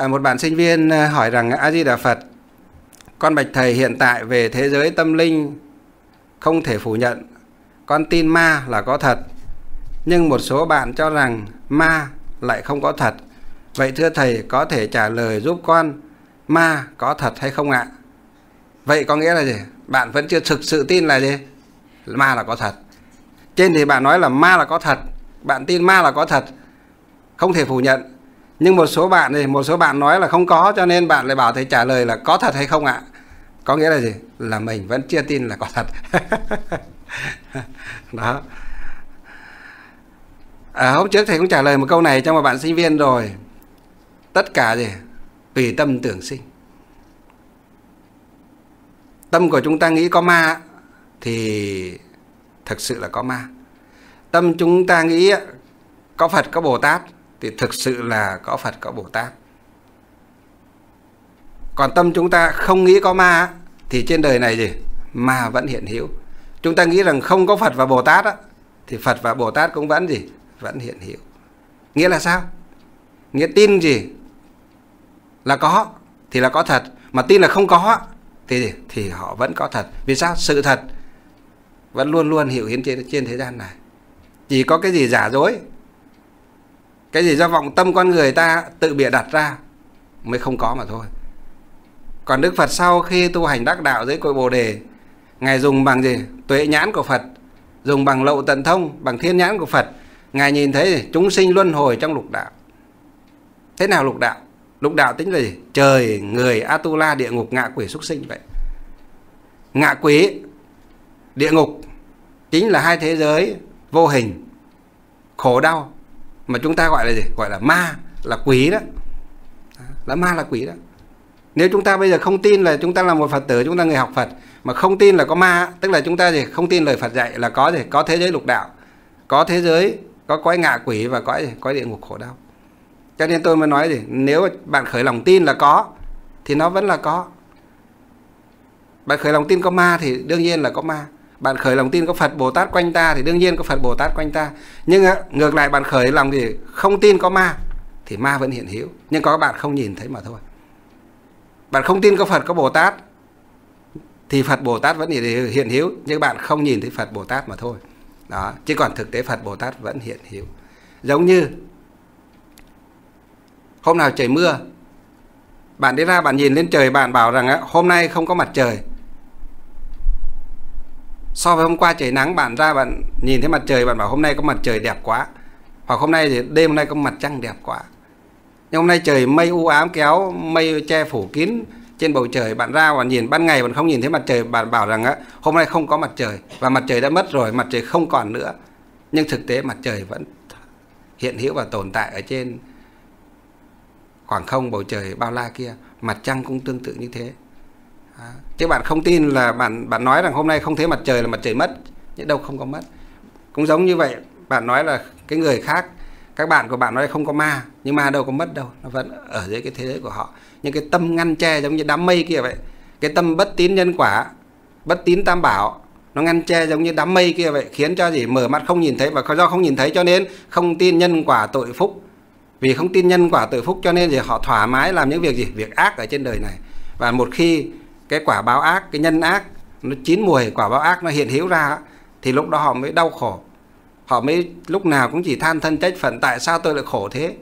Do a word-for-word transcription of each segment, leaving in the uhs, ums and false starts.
À, một bạn sinh viên hỏi rằng: A-di-đà Phật, con bạch thầy, hiện tại về thế giới tâm linh không thể phủ nhận, con tin ma là có thật, nhưng một số bạn cho rằng ma lại không có thật. Vậy thưa thầy có thể trả lời giúp con ma có thật hay không ạ? Vậy có nghĩa là gì? Bạn vẫn chưa thực sự tin là gì? Ma là có thật. Trên thì bạn nói là ma là có thật, bạn tin ma là có thật, không thể phủ nhận. Nhưng một số bạn thì một số bạn nói là không có, cho nên bạn lại bảo thầy trả lời là có thật hay không ạ? Có nghĩa là gì? Là mình vẫn chưa tin là có thật. Đó. À, hôm trước thầy cũng trả lời một câu này cho một bạn sinh viên rồi. Tất cả gì? Tùy tâm tưởng sinh. Tâm của chúng ta nghĩ có ma thì thực sự là có ma. Tâm chúng ta nghĩ có Phật có Bồ Tát thì thực sự là có Phật có Bồ Tát. Còn tâm chúng ta không nghĩ có ma thì trên đời này gì? Ma vẫn hiện hữu. Chúng ta nghĩ rằng không có Phật và Bồ Tát thì Phật và Bồ Tát cũng vẫn gì? Vẫn hiện hữu. Nghĩa là sao? Nghĩa tin gì là có thì là có thật, mà tin là không có thì gì? Thì họ vẫn có thật. Vì sao? Sự thật vẫn luôn luôn hiện hữu trên trên thế gian này. Chỉ có cái gì giả dối, cái gì do vọng tâm con người ta tự bịa đặt ra mới không có mà thôi. Còn Đức Phật sau khi tu hành đắc đạo dưới cội Bồ Đề, Ngài dùng bằng gì? Tuệ nhãn của Phật, dùng bằng lậu tận thông, bằng thiên nhãn của Phật. Ngài nhìn thấy gì? Chúng sinh luân hồi trong lục đạo. Thế nào lục đạo? Lục đạo tính là gì? Trời, người, Atula, địa ngục, ngạ quỷ, súc sinh vậy. Ngạ quỷ, địa ngục chính là hai thế giới vô hình, khổ đau, mà chúng ta gọi là gì? Gọi là ma, là quỷ đó. Là ma, là quỷ đó. Nếu chúng ta bây giờ không tin là chúng ta là một Phật tử, chúng ta người học Phật, mà không tin là có ma, tức là chúng ta gì? Không tin lời Phật dạy là có gì? Có thế giới lục đạo, có thế giới, có cõi ngạ quỷ và cõi cõi địa ngục khổ đau. Cho nên tôi mới nói gì? Nếu bạn khởi lòng tin là có thì nó vẫn là có. Bạn khởi lòng tin có ma thì đương nhiên là có ma. Bạn khởi lòng tin có Phật Bồ Tát quanh ta thì đương nhiên có Phật Bồ Tát quanh ta. Nhưng ngược lại bạn khởi lòng thì không tin có ma thì ma vẫn hiện hữu, nhưng có các bạn không nhìn thấy mà thôi. Bạn không tin có Phật có Bồ Tát thì Phật Bồ Tát vẫn hiện hữu, nhưng bạn không nhìn thấy Phật Bồ Tát mà thôi. Đó, chứ còn thực tế Phật Bồ Tát vẫn hiện hữu. Giống như hôm nào trời mưa, bạn đi ra bạn nhìn lên trời, bạn bảo rằng hôm nay không có mặt trời. So với hôm qua trời nắng, bạn ra bạn nhìn thấy mặt trời, bạn bảo hôm nay có mặt trời đẹp quá. Hoặc hôm nay thì đêm hôm nay có mặt trăng đẹp quá. Nhưng hôm nay trời mây u ám kéo, mây che phủ kín trên bầu trời, bạn ra bạn nhìn ban ngày bạn không nhìn thấy mặt trời, bạn bảo rằng hôm nay không có mặt trời và mặt trời đã mất rồi, mặt trời không còn nữa. Nhưng thực tế mặt trời vẫn hiện hữu và tồn tại ở trên khoảng không bầu trời bao la kia. Mặt trăng cũng tương tự như thế. Chứ bạn không tin là bạn bạn nói rằng hôm nay không thấy mặt trời là mặt trời mất, nhưng đâu không có mất. Cũng giống như vậy, bạn nói là cái người khác, các bạn của bạn nói không có ma, nhưng ma đâu có mất đâu, nó vẫn ở dưới cái thế giới của họ. Nhưng cái tâm ngăn che giống như đám mây kia vậy. Cái tâm bất tín nhân quả, bất tín tam bảo, nó ngăn che giống như đám mây kia vậy, khiến cho gì? Mở mắt không nhìn thấy. Và do không nhìn thấy cho nên không tin nhân quả tội phúc. Vì không tin nhân quả tội phúc cho nên gì? Họ thoải mái làm những việc gì? Việc ác ở trên đời này. Và một khi cái quả báo ác, cái nhân ác nó chín mùi, quả báo ác nó hiện hữu ra thì lúc đó họ mới đau khổ. Họ mới lúc nào cũng chỉ than thân trách phận: tại sao tôi lại khổ thế?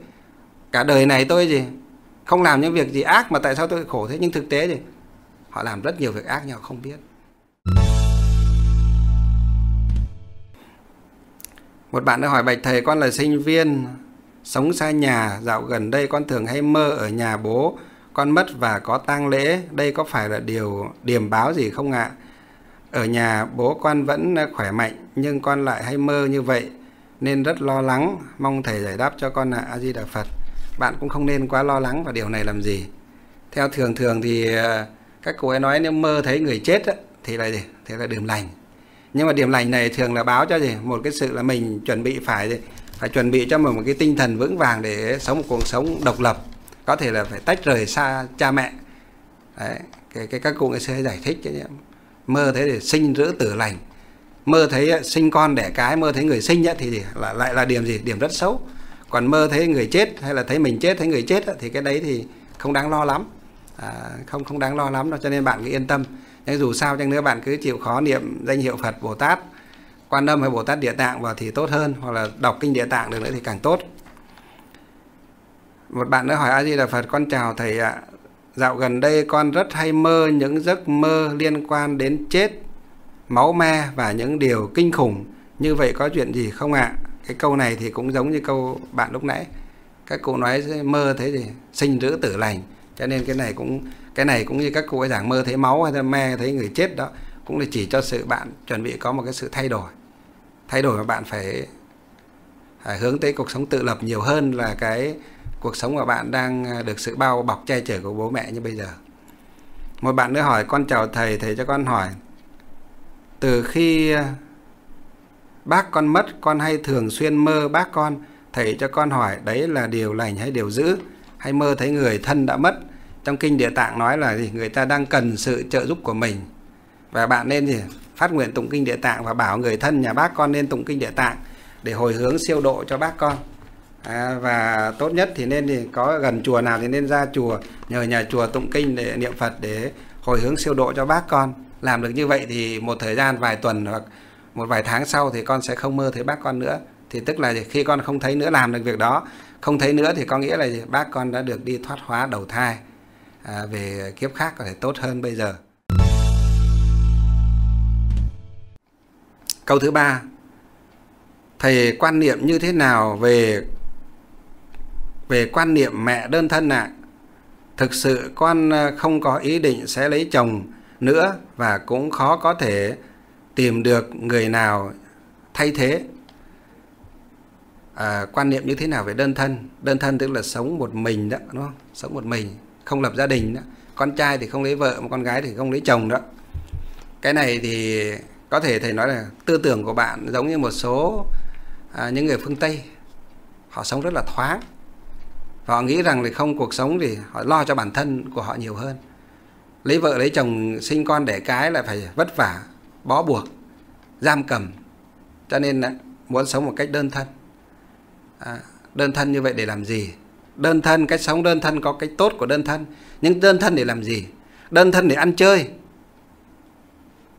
Cả đời này tôi gì? Không làm những việc gì ác mà tại sao tôi lại khổ thế? Nhưng thực tế thì họ làm rất nhiều việc ác nhưng họ không biết. Một bạn đã hỏi: bạch thầy, con là sinh viên sống xa nhà, dạo gần đây con thường hay mơ ở nhà bố con mất và có tang lễ, đây có phải là điều điểm báo gì không ạ? Ở nhà bố con vẫn khỏe mạnh nhưng con lại hay mơ như vậy nên rất lo lắng, mong thầy giải đáp cho con ạ. A Di Đà Phật. Bạn cũng không nên quá lo lắng vào điều này làm gì. Theo thường thường thì các cô ấy nói nếu mơ thấy người chết á, thì là gì? Thế là điểm lành. Nhưng mà điểm lành này thường là báo cho gì? Một cái sự là mình chuẩn bị phải phải chuẩn bị cho mình một cái tinh thần vững vàng để sống một cuộc sống độc lập, có thể là phải tách rời xa cha mẹ. Đấy, cái, cái các cụ người xưa giải thích chứ nhỉ? Mơ thấy để sinh rữ tử lành, mơ thấy sinh con đẻ cái, mơ thấy người sinh thì là, lại là điểm gì? Điểm rất xấu. Còn mơ thấy người chết hay là thấy mình chết, thấy người chết thì cái đấy thì không đáng lo lắm, à, không không đáng lo lắm đâu, cho nên bạn cứ yên tâm. Nhưng dù sao chăng nữa bạn cứ chịu khó niệm danh hiệu Phật, Bồ Tát Quan Âm hay Bồ Tát Địa Tạng vào thì tốt hơn, hoặc là đọc Kinh Địa Tạng được nữa thì càng tốt. Một bạn nữa hỏi: A Di Đà Phật, con chào thầy ạ. Dạo gần đây con rất hay mơ những giấc mơ liên quan đến chết, máu me và những điều kinh khủng. Như vậy có chuyện gì không ạ? Cái câu này thì cũng giống như câu bạn lúc nãy. Các cụ nói mơ thế thì sinh dữ tử lành, cho nên cái này cũng cái này cũng như các cụ ấy giảng mơ thấy máu hay me thấy người chết đó, cũng là chỉ cho sự bạn chuẩn bị có một cái sự thay đổi. Thay đổi mà bạn phải, phải hướng tới cuộc sống tự lập nhiều hơn là cái cuộc sống của bạn đang được sự bao bọc che chở của bố mẹ như bây giờ. Một bạn nữa hỏi: con chào thầy, thầy cho con hỏi, từ khi bác con mất, con hay thường xuyên mơ bác con. Thầy cho con hỏi, đấy là điều lành hay điều dữ? Hay mơ thấy người thân đã mất? Trong Kinh Địa Tạng nói là gì? Người ta đang cần sự trợ giúp của mình, và bạn nên gì? Phát nguyện tụng Kinh Địa Tạng và bảo người thân nhà bác con nên tụng Kinh Địa Tạng để hồi hướng siêu độ cho bác con. À, và tốt nhất thì nên thì có gần chùa nào thì nên ra chùa, nhờ nhà chùa tụng kinh để niệm Phật để hồi hướng siêu độ cho bác con. Làm được như vậy thì một thời gian vài tuần hoặc một vài tháng sau thì con sẽ không mơ thấy bác con nữa. Thì tức là khi con không thấy nữa, làm được việc đó, không thấy nữa thì có nghĩa là bác con đã được đi thoát hóa đầu thai, à, về kiếp khác có thể tốt hơn bây giờ. Câu thứ ba: thầy quan niệm như thế nào về về quan niệm mẹ đơn thân ạ? À? Thực sự con không có ý định sẽ lấy chồng nữa và cũng khó có thể tìm được người nào thay thế. À, quan niệm như thế nào về đơn thân? Đơn thân tức là sống một mình đó, đúng không? Sống một mình, không lập gia đình đó. Con trai thì không lấy vợ, mà con gái thì không lấy chồng đó. Cái này thì có thể thầy nói là tư tưởng của bạn giống như một số à, những người phương Tây. Họ sống rất là thoáng và họ nghĩ rằng thì không, cuộc sống thì họ lo cho bản thân của họ nhiều hơn. Lấy vợ lấy chồng, sinh con đẻ cái là phải vất vả, bó buộc, giam cầm. Cho nên à, muốn sống một cách đơn thân. À, đơn thân như vậy để làm gì? Đơn thân, cách sống đơn thân có cái tốt của đơn thân. Nhưng đơn thân để làm gì? Đơn thân để ăn chơi,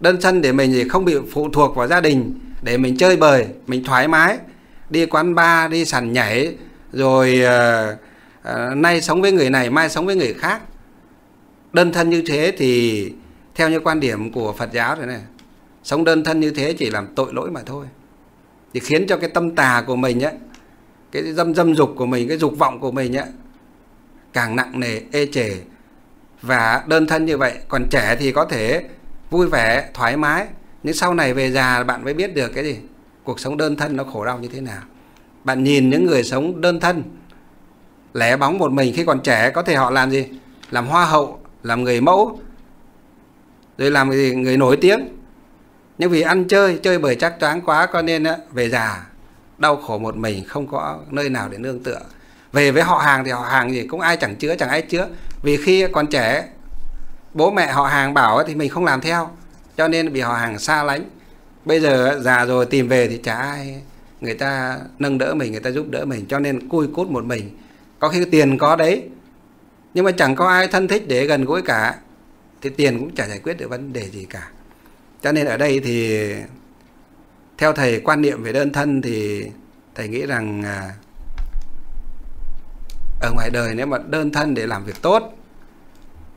đơn thân để mình không bị phụ thuộc vào gia đình, để mình chơi bời, mình thoải mái, đi quán bar, đi sàn nhảy, rồi uh, uh, nay sống với người này, mai sống với người khác. Đơn thân như thế thì theo như quan điểm của Phật giáo thế này, sống đơn thân như thế chỉ làm tội lỗi mà thôi. Thì khiến cho cái tâm tà của mình ấy, cái dâm dâm dục của mình, cái dục vọng của mình ấy, càng nặng nề, ê chề. Và đơn thân như vậy, còn trẻ thì có thể vui vẻ, thoải mái, nhưng sau này về già bạn mới biết được cái gì cuộc sống đơn thân nó khổ đau như thế nào. Bạn nhìn những người sống đơn thân, lẻ bóng một mình khi còn trẻ, có thể họ làm gì? Làm hoa hậu, làm người mẫu, rồi làm gì? Người nổi tiếng. Nhưng vì ăn chơi, chơi bời chắc chắn quá, cho nên á, về già đau khổ một mình, không có nơi nào để nương tựa. Về với họ hàng thì họ hàng gì cũng ai chẳng chứa, chẳng ai chứa. Vì khi còn trẻ, bố mẹ họ hàng bảo thì mình không làm theo, cho nên bị họ hàng xa lánh. Bây giờ già rồi tìm về thì chả ai, người ta nâng đỡ mình, người ta giúp đỡ mình, cho nên cui cút một mình. Có khi tiền có đấy, nhưng mà chẳng có ai thân thích để gần gũi cả, thì tiền cũng chả giải quyết được vấn đề gì cả. Cho nên ở đây thì theo thầy, quan niệm về đơn thân thì thầy nghĩ rằng à, ở ngoài đời nếu mà đơn thân để làm việc tốt,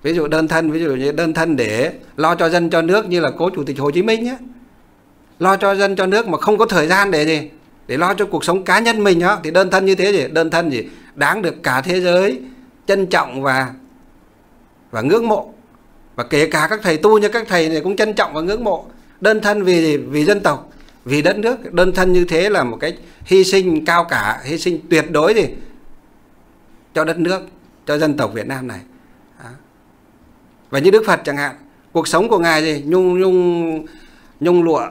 ví dụ đơn thân, ví dụ như đơn thân để lo cho dân cho nước như là cố Chủ tịch Hồ Chí Minh nhé, lo cho dân cho nước mà không có thời gian để gì, để lo cho cuộc sống cá nhân mình đó, thì đơn thân như thế gì, đơn thân gì đáng được cả thế giới trân trọng và và ngưỡng mộ, và kể cả các thầy tu như các thầy này cũng trân trọng và ngưỡng mộ. Đơn thân vì vì dân tộc, vì đất nước, đơn thân như thế là một cái hy sinh cao cả, hy sinh tuyệt đối gì cho đất nước, cho dân tộc Việt Nam này. Và như Đức Phật chẳng hạn, cuộc sống của Ngài gì? Nhung, nhung, nhung lụa,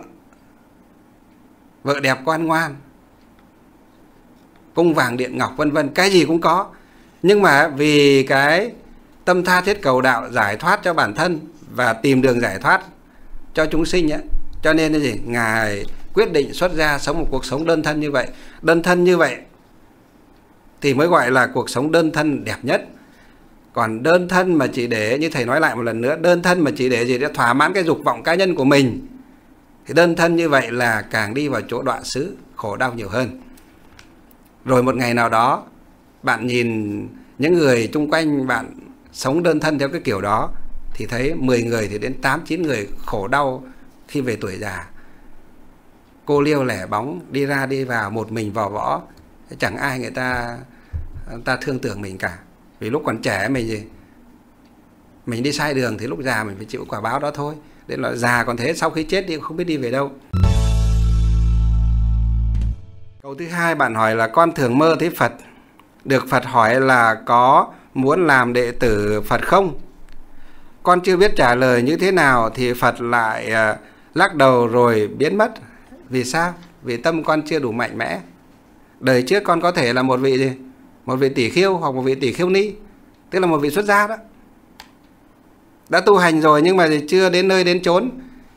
vợ đẹp quan ngoan, cung vàng điện ngọc vân vân, cái gì cũng có. Nhưng mà vì cái tâm tha thiết cầu đạo giải thoát cho bản thân và tìm đường giải thoát cho chúng sinh ấy, cho nên là gì? Ngài quyết định xuất gia sống một cuộc sống đơn thân như vậy. Đơn thân như vậy thì mới gọi là cuộc sống đơn thân đẹp nhất. Còn đơn thân mà chỉ để, như thầy nói lại một lần nữa, đơn thân mà chỉ để gì để thỏa mãn cái dục vọng cá nhân của mình, thì đơn thân như vậy là càng đi vào chỗ đọa xứ, khổ đau nhiều hơn. Rồi một ngày nào đó, bạn nhìn những người chung quanh bạn sống đơn thân theo cái kiểu đó, thì thấy mười người thì đến tám chín người khổ đau khi về tuổi già. Cô liêu lẻ bóng, đi ra đi vào một mình vò võ, chẳng ai người ta người ta thương tưởng mình cả. Vì lúc còn trẻ mình gì? Mình đi sai đường thì lúc già mình phải chịu quả báo đó thôi. Đến là già còn thế, sau khi chết đi không biết đi về đâu. Câu thứ hai bạn hỏi là con thường mơ thấy Phật. Được Phật hỏi là có muốn làm đệ tử Phật không? Con chưa biết trả lời như thế nào thì Phật lại lắc đầu rồi biến mất. Vì sao? Vì tâm con chưa đủ mạnh mẽ. Đời trước con có thể là một vị gì? Một vị tỷ khiêu hoặc một vị tỷ khiêu ni, tức là một vị xuất gia đó. Đã tu hành rồi nhưng mà chưa đến nơi đến chốn,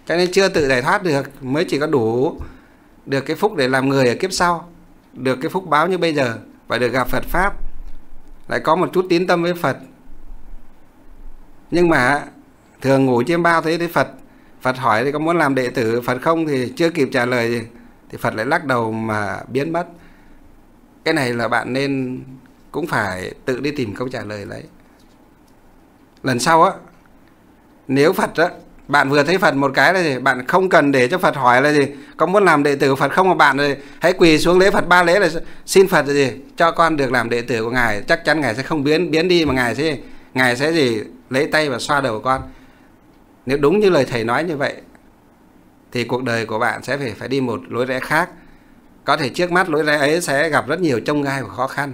cho nên chưa tự giải thoát được, mới chỉ có đủ được cái phúc để làm người ở kiếp sau, được cái phúc báo như bây giờ, và được gặp Phật Pháp, lại có một chút tín tâm với Phật. Nhưng mà thường ngủ chiêm bao thấy, thấy Phật Phật hỏi thì có muốn làm đệ tử Phật không, thì chưa kịp trả lời gì, thì Phật lại lắc đầu mà biến mất. Cái này là bạn nên cũng phải tự đi tìm câu trả lời đấy. Lần sau á, nếu Phật á, bạn vừa thấy Phật một cái là gì, bạn không cần để cho Phật hỏi là gì, có muốn làm đệ tử Phật không, mà bạn rồi hãy quỳ xuống lễ Phật ba lễ là xin Phật gì, cho con được làm đệ tử của Ngài. Chắc chắn Ngài sẽ không biến biến đi, mà Ngài sẽ Ngài sẽ gì lấy tay và xoa đầu của con. Nếu đúng như lời thầy nói như vậy, thì cuộc đời của bạn sẽ phải phải đi một lối rẽ khác. Có thể trước mắt lối rẽ ấy sẽ gặp rất nhiều chông gai và khó khăn.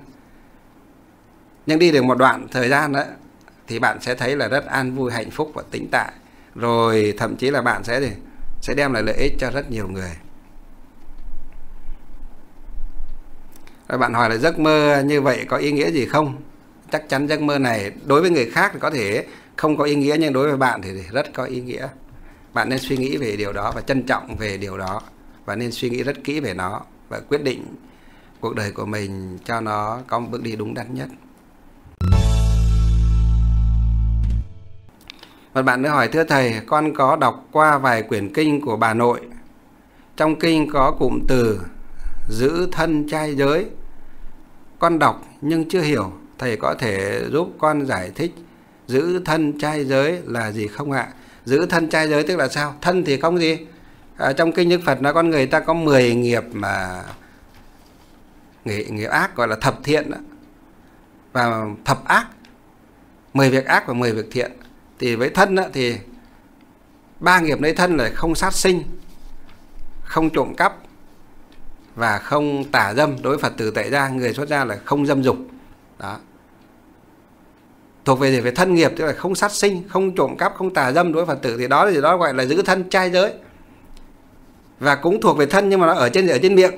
Nhưng đi được một đoạn thời gian đó, thì bạn sẽ thấy là rất an vui, hạnh phúc và tĩnh tại. Rồi thậm chí là bạn sẽ sẽ đem lại lợi ích cho rất nhiều người. Rồi bạn hỏi là giấc mơ như vậy có ý nghĩa gì không? Chắc chắn giấc mơ này đối với người khác thì có thể không có ý nghĩa, nhưng đối với bạn thì rất có ý nghĩa. Bạn nên suy nghĩ về điều đó và trân trọng về điều đó. Và nên suy nghĩ rất kỹ về nó và quyết định cuộc đời của mình cho nó có một bước đi đúng đắn nhất. Một bạn nữa hỏi: thưa thầy, con có đọc qua vài quyển kinh của bà nội. Trong kinh có cụm từ giữ thân trai giới. Con đọc nhưng chưa hiểu. Thầy có thể giúp con giải thích giữ thân trai giới là gì không ạ? Giữ thân trai giới tức là sao? Thân thì không gì. À, trong kinh Đức Phật nói con người ta có mười nghiệp mà nghiệp, nghiệp ác, gọi là thập thiện và thập ác, mười việc ác và mười việc thiện. Thì với thân thì ba nghiệp lấy thân là không sát sinh, không trộm cắp và không tà dâm. Đối với Phật tử tại gia, người xuất gia là không dâm dục đó. Thuộc về gì? Về thân nghiệp tức là không sát sinh, không trộm cắp, không tà dâm. Đối với Phật tử thì đó thì đó gọi là giữ thân trai giới. Và cũng thuộc về thân nhưng mà nó ở trên ở trên miệng.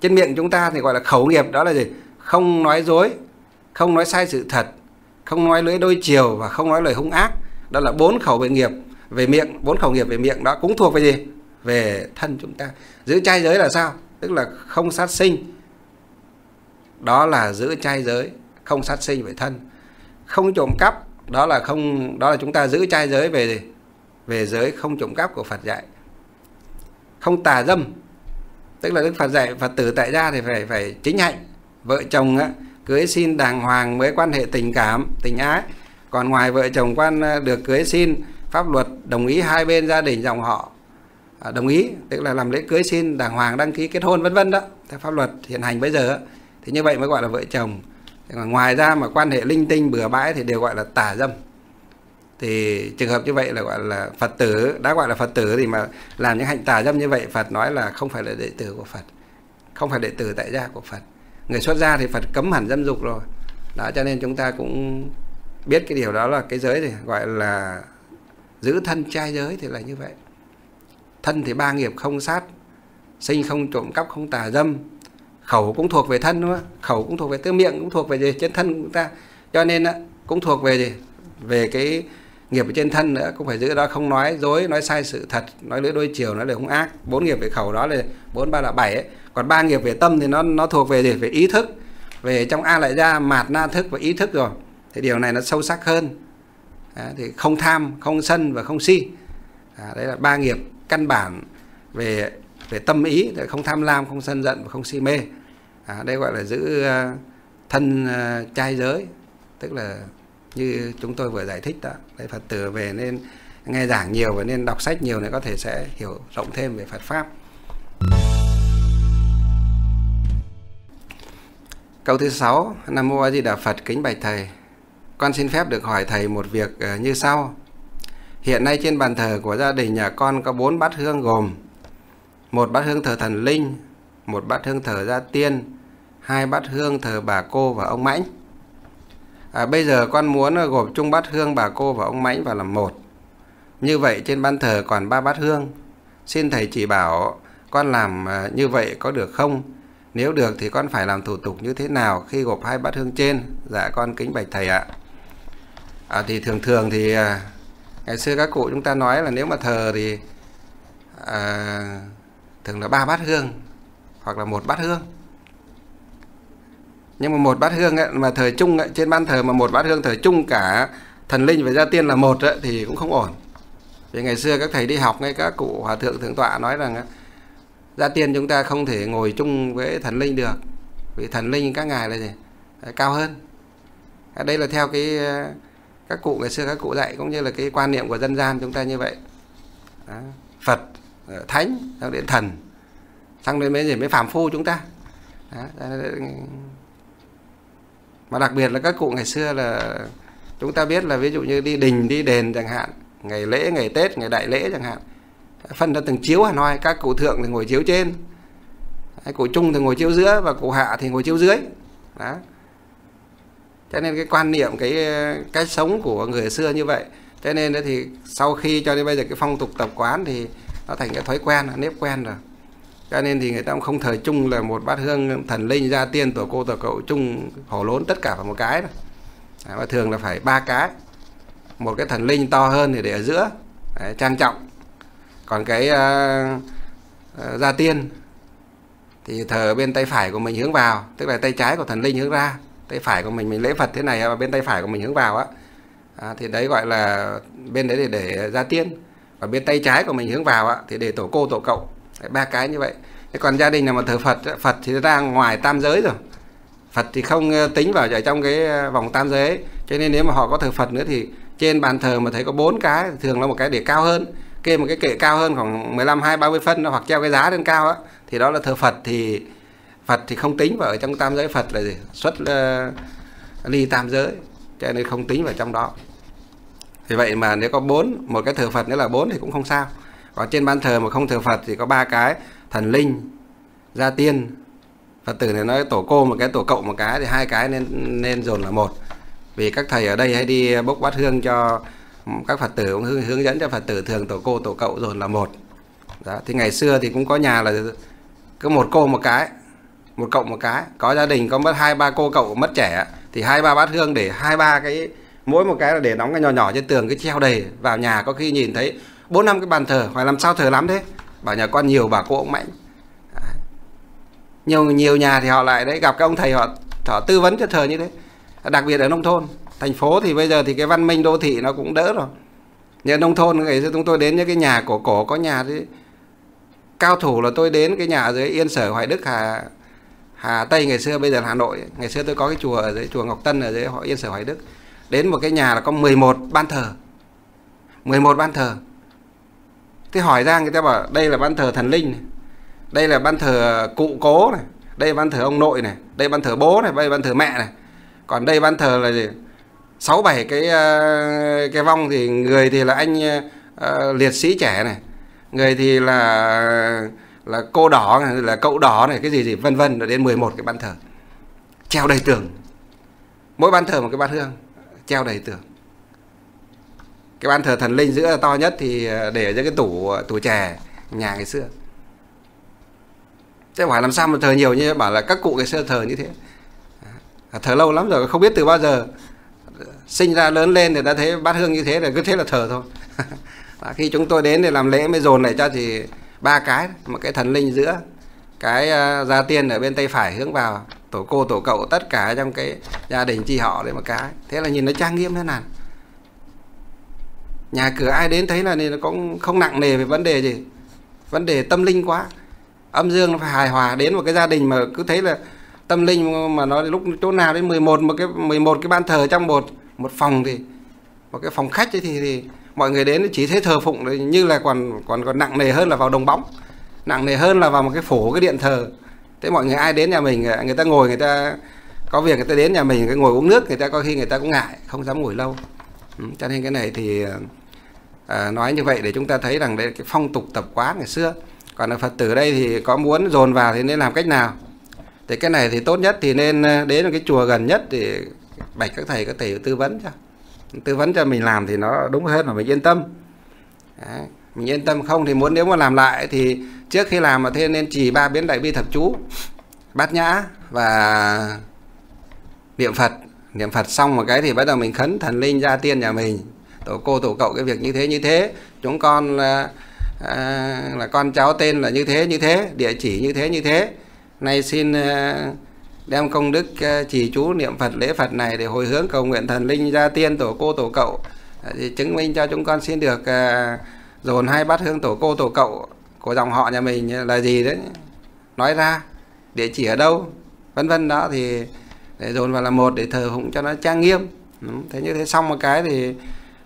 Trên miệng chúng ta thì gọi là khẩu nghiệp, đó là gì? Không nói dối, không nói sai sự thật, không nói lưỡi đôi chiều và không nói lời hung ác. Đó là bốn khẩu về nghiệp về miệng, bốn khẩu nghiệp về miệng đó cũng thuộc về gì? Về thân chúng ta. Giữ trai giới là sao? Tức là không sát sinh. Đó là giữ trai giới, không sát sinh về thân. Không trộm cắp, đó là không đó là chúng ta giữ trai giới về gì? Về giới không trộm cắp của Phật dạy. Không tà dâm, tức là Đức Phật dạy Phật tử tại gia thì phải phải chính hạnh, vợ chồng á, cưới xin đàng hoàng mới quan hệ tình cảm, tình ái. Còn ngoài vợ chồng quan được cưới xin, pháp luật đồng ý hai bên gia đình dòng họ đồng ý, tức là làm lễ cưới xin đàng hoàng, đăng ký kết hôn vân vân đó, theo pháp luật hiện hành bây giờ á, thì như vậy mới gọi là vợ chồng. Ngoài ra mà quan hệ linh tinh bừa bãi thì đều gọi là tà dâm. Thì trường hợp như vậy là gọi là Phật tử, đã gọi là Phật tử thì mà làm những hạnh tà dâm như vậy, Phật nói là không phải là đệ tử của Phật, không phải đệ tử tại gia của Phật. Người xuất gia thì Phật cấm hẳn dâm dục rồi đó, cho nên chúng ta cũng biết cái điều đó là cái giới thì gọi là giữ thân trai giới thì là như vậy. Thân thì ba nghiệp không sát sinh, không trộm cắp, không tà dâm. Khẩu cũng thuộc về thân đúng không? Khẩu cũng thuộc về tư, miệng cũng thuộc về gì? Trên thân của chúng ta, cho nên cũng thuộc về gì? Về cái nghiệp ở trên thân nữa, cũng phải giữ đó. Không nói dối, nói sai sự thật, nói lưỡi đôi chiều, nói lời hung ác. Bốn nghiệp về khẩu đó là bốn ba là bảy ấy. Còn ba nghiệp về tâm thì nó nó thuộc về gì? Về ý thức, về trong A Lại Gia, mạt na thức và ý thức rồi. Thì điều này nó sâu sắc hơn. Đấy, thì không tham, không sân và không si. À, đấy là ba nghiệp căn bản về về tâm ý, để không tham lam, không sân giận và không si mê. À, đây gọi là giữ uh, thân uh, trai giới, tức là như chúng tôi vừa giải thích đó. Đấy, Phật tử về nên nghe giảng nhiều và nên đọc sách nhiều để có thể sẽ hiểu rộng thêm về Phật pháp. Câu thứ sáu. Nam mô A Di Đà Phật. Kính bạch thầy, con xin phép được hỏi thầy một việc như sau. Hiện nay trên bàn thờ của gia đình nhà con có bốn bát hương, gồm một bát hương thờ thần linh, một bát hương thờ gia tiên, hai bát hương thờ bà cô và ông Mãnh. À, bây giờ con muốn gộp chung bát hương bà cô và ông Mãnh vào làm một. Như vậy trên bàn thờ còn ba bát hương. Xin thầy chỉ bảo con làm như vậy có được không? Nếu được thì con phải làm thủ tục như thế nào khi gộp hai bát hương trên? Dạ con kính bạch thầy ạ. À, thì thường thường thì à, ngày xưa các cụ chúng ta nói là nếu mà thờ thì à, thường là ba bát hương hoặc là một bát hương. Nhưng mà một bát hương ấy, mà thờ chung ấy, trên ban thờ mà một bát hương thờ chung cả thần linh và gia tiên là một ấy, thì cũng không ổn. Vì ngày xưa các thầy đi học ấy, các cụ hòa thượng thượng tọa nói rằng ấy, gia tiên chúng ta không thể ngồi chung với thần linh được, vì thần linh các ngài là gì? Cao hơn. À, đây là theo cái các cụ ngày xưa các cụ dạy, cũng như là cái quan niệm của dân gian chúng ta như vậy. Đó. Phật, thánh, xong đến thần, xong đến mấy gì mới phàm phu chúng ta. Đó. Mà đặc biệt là các cụ ngày xưa là chúng ta biết là ví dụ như đi đình đi đền chẳng hạn, ngày lễ, ngày Tết, ngày đại lễ chẳng hạn, phân ra từng chiếu Hà Nội, các cụ thượng thì ngồi chiếu trên, cụ trung thì ngồi chiếu giữa và cụ hạ thì ngồi chiếu dưới. Đó. Cho nên cái quan niệm, cái cách sống của người xưa như vậy. Cho nên thì sau khi cho đến bây giờ cái phong tục tập quán thì nó thành cái thói quen, nếp quen rồi. Cho nên thì người ta cũng không thờ chung là một bát hương thần linh, gia tiên, tổ cô, tổ cậu chung hổ lốn tất cả vào một cái. Đấy, và thường là phải ba cái. Một cái thần linh to hơn thì để ở giữa, đấy, trang trọng. Còn cái uh, uh, gia tiên thì thờ bên tay phải của mình hướng vào, tức là tay trái của thần linh hướng ra. Tay phải của mình mình lễ Phật thế này và bên tay phải của mình hướng vào á, à, thì đấy gọi là bên đấy thì để gia tiên, và bên tay trái của mình hướng vào á thì để tổ cô tổ cậu. Đấy, ba cái như vậy. Thế còn gia đình nào mà thờ Phật, Phật thì ra ngoài tam giới rồi, Phật thì không tính vào trong cái vòng tam giới ấy. Cho nên nếu mà họ có thờ Phật nữa thì trên bàn thờ mà thấy có bốn cái, thường là một cái để cao hơn, kê một cái kệ cao hơn khoảng mười lăm, hai mươi, ba mươi phân hoặc treo cái giá lên cao á, thì đó là thờ Phật. Thì Phật thì không tính vào ở trong tam giới, Phật là gì? Xuất uh, ly tam giới, cho nên không tính vào trong đó. Vì vậy mà nếu có bốn, một cái thờ Phật nữa là bốn thì cũng không sao. Còn trên ban thờ mà không thờ Phật thì có ba cái: thần linh, gia tiên, Phật tử này nói tổ cô một cái, tổ cậu một cái, thì hai cái nên nên dồn là một. Vì các thầy ở đây hay đi bốc bát hương cho các Phật tử, cũng hướng dẫn cho Phật tử thường tổ cô tổ cậu dồn là một. Đó. Thì ngày xưa thì cũng có nhà là cứ một cô một cái, một cộng một cái. Có gia đình có mất hai ba cô cậu mất trẻ thì hai ba bát hương để hai ba cái, mỗi một cái là để đóng cái nhỏ nhỏ trên tường, cái treo đầy vào nhà, có khi nhìn thấy bốn năm cái bàn thờ, phải làm sao thờ lắm thế. Bảo nhà con nhiều bà cô ông Mãnh. Nhiều nhiều nhà thì họ lại đấy, gặp các ông thầy họ, họ tư vấn cho thờ như thế. Đặc biệt ở nông thôn, thành phố thì bây giờ thì cái văn minh đô thị nó cũng đỡ rồi. Nhưng nông thôn ngày xưa chúng tôi đến những cái nhà cổ cổ, có nhà thì cao thủ là tôi đến cái nhà dưới Yên Sở, Hoài Đức, Hà Hà Tây ngày xưa, bây giờ là Hà Nội. Ngày xưa tôi có cái chùa ở dưới, chùa Ngọc Tân ở dưới họ Yên Sở Hoài Đức. Đến một cái nhà là có mười một ban thờ. mười một ban thờ. Thế hỏi ra người ta bảo đây là ban thờ thần linh này, đây là ban thờ cụ cố này, đây là ban thờ ông nội này, đây là ban thờ bố này, đây là ban thờ mẹ này. Còn đây ban thờ là gì? sáu bảy cái cái vong, thì người thì là anh uh, liệt sĩ trẻ này, người thì là là cô đỏ này, là cậu đỏ này, cái gì gì vân vân, rồi đến mười một cái ban thờ treo đầy tường, mỗi ban thờ một cái bát hương treo đầy tường. Cái ban thờ thần linh giữa to nhất thì để ở dưới cái tủ tủ chè nhà ngày xưa. Thế hỏi làm sao mà thờ nhiều như bảo là các cụ ngày xưa thờ như thế, thờ lâu lắm rồi, không biết từ bao giờ sinh ra lớn lên thì đã thấy bát hương như thế rồi, cứ thế là thờ thôi. Khi chúng tôi đến để làm lễ mới dồn lại cho thì ba cái, một cái thần linh giữa, cái uh, gia tiên ở bên tay phải hướng vào, tổ cô tổ cậu tất cả trong cái gia đình chi họ đấy mà cái. Thế là nhìn nó trang nghiêm thế nào. Nhà cửa ai đến thấy là nó cũng không nặng nề về vấn đề gì, vấn đề tâm linh quá. Âm dương nó phải hài hòa. Đến một cái gia đình mà cứ thấy là tâm linh mà nó lúc chỗ nào đến mười một một cái mười một cái ban thờ trong một một phòng, thì một cái phòng khách ấy thì thì mọi người đến chỉ thấy thờ phụng, như là còn còn còn nặng nề hơn là vào đồng bóng, nặng nề hơn là vào một cái phổ, cái điện thờ. Thế mọi người ai đến nhà mình, người ta ngồi, người ta có việc người ta đến nhà mình, cái ngồi uống nước, người ta có khi người ta cũng ngại, không dám ngồi lâu. Ừ, cho nên cái này thì à, nói như vậy để chúng ta thấy rằng đấy cái phong tục tập quán ngày xưa. Còn là Phật tử đây thì có muốn dồn vào thì nên làm cách nào? Thì cái này thì tốt nhất thì nên đến một cái chùa gần nhất thì bạch các thầy có thể tư vấn cho, tư vấn cho mình làm thì nó đúng hơn mà mình yên tâm. Đấy, mình yên tâm. Không thì muốn nếu mà làm lại thì trước khi làm mà thế nên trì ba biến đại bi thập chú, bát nhã và niệm Phật. Niệm Phật xong một cái thì bắt đầu mình khấn thần linh gia tiên nhà mình, tổ cô tổ cậu cái việc như thế như thế, chúng con là, à, là con cháu tên là như thế như thế, địa chỉ như thế như thế, nay xin đem công đức trì chú niệm Phật lễ Phật này để hồi hướng cầu nguyện thần linh gia tiên tổ cô tổ cậu thì chứng minh cho chúng con xin được dồn hai bát hương tổ cô tổ cậu của dòng họ nhà mình là gì đấy, nói ra địa chỉ ở đâu vân vân đó, thì để dồn vào là một để thờ phụng cho nó trang nghiêm. Đúng. Thế như thế xong một cái thì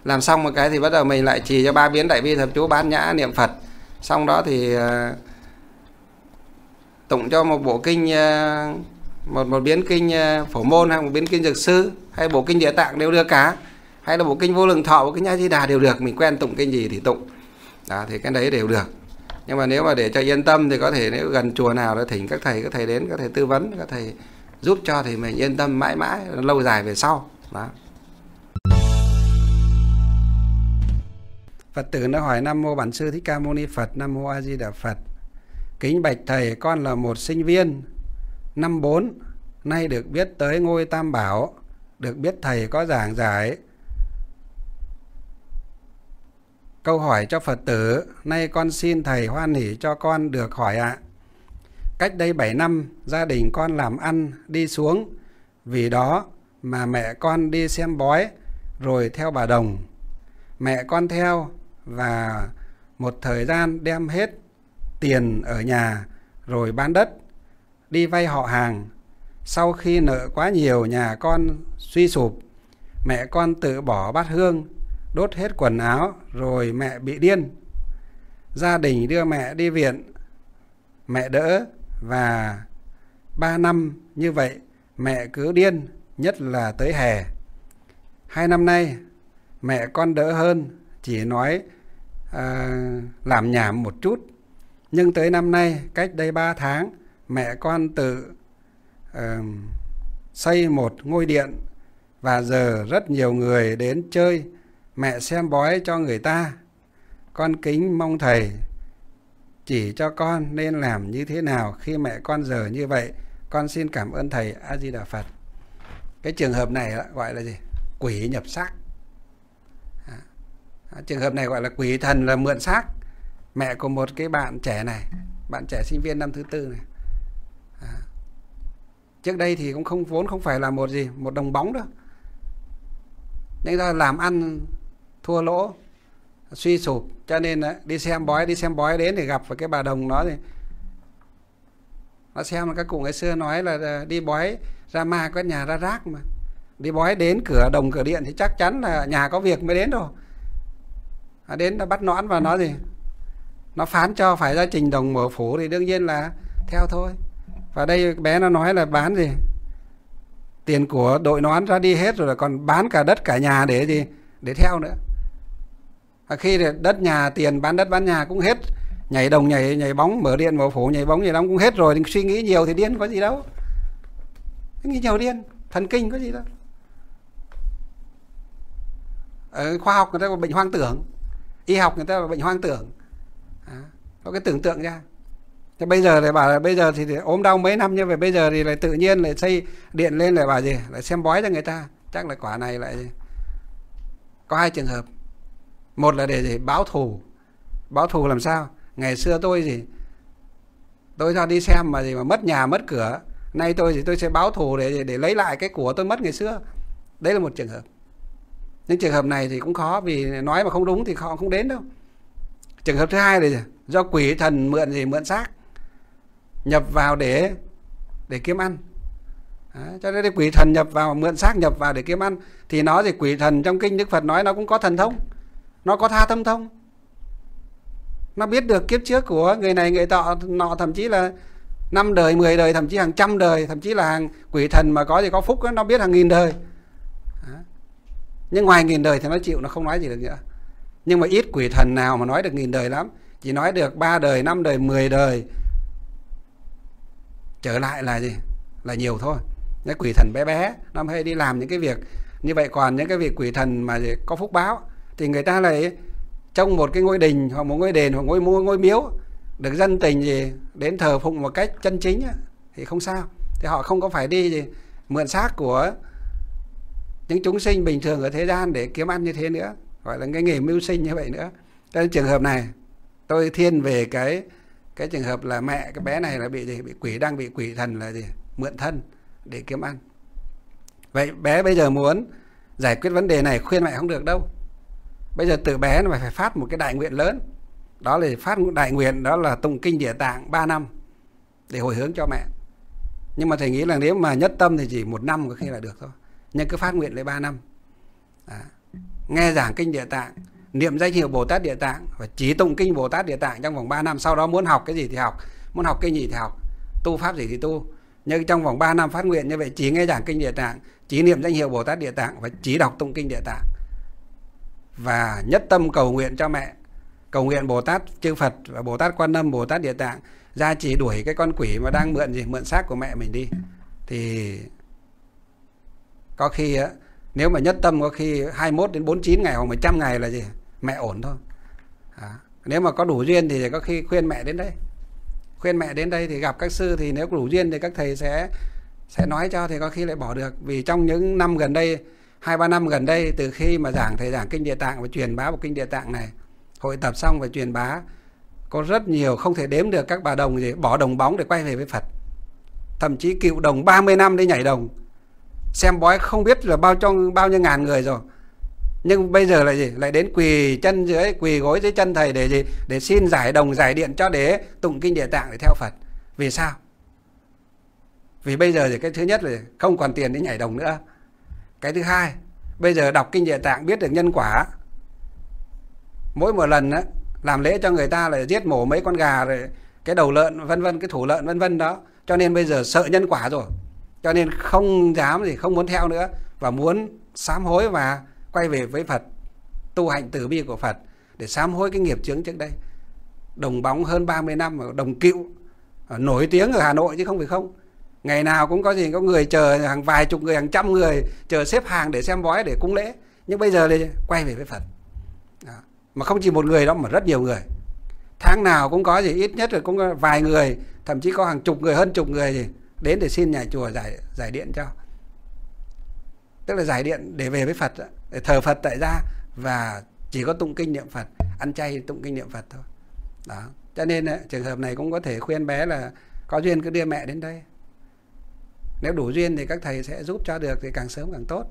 làm xong một cái thì bắt đầu mình lại trì cho ba biến đại bi thập chú bát nhã niệm Phật, xong đó thì tụng cho một bộ kinh, một một biến kinh Phổ Môn hay một biến kinh Dược Sư hay bộ kinh Địa Tạng đều được cả, hay là bộ kinh Vô Lượng Thọ, bộ kinh A-di-đà đều được, mình quen tụng kinh gì thì tụng đó, thì cái đấy đều được. Nhưng mà nếu mà để cho yên tâm thì có thể nếu gần chùa nào đó thỉnh các thầy, các thầy đến, các thầy tư vấn, các thầy giúp cho thì mình yên tâm mãi mãi lâu dài về sau đó. Phật tử nó hỏi: Nam mô Bản Sư Thích Ca Mâu Ni Phật, Nam mô A Di Đà Phật. Kính bạch thầy, con là một sinh viên năm bốn, nay được biết tới ngôi Tam Bảo, được biết thầy có giảng giải. Câu hỏi cho Phật tử, nay con xin thầy hoan hỷ cho con được hỏi ạ. À. Cách đây bảy năm, gia đình con làm ăn đi xuống, vì đó mà mẹ con đi xem bói rồi theo bà đồng. Mẹ con theo và một thời gian đem hết tiền ở nhà rồi bán đất, đi vay họ hàng. Sau khi nợ quá nhiều, nhà con suy sụp, mẹ con tự bỏ bát hương, đốt hết quần áo rồi mẹ bị điên. Gia đình đưa mẹ đi viện, mẹ đỡ và ba năm như vậy mẹ cứ điên, nhất là tới hè. Hai năm nay mẹ con đỡ hơn, chỉ nói à, làm nhảm một chút. Nhưng tới năm nay, cách đây ba tháng, mẹ con tự à, xây một ngôi điện và giờ rất nhiều người đến chơi, mẹ xem bói cho người ta. Con kính mong thầy chỉ cho con nên làm như thế nào khi mẹ con giờ như vậy. Con xin cảm ơn thầy. A Di Đà Phật. Cái trường hợp này gọi là gì? Quỷ nhập xác. Trường hợp này gọi là quỷ thần là mượn xác. Mẹ của một cái bạn trẻ này, bạn trẻ sinh viên năm thứ tư này, à, trước đây thì cũng không, vốn không phải là một gì, một đồng bóng đâu, nên ra làm ăn thua lỗ, suy sụp, cho nên đó, đi xem bói, đi xem bói đến thì gặp với cái bà đồng nó thì nó xem, các cụ ngày xưa nói là đi bói ra ma quét nhà ra rác, mà đi bói đến cửa đồng cửa điện thì chắc chắn là nhà có việc mới đến rồi. À, đến nó bắt nõn và nó gì, nó phán cho phải ra trình đồng mở phủ thì đương nhiên là theo thôi. Và đây bé nó nói là bán gì, tiền của đội nón ra đi hết rồi, là còn bán cả đất cả nhà để gì, để theo nữa. Và khi đất nhà, tiền bán đất bán nhà cũng hết, nhảy đồng nhảy nhảy bóng, mở điện mở phủ, nhảy bóng nhảy bóng cũng hết rồi, suy nghĩ nhiều thì điên có gì đâu, nghĩ nhiều điên, thần kinh có gì đâu. Ở khoa học người ta có bệnh hoang tưởng, y học người ta là bệnh hoang tưởng, à, có cái tưởng tượng ra. Thế bây giờ lại bảo là bây giờ thì, thì ốm đau mấy năm như vậy, bây giờ thì lại tự nhiên lại xây điện lên lại bảo gì, lại xem bói cho người ta, chắc là quả này lại gì? Có hai trường hợp, một là để gì, báo thù. Báo thù làm sao? Ngày xưa tôi gì, tôi ra đi xem mà gì mà mất nhà mất cửa, nay tôi thì tôi sẽ báo thù để để lấy lại cái của tôi mất ngày xưa. Đấy là một trường hợp. Những trường hợp này thì cũng khó, vì nói mà không đúng thì họ không đến đâu. Trường hợp thứ hai là do quỷ thần mượn gì mượn xác nhập vào để để kiếm ăn. Đấy, cho nên quỷ thần nhập vào, mượn xác nhập vào để kiếm ăn, thì nó thì quỷ thần trong kinh Đức Phật nói nó cũng có thần thông, nó có tha tâm thông, nó biết được kiếp trước của người này người tọ nọ, thậm chí là năm đời, mười đời, thậm chí hàng trăm đời, thậm chí là hàng quỷ thần mà có thì có phúc đó, nó biết hàng nghìn đời. Đấy. Nhưng ngoài nghìn đời thì nó chịu, nó không nói gì được nữa. Nhưng mà ít quỷ thần nào mà nói được nghìn đời lắm, chỉ nói được ba đời, năm đời, mười đời trở lại là gì? Là nhiều thôi. Những quỷ thần bé bé nó hay đi làm những cái việc như vậy. Còn những cái vị quỷ thần mà có phúc báo thì người ta lại trong một cái ngôi đình hoặc một ngôi đền hoặc ngôi ngôi miếu được dân tình gì đến thờ phụng một cách chân chính thì không sao, thì họ không có phải đi gì mượn xác của những chúng sinh bình thường ở thế gian để kiếm ăn như thế nữa, gọi là cái nghề mưu sinh như vậy nữa. Trong trường hợp này tôi thiên về cái cái trường hợp là mẹ cái bé này là bị gì, bị quỷ, đang bị quỷ thần là gì mượn thân để kiếm ăn. Vậy bé bây giờ muốn giải quyết vấn đề này khuyên mẹ không được đâu. Bây giờ từ bé nó phải phát một cái đại nguyện lớn. Đó là phát một đại nguyện, đó là tụng kinh Địa Tạng ba năm để hồi hướng cho mẹ. Nhưng mà thầy nghĩ là nếu mà nhất tâm thì chỉ một năm có khi là được thôi. Nhưng cứ phát nguyện lấy ba năm. Đó. Nghe giảng kinh Địa Tạng, niệm danh hiệu Bồ Tát Địa Tạng và chỉ tụng kinh Bồ Tát Địa Tạng trong vòng ba năm. Sau đó muốn học cái gì thì học, muốn học cái gì thì học, tu pháp gì thì tu. Nhưng trong vòng ba năm phát nguyện như vậy, chỉ nghe giảng kinh Địa Tạng, chỉ niệm danh hiệu Bồ Tát Địa Tạng và chỉ đọc tụng kinh Địa Tạng. Và nhất tâm cầu nguyện cho mẹ, cầu nguyện Bồ Tát Chư Phật và Bồ Tát Quan Âm, Bồ Tát Địa Tạng ra chỉ đuổi cái con quỷ mà đang mượn gì mượn xác của mẹ mình đi. Thì có khi á, nếu mà nhất tâm có khi hai mươi mốt đến bốn mươi chín ngày hoặc một trăm ngày là gì mẹ ổn thôi. À, nếu mà có đủ duyên thì có khi khuyên mẹ đến đây. Khuyên mẹ đến đây thì gặp các sư, thì nếu đủ duyên thì các thầy sẽ sẽ nói cho, thì có khi lại bỏ được. Vì trong những năm gần đây, hai ba năm gần đây, từ khi mà giảng thầy giảng kinh Địa Tạng và truyền bá một kinh Địa Tạng này, hội tập xong và truyền bá, có rất nhiều không thể đếm được các bà đồng gì bỏ đồng bóng để quay về với Phật. Thậm chí cựu đồng ba mươi năm đi nhảy đồng, xem bói không biết là bao trong bao nhiêu ngàn người rồi. Nhưng bây giờ là gì? Lại đến quỳ chân dưới, quỳ gối dưới chân thầy để gì? Để xin giải đồng, giải điện cho để tụng kinh Địa Tạng để theo Phật. Vì sao? Vì bây giờ thì cái thứ nhất là không còn tiền để nhảy đồng nữa. Cái thứ hai, bây giờ đọc kinh Địa Tạng biết được nhân quả. Mỗi một lần á, làm lễ cho người ta lại giết mổ mấy con gà, rồi cái đầu lợn vân vân, cái thủ lợn vân vân đó. Cho nên bây giờ sợ nhân quả rồi. Cho nên không dám gì, không muốn theo nữa. Và muốn sám hối và quay về với Phật, tu hành từ bi của Phật để sám hối cái nghiệp chướng trước đây. Đồng bóng hơn ba mươi năm, đồng cựu nổi tiếng ở Hà Nội chứ không phải không. Ngày nào cũng có gì, có người chờ hàng vài chục người, hàng trăm người chờ xếp hàng để xem bói, để cúng lễ. Nhưng bây giờ thì quay về với Phật. Đó. Mà không chỉ một người đó mà rất nhiều người. Tháng nào cũng có gì, ít nhất là cũng có vài người, thậm chí có hàng chục người, hơn chục người gì đến để xin nhà chùa giải giải điện cho. Tức là giải điện để về với Phật, để thờ Phật tại gia và chỉ có tụng kinh niệm Phật, ăn chay tụng kinh niệm Phật thôi. Đó. Cho nên trường hợp này cũng có thể khuyên bé là có duyên cứ đưa mẹ đến đây. Nếu đủ duyên thì các thầy sẽ giúp cho được thì càng sớm càng tốt.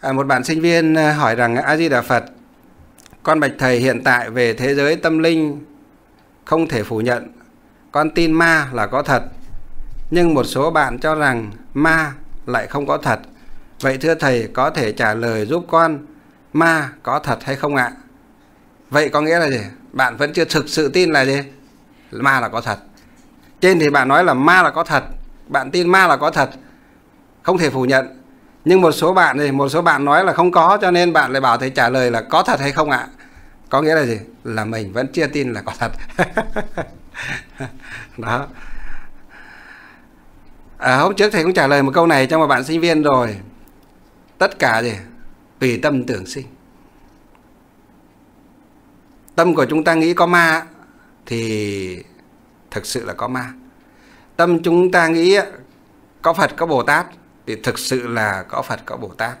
À, một bạn sinh viên hỏi rằng: A-di-đà Phật, con bạch thầy, hiện tại về thế giới tâm linh không thể phủ nhận, con tin ma là có thật. Nhưng một số bạn cho rằng ma lại không có thật. Vậy thưa thầy có thể trả lời giúp con ma có thật hay không ạ? Vậy có nghĩa là gì? Bạn vẫn chưa thực sự tin là gì? Ma là có thật. Trên thì bạn nói là ma là có thật, bạn tin ma là có thật, không thể phủ nhận. Nhưng một số bạn thì một số bạn nói là không có, cho nên bạn lại bảo thầy trả lời là có thật hay không ạ? Có nghĩa là gì? Là mình vẫn chưa tin là có thật. Đó. À, hôm trước thầy cũng trả lời một câu này cho một bạn sinh viên rồi. Tất cả gì? Tùy tâm tưởng sinh. Tâm của chúng ta nghĩ có ma thì thực sự là có ma. Tâm chúng ta nghĩ có Phật có Bồ Tát thì thực sự là có Phật có Bồ Tát.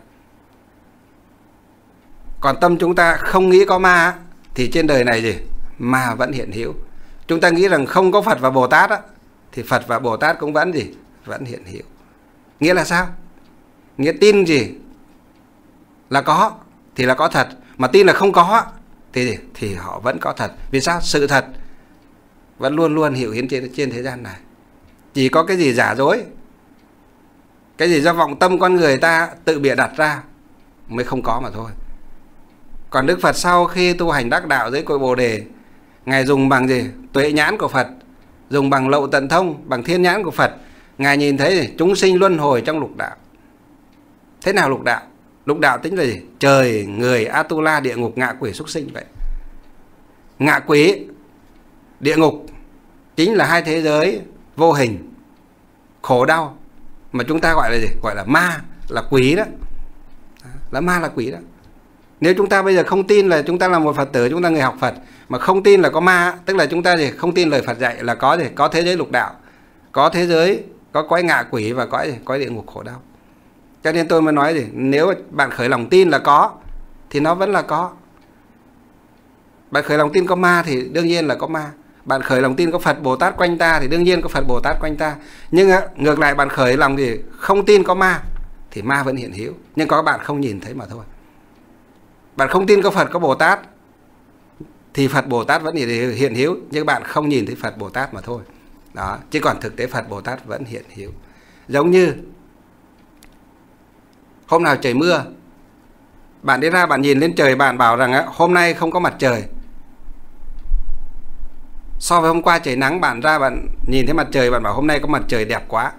Còn tâm chúng ta không nghĩ có ma thì trên đời này gì? Ma vẫn hiện hữu. Chúng ta nghĩ rằng không có Phật và Bồ Tát á, thì Phật và Bồ Tát cũng vẫn gì? Vẫn hiện hữu. Nghĩa là sao? Nghĩa tin gì là có thì là có thật, mà tin là không có thì gì? Thì họ vẫn có thật. Vì sao? Sự thật vẫn luôn luôn hiện hiện trên, trên thế gian này. Chỉ có cái gì giả dối, cái gì do vọng tâm con người ta tự bịa đặt ra mới không có mà thôi. Còn Đức Phật sau khi tu hành đắc đạo dưới cội Bồ Đề, Ngài dùng bằng gì? Tuệ nhãn của Phật, dùng bằng lậu tận thông, bằng thiên nhãn của Phật. Ngài nhìn thấy gì? Chúng sinh luân hồi trong lục đạo. Thế nào lục đạo? Lục đạo tính là gì? Trời, người, Atula, địa ngục, ngạ quỷ, súc sinh vậy. Ngạ quỷ, địa ngục chính là hai thế giới vô hình, khổ đau, mà chúng ta gọi là gì? Gọi là ma, là quỷ đó. Là ma, là quỷ đó. Nếu chúng ta bây giờ không tin là chúng ta là một Phật tử, chúng ta người học Phật, mà không tin là có ma, tức là chúng ta gì? Không tin lời Phật dạy là có gì? Có thế giới lục đạo, có thế giới, có cõi ngạ quỷ và cõi cõi địa ngục khổ đau. Cho nên tôi mới nói gì? Nếu bạn khởi lòng tin là có, thì nó vẫn là có. Bạn khởi lòng tin có ma thì đương nhiên là có ma. Bạn khởi lòng tin có Phật Bồ Tát quanh ta thì đương nhiên có Phật Bồ Tát quanh ta. Nhưng ngược lại bạn khởi lòng gì? Không tin có ma thì ma vẫn hiện hữu, nhưng có bạn không nhìn thấy mà thôi. Bạn không tin có Phật có Bồ Tát thì Phật Bồ Tát vẫn hiện hữu, nhưng bạn không nhìn thấy Phật Bồ Tát mà thôi. Đó, chứ còn thực tế Phật Bồ Tát vẫn hiện hữu. Giống như hôm nào trời mưa, bạn đi ra bạn nhìn lên trời, bạn bảo rằng á, hôm nay không có mặt trời. So với hôm qua trời nắng, bạn ra bạn nhìn thấy mặt trời, bạn bảo hôm nay có mặt trời đẹp quá.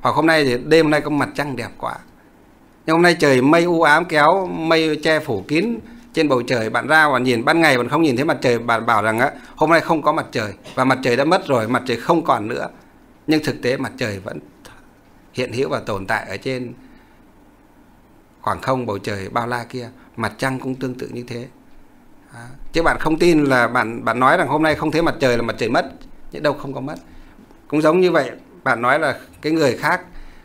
Hoặc hôm nay thì đêm hôm nay có mặt trăng đẹp quá. Nhưng hôm nay trời mây u ám kéo, mây che phủ kín trên bầu trời, bạn ra và nhìn ban ngày bạn không nhìn thấy mặt trời, bạn bảo rằng á, hôm nay không có mặt trời và mặt trời đã mất rồi, mặt trời không còn nữa. Nhưng thực tế mặt trời vẫn hiện hữu và tồn tại ở trên khoảng không bầu trời bao la kia. Mặt trăng cũng tương tự như thế. À, chứ bạn không tin là bạn bạn nói rằng hôm nay không thấy mặt trời là mặt trời mất, nhưng đâu không có mất. Cũng giống như vậy, bạn nói là cái người khác,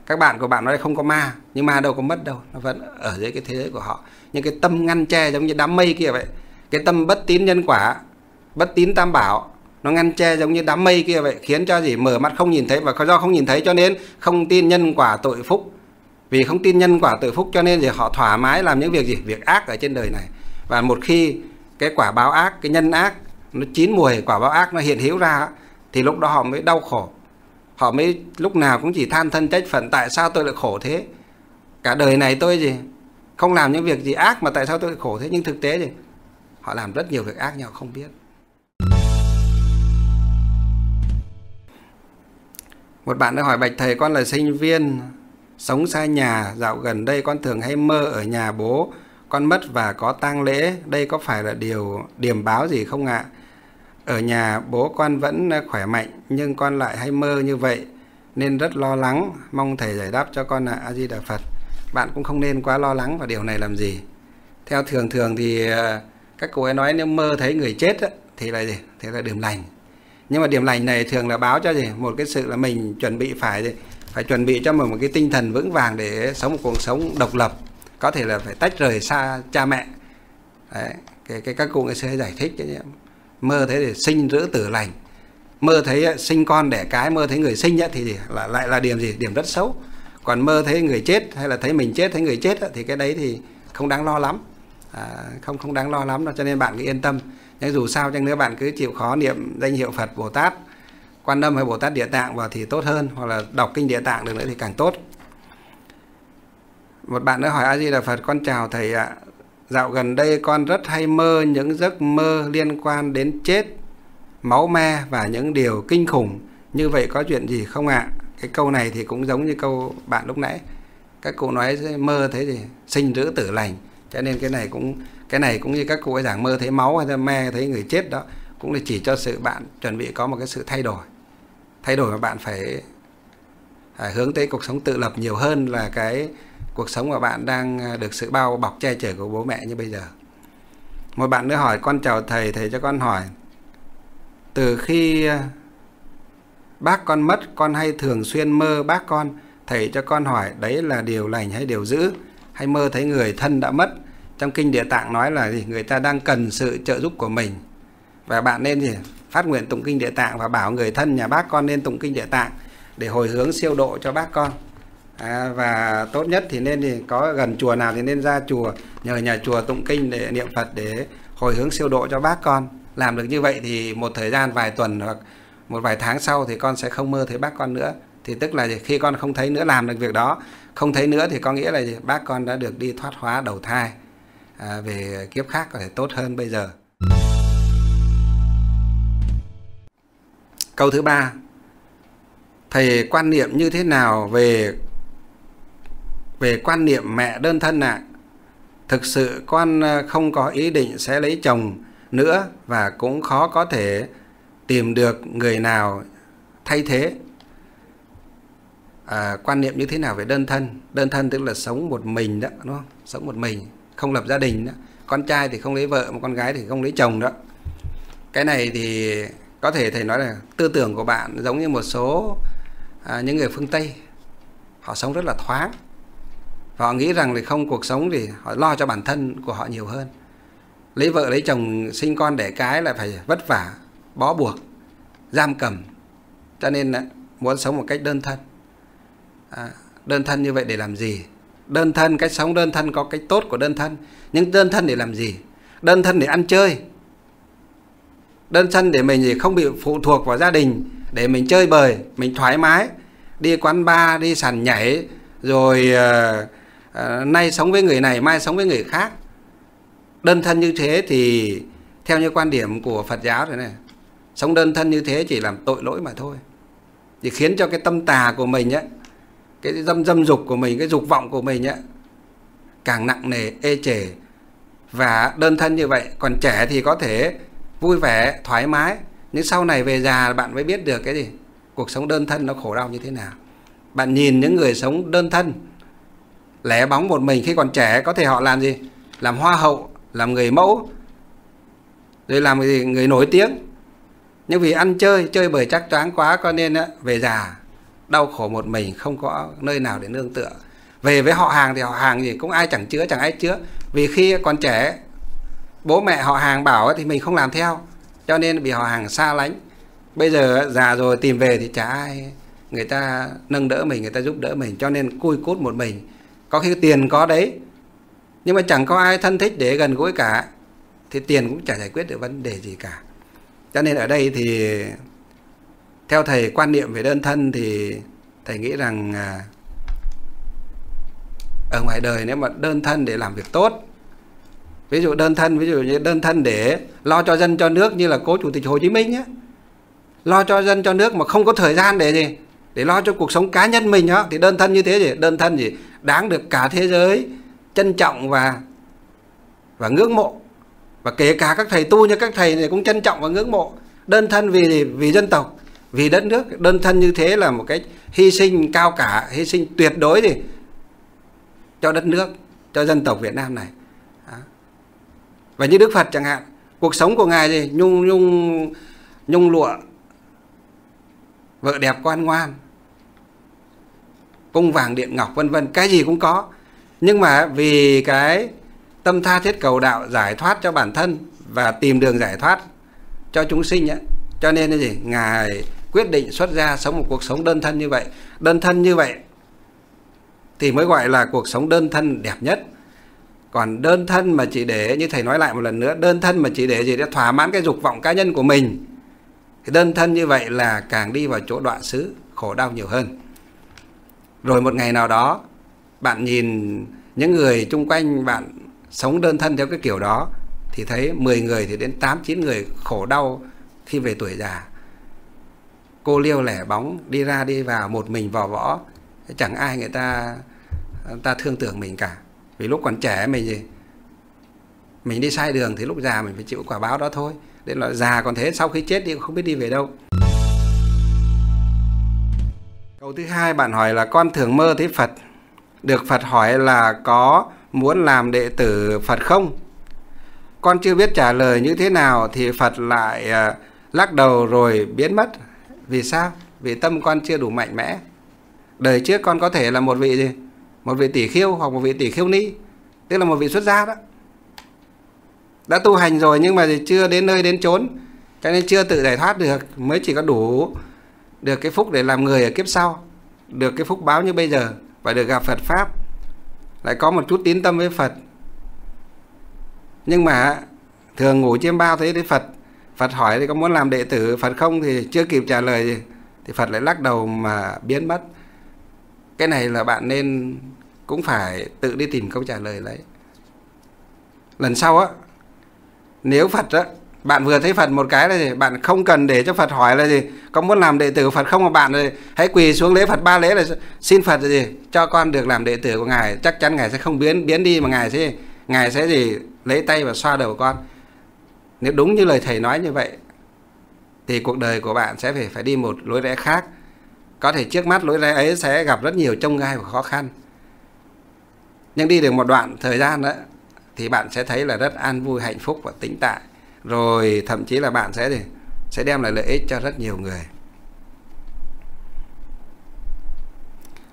các bạn của bạn nói không có ma, nhưng ma đâu có mất đâu, nó vẫn ở dưới cái thế giới của họ. Nhưng cái tâm ngăn che giống như đám mây kia vậy. Cái tâm bất tín nhân quả, bất tín tam bảo, nó ngăn che giống như đám mây kia vậy, khiến cho gì? Mở mắt không nhìn thấy, và do không nhìn thấy cho nên không tin nhân quả tội phúc. Vì không tin nhân quả tội phúc cho nên thì họ thoải mái làm những việc gì? Việc ác ở trên đời này. Và một khi cái quả báo ác, cái nhân ác nó chín mùi, quả báo ác nó hiện hữu ra, thì lúc đó họ mới đau khổ. Họ mới lúc nào cũng chỉ than thân trách phận: tại sao tôi lại khổ thế? Cả đời này tôi gì? Không làm những việc gì ác mà tại sao tôi lại khổ thế? Nhưng thực tế thì họ làm rất nhiều việc ác nhưng họ không biết. Một bạn đã hỏi: bạch thầy, con là sinh viên sống xa nhà, dạo gần đây con thường hay mơ ở nhà bố con mất và có tang lễ, đây có phải là điều điểm báo gì không ạ? Ở nhà bố con vẫn khỏe mạnh nhưng con lại hay mơ như vậy nên rất lo lắng, mong thầy giải đáp cho con ạ. A-di-đà Phật. Bạn cũng không nên quá lo lắng vào điều này làm gì. Theo thường thường thì các cô ấy nói nếu mơ thấy người chết thì là gì? Thế là điểm lành. Nhưng mà điểm lành này thường là báo cho gì? Một cái sự là mình chuẩn bị phải gì? Phải chuẩn bị cho mình một cái tinh thần vững vàng để sống một cuộc sống độc lập, có thể là phải tách rời xa cha mẹ. Đấy, cái, cái các cụ người xưa giải thích đấy, mơ thấy để sinh rữ tử lành, mơ thấy sinh con đẻ cái, mơ thấy người sinh ấy, thì gì? Là, lại là điểm gì? Điểm rất xấu. Còn mơ thấy người chết hay là thấy mình chết, thấy người chết ấy, thì cái đấy thì không đáng lo lắm, à, không không đáng lo lắm đâu. Cho nên bạn cứ yên tâm. Nhưng dù sao chăng nữa bạn cứ chịu khó niệm danh hiệu Phật Bồ Tát Quan Âm hay Bồ Tát Địa Tạng vào thì tốt hơn, hoặc là đọc kinh Địa Tạng được nữa thì càng tốt. Một bạn đã hỏi: A Di Đà Phật, con chào thầy ạ. Dạo gần đây con rất hay mơ những giấc mơ liên quan đến chết, máu me và những điều kinh khủng. Như vậy có chuyện gì không ạ? Cái câu này thì cũng giống như câu bạn lúc nãy. Các cụ nói mơ thế thì sinh rữ tử lành. Cho nên cái này cũng cái này cũng như các cụ ấy giảng mơ thấy máu hay là me thấy người chết đó, cũng là chỉ cho sự bạn chuẩn bị có một cái sự thay đổi. Thay đổi mà bạn phải, phải hướng tới cuộc sống tự lập nhiều hơn là cái cuộc sống của bạn đang được sự bao bọc che chở của bố mẹ như bây giờ. Một bạn nữa hỏi: con chào thầy, thầy cho con hỏi, từ khi bác con mất con hay thường xuyên mơ bác con, thầy cho con hỏi đấy là điều lành hay điều dữ? Hay mơ thấy người thân đã mất? Trong kinh Địa Tạng nói là gì? Người ta đang cần sự trợ giúp của mình và bạn nên gì? phát nguyện tụng kinh Địa Tạng và bảo người thân nhà bác con nên tụng kinh Địa Tạng để hồi hướng siêu độ cho bác con. À, và tốt nhất thì nên thì có gần chùa nào thì nên ra chùa, nhờ nhà chùa tụng kinh để niệm Phật để hồi hướng siêu độ cho bác con. Làm được như vậy thì một thời gian vài tuần hoặc một vài tháng sau thì con sẽ không mơ thấy bác con nữa. Thì tức là khi con không thấy nữa, làm được việc đó không thấy nữa thì có nghĩa là bác con đã được đi thoát hóa đầu thai à, về kiếp khác có thể tốt hơn bây giờ. Câu thứ ba, thầy quan niệm như thế nào về về quan niệm mẹ đơn thân ạ? À? Thực sự con không có ý định sẽ lấy chồng nữa và cũng khó có thể tìm được người nào thay thế. À, quan niệm như thế nào về đơn thân? Đơn thân tức là sống một mình đó, đúng không? Sống một mình, không lập gia đình đó. Con trai thì không lấy vợ, mà con gái thì không lấy chồng đó. Cái này thì có thể thầy nói là tư tưởng của bạn giống như một số à, những người phương Tây. Họ sống rất là thoáng và họ nghĩ rằng thì không, cuộc sống thì họ lo cho bản thân của họ nhiều hơn. Lấy vợ lấy chồng sinh con đẻ cái là phải vất vả, bó buộc, giam cầm. Cho nên là muốn sống một cách đơn thân. À, đơn thân như vậy để làm gì? Đơn thân, cách sống đơn thân có cách tốt của đơn thân. Nhưng đơn thân để làm gì? Đơn thân để ăn chơi, đơn thân để mình thì không bị phụ thuộc vào gia đình, để mình chơi bời, mình thoải mái, đi quán bar, đi sàn nhảy, rồi uh, uh, nay sống với người này, mai sống với người khác. Đơn thân như thế thì theo như quan điểm của Phật giáo thế này, sống đơn thân như thế chỉ làm tội lỗi mà thôi, thì khiến cho cái tâm tà của mình ấy, cái dâm dâm dục của mình, cái dục vọng của mình ấy, càng nặng nề, ê chề. Và đơn thân như vậy, còn trẻ thì có thể vui vẻ, thoải mái, nhưng sau này về già bạn mới biết được cái gì cuộc sống đơn thân nó khổ đau như thế nào. Bạn nhìn những người sống đơn thân, lẻ bóng một mình khi còn trẻ, có thể họ làm gì? Làm hoa hậu, làm người mẫu, rồi làm gì? Người nổi tiếng. Nhưng vì ăn chơi, chơi bời chắc choáng quá, cho nên á, về già đau khổ một mình, không có nơi nào để nương tựa. Về với họ hàng thì họ hàng gì cũng ai chẳng chứa, chẳng ai chứa. Vì khi còn trẻ, bố mẹ họ hàng bảo thì mình không làm theo, cho nên bị họ hàng xa lánh. Bây giờ già rồi tìm về thì chả ai, người ta nâng đỡ mình, người ta giúp đỡ mình, cho nên cui cút một mình. Có khi tiền có đấy, nhưng mà chẳng có ai thân thích để gần gũi cả, thì tiền cũng chả giải quyết được vấn đề gì cả. Cho nên ở đây thì theo thầy quan niệm về đơn thân thì thầy nghĩ rằng à, ở ngoài đời nếu mà đơn thân để làm việc tốt, ví dụ đơn thân, ví dụ như đơn thân để lo cho dân cho nước như là cố Chủ tịch Hồ Chí Minh ấy, lo cho dân cho nước mà không có thời gian để gì, để lo cho cuộc sống cá nhân mình đó, thì đơn thân như thế gì, đơn thân gì đáng được cả thế giới trân trọng và và ngưỡng mộ, và kể cả các thầy tu như các thầy này cũng trân trọng và ngưỡng mộ. Đơn thân vì vì dân tộc, vì đất nước, đơn thân như thế là một cái hy sinh cao cả, hy sinh tuyệt đối gì cho đất nước, cho dân tộc Việt Nam này. Và như Đức Phật chẳng hạn, cuộc sống của Ngài gì nhung nhung nhung lụa, vợ đẹp quan ngoan, cung vàng điện ngọc vân vân, cái gì cũng có. Nhưng mà vì cái tâm tha thiết cầu đạo, giải thoát cho bản thân và tìm đường giải thoát cho chúng sinh ấy, cho nên là gì, Ngài quyết định xuất gia sống một cuộc sống đơn thân như vậy. Đơn thân như vậy thì mới gọi là cuộc sống đơn thân đẹp nhất. Còn đơn thân mà chỉ để, như thầy nói lại một lần nữa, đơn thân mà chỉ để gì để thỏa mãn cái dục vọng cá nhân của mình, thì đơn thân như vậy là càng đi vào chỗ đọa xứ, khổ đau nhiều hơn. Rồi một ngày nào đó bạn nhìn những người chung quanh bạn sống đơn thân theo cái kiểu đó, thì thấy mười người thì đến tám chín người khổ đau khi về tuổi già, cô liêu lẻ bóng, đi ra đi vào một mình vò võ, chẳng ai người ta người ta thương tưởng mình cả. Vì lúc còn trẻ mình gì, mình đi sai đường thì lúc già mình phải chịu quả báo đó thôi. Nên là già còn thế, sau khi chết thì không biết đi về đâu. Câu thứ hai, bạn hỏi là con thường mơ thấy Phật, được Phật hỏi là có muốn làm đệ tử Phật không? Con chưa biết trả lời như thế nào thì Phật lại lắc đầu rồi biến mất. Vì sao? Vì tâm con chưa đủ mạnh mẽ. Đời trước con có thể là một vị gì? Một vị tỷ khiêu hoặc một vị tỷ khiêu ni, tức là một vị xuất gia đó, đã tu hành rồi nhưng mà chưa đến nơi đến chốn. Cho nên chưa tự giải thoát được, mới chỉ có đủ được cái phúc để làm người ở kiếp sau, được cái phúc báo như bây giờ, và được gặp Phật Pháp, lại có một chút tín tâm với Phật. Nhưng mà thường ngủ chiêm bao thấy đấy, Phật Phật hỏi thì có muốn làm đệ tử Phật không, thì chưa kịp trả lời gì, thì Phật lại lắc đầu mà biến mất. Cái này là bạn nên cũng phải tự đi tìm câu trả lời đấy. Lần sau á, nếu Phật á, bạn vừa thấy Phật một cái là gì, bạn không cần để cho Phật hỏi là gì, có muốn làm đệ tử Phật không, mà bạn rồi hãy quỳ xuống lễ Phật ba lễ là xin Phật là gì, cho con được làm đệ tử của Ngài. Chắc chắn Ngài sẽ không biến biến đi, mà Ngài sẽ Ngài sẽ gì lấy tay và xoa đầu con. Nếu đúng như lời thầy nói như vậy, thì cuộc đời của bạn sẽ phải phải đi một lối rẽ khác. Có thể trước mắt lối rẽ ấy sẽ gặp rất nhiều chông gai và khó khăn, nhưng đi được một đoạn thời gian đó, thì bạn sẽ thấy là rất an vui, hạnh phúc và tĩnh tại. Rồi thậm chí là bạn sẽ sẽ đem lại lợi ích cho rất nhiều người.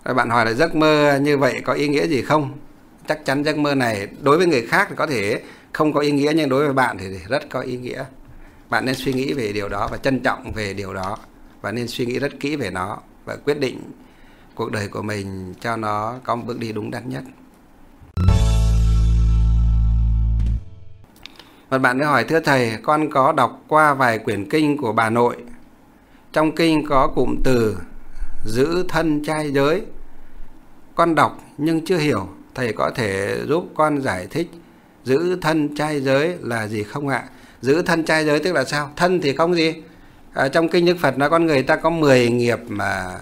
Rồi bạn hỏi là giấc mơ như vậy có ý nghĩa gì không? Chắc chắn giấc mơ này đối với người khác thì có thể không có ý nghĩa, nhưng đối với bạn thì rất có ý nghĩa. Bạn nên suy nghĩ về điều đó và trân trọng về điều đó, và nên suy nghĩ rất kỹ về nó và quyết định cuộc đời của mình cho nó có một bước đi đúng đắn nhất. Một bạn mới hỏi: thưa thầy, con có đọc qua vài quyển kinh của bà nội. Trong kinh có cụm từ giữ thân trai giới. Con đọc nhưng chưa hiểu. Thầy có thể giúp con giải thích giữ thân trai giới là gì không ạ? Giữ thân trai giới tức là sao? Thân thì không gì. À, trong kinh Đức Phật nói con người ta có mười nghiệp mà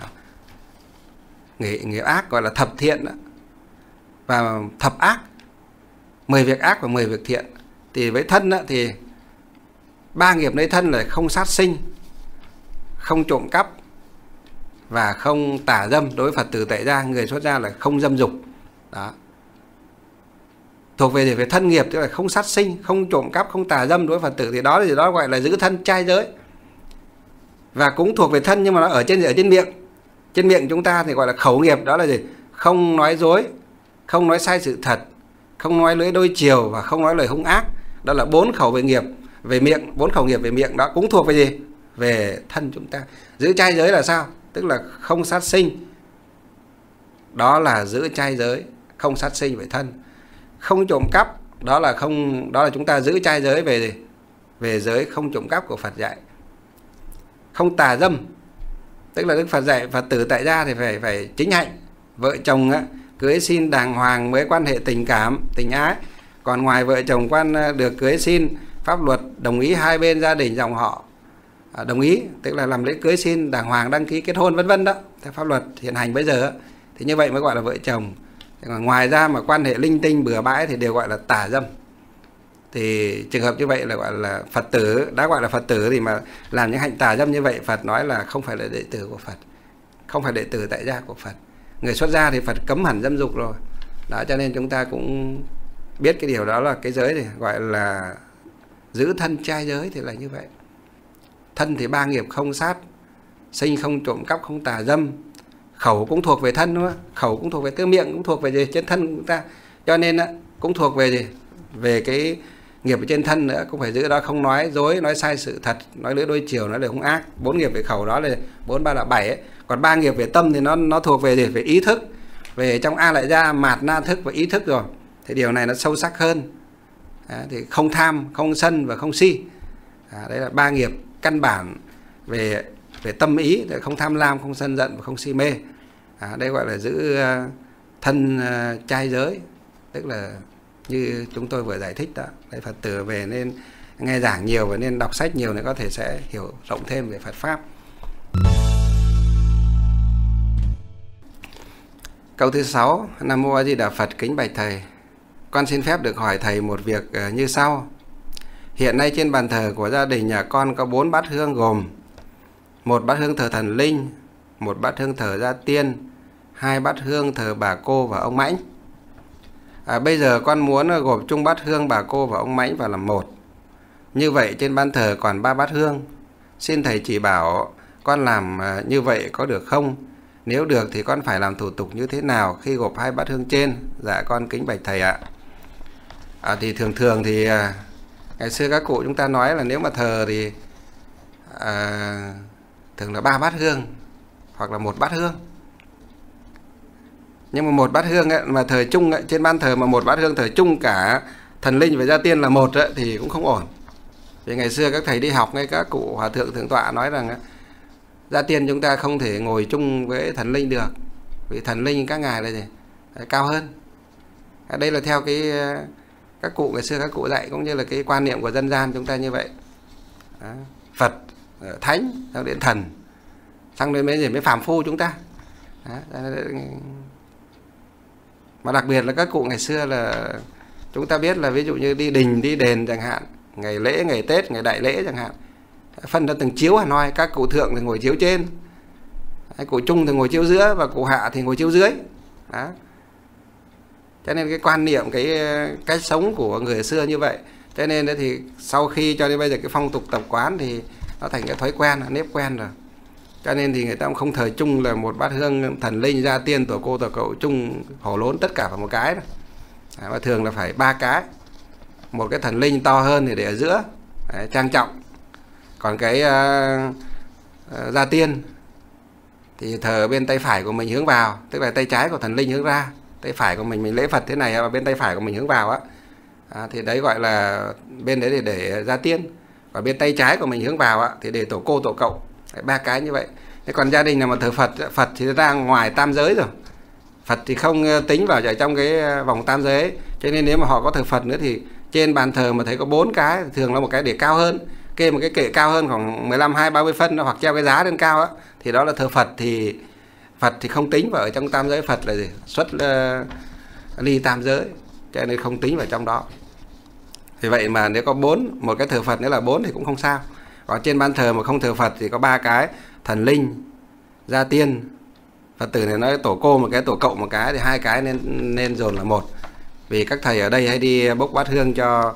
nghiệp, nghiệp ác, gọi là thập thiện và thập ác. mười việc ác và mười việc thiện. Thì với thân á, thì ba nghiệp nơi thân là không sát sinh, không trộm cắp và không tà dâm. Đối với Phật tử tại gia, người xuất gia là không dâm dục. Đó. Thuộc về về thân nghiệp, tức là không sát sinh, không trộm cắp, không tà dâm. Đối với Phật tử thì đó thì đó gọi là giữ thân trai giới. Và cũng thuộc về thân, nhưng mà nó ở trên ở trên miệng. Trên miệng chúng ta thì gọi là khẩu nghiệp, đó là gì? Không nói dối, không nói sai sự thật, không nói lưỡi đôi chiều và không nói lời hung ác. Đó là bốn khẩu về nghiệp về miệng, bốn khẩu nghiệp về miệng đó cũng thuộc về gì? Về thân chúng ta. Giữ trai giới là sao? Tức là không sát sinh. Đó là giữ trai giới, không sát sinh về thân. Không trộm cắp, đó là không đó là chúng ta giữ trai giới về gì? Về giới không trộm cắp của Phật dạy. Không tà dâm, tức là Đức Phật dạy Phật tử tại gia thì phải phải chính hạnh, vợ chồng á, cưới xin đàng hoàng mới quan hệ tình cảm, tình ái. Còn ngoài vợ chồng quan được cưới xin, pháp luật đồng ý hai bên gia đình dòng họ đồng ý, tức là làm lễ cưới xin đàng hoàng, đăng ký kết hôn vân vân đó, theo pháp luật hiện hành bây giờ, thì như vậy mới gọi là vợ chồng. Ngoài ra mà quan hệ linh tinh bừa bãi thì đều gọi là tà dâm. Thì trường hợp như vậy là gọi là Phật tử, đã gọi là Phật tử thì mà làm những hành tà dâm như vậy, Phật nói là không phải là đệ tử của Phật, không phải đệ tử tại gia của Phật. Người xuất gia thì Phật cấm hẳn dâm dục rồi. Đó, cho nên chúng ta cũng biết cái điều đó là cái giới này, gọi là giữ thân trai giới thì là như vậy. Thân thì ba nghiệp không sát sinh, không trộm cắp, không tà dâm. Khẩu cũng thuộc về thân, đúng không? Khẩu cũng thuộc về cái miệng, cũng thuộc về gì? Trên thân chúng ta. Cho nên cũng thuộc về gì? Về cái nghiệp ở trên thân nữa, cũng phải giữ đó. Không nói dối, nói sai sự thật, nói lưỡi đôi chiều, nói lời hung ác. Bốn nghiệp về khẩu đó là bốn ba là bảy ấy. Còn ba nghiệp về tâm thì nó nó thuộc về gì? Về ý thức, về trong A Lại Gia mạt na thức và ý thức rồi, thì điều này nó sâu sắc hơn. Đó, thì không tham, không sân và không si. Đó, đấy là ba nghiệp căn bản về về tâm ý, không tham lam, không sân giận và không si mê. Đó, đây gọi là giữ thân trai giới, tức là như chúng tôi vừa giải thích đó. Đấy, Phật tử về nên nghe giảng nhiều và nên đọc sách nhiều để có thể sẽ hiểu rộng thêm về Phật Pháp. Câu thứ sáu. Nam Mô A Di Đà Phật. Kính bạch thầy, con xin phép được hỏi thầy một việc như sau. Hiện nay trên bàn thờ của gia đình nhà con có bốn bát hương, gồm một bát hương thờ thần linh, một bát hương thờ gia tiên, hai bát hương thờ bà cô và ông Mãnh. À, bây giờ con muốn gộp chung bát hương bà cô và ông Mãnh vào làm một. Như vậy trên bàn thờ còn ba bát hương. Xin thầy chỉ bảo con làm như vậy có được không? Nếu được thì con phải làm thủ tục như thế nào khi gộp hai bát hương trên? Dạ con kính bạch thầy ạ. À, thì thường thường thì ngày xưa các cụ chúng ta nói là nếu mà thờ thì à, thường là ba bát hương hoặc là một bát hương. Nhưng mà một bát hương ấy, mà thời chung ấy, trên ban thờ mà một bát hương thời chung cả thần linh và gia tiên là một ấy, thì cũng không ổn. Vì ngày xưa các thầy đi học ngay các cụ hòa thượng thượng tọa nói rằng ấy, gia tiên chúng ta không thể ngồi chung với thần linh được, vì thần linh các ngài là gì? Cao hơn. Đây là theo cái các cụ ngày xưa các cụ dạy, cũng như là cái quan niệm của dân gian chúng ta như vậy. Đó. Phật, thánh, sau đến thần, xong đến mấy gì mới phàm phu chúng ta. Đó. Mà đặc biệt là các cụ ngày xưa là chúng ta biết là ví dụ như đi đình, đi đền chẳng hạn, ngày lễ, ngày Tết, ngày đại lễ chẳng hạn, phân ra từng chiếu Hà Nội, các cụ thượng thì ngồi chiếu trên, cụ trung thì ngồi chiếu giữa, và cụ hạ thì ngồi chiếu dưới. Đó. Cho nên cái quan niệm, cái cách sống của người xưa như vậy, cho nên thì sau khi cho đến bây giờ cái phong tục tập quán thì nó thành cái thói quen, nếp quen rồi. Cho nên thì người ta cũng không thờ chung là một bát hương thần linh gia tiên tổ cô tổ cậu chung hổ lốn tất cả vào một cái rồi. Đấy, và thường là phải ba cái, một cái thần linh to hơn thì để ở giữa. Đấy, trang trọng. Còn cái uh, uh, gia tiên thì thờ bên tay phải của mình hướng vào, tức là tay trái của thần linh hướng ra, tay phải của mình mình lễ Phật thế này và bên tay phải của mình hướng vào á, à, thì đấy gọi là bên đấy để để gia tiên, và bên tay trái của mình hướng vào á thì để tổ cô tổ cậu. Đấy, ba cái như vậy. Thế còn gia đình nào mà thờ Phật, Phật thì ra ngoài tam giới rồi, Phật thì không tính vào trong cái vòng tam giới ấy. Cho nên nếu mà họ có thờ Phật nữa thì trên bàn thờ mà thấy có bốn cái, thường là một cái để cao hơn, kê một cái kệ cao hơn khoảng mười lăm, hai mươi, ba mươi phân hoặc treo cái giá lên cao á, thì đó là thờ Phật. Thì Phật thì không tính vào ở trong tam giới, Phật là gì? Xuất uh, ly tam giới, cho nên không tính vào trong đó. Vì vậy mà nếu có bốn, một cái thờ Phật nữa là bốn thì cũng không sao. Còn trên ban thờ mà không thờ Phật thì có ba cái, thần linh, gia tiên, Phật tử này nói tổ cô một cái, tổ cậu một cái, thì hai cái nên nên dồn là một. Vì các thầy ở đây hay đi bốc bát hương cho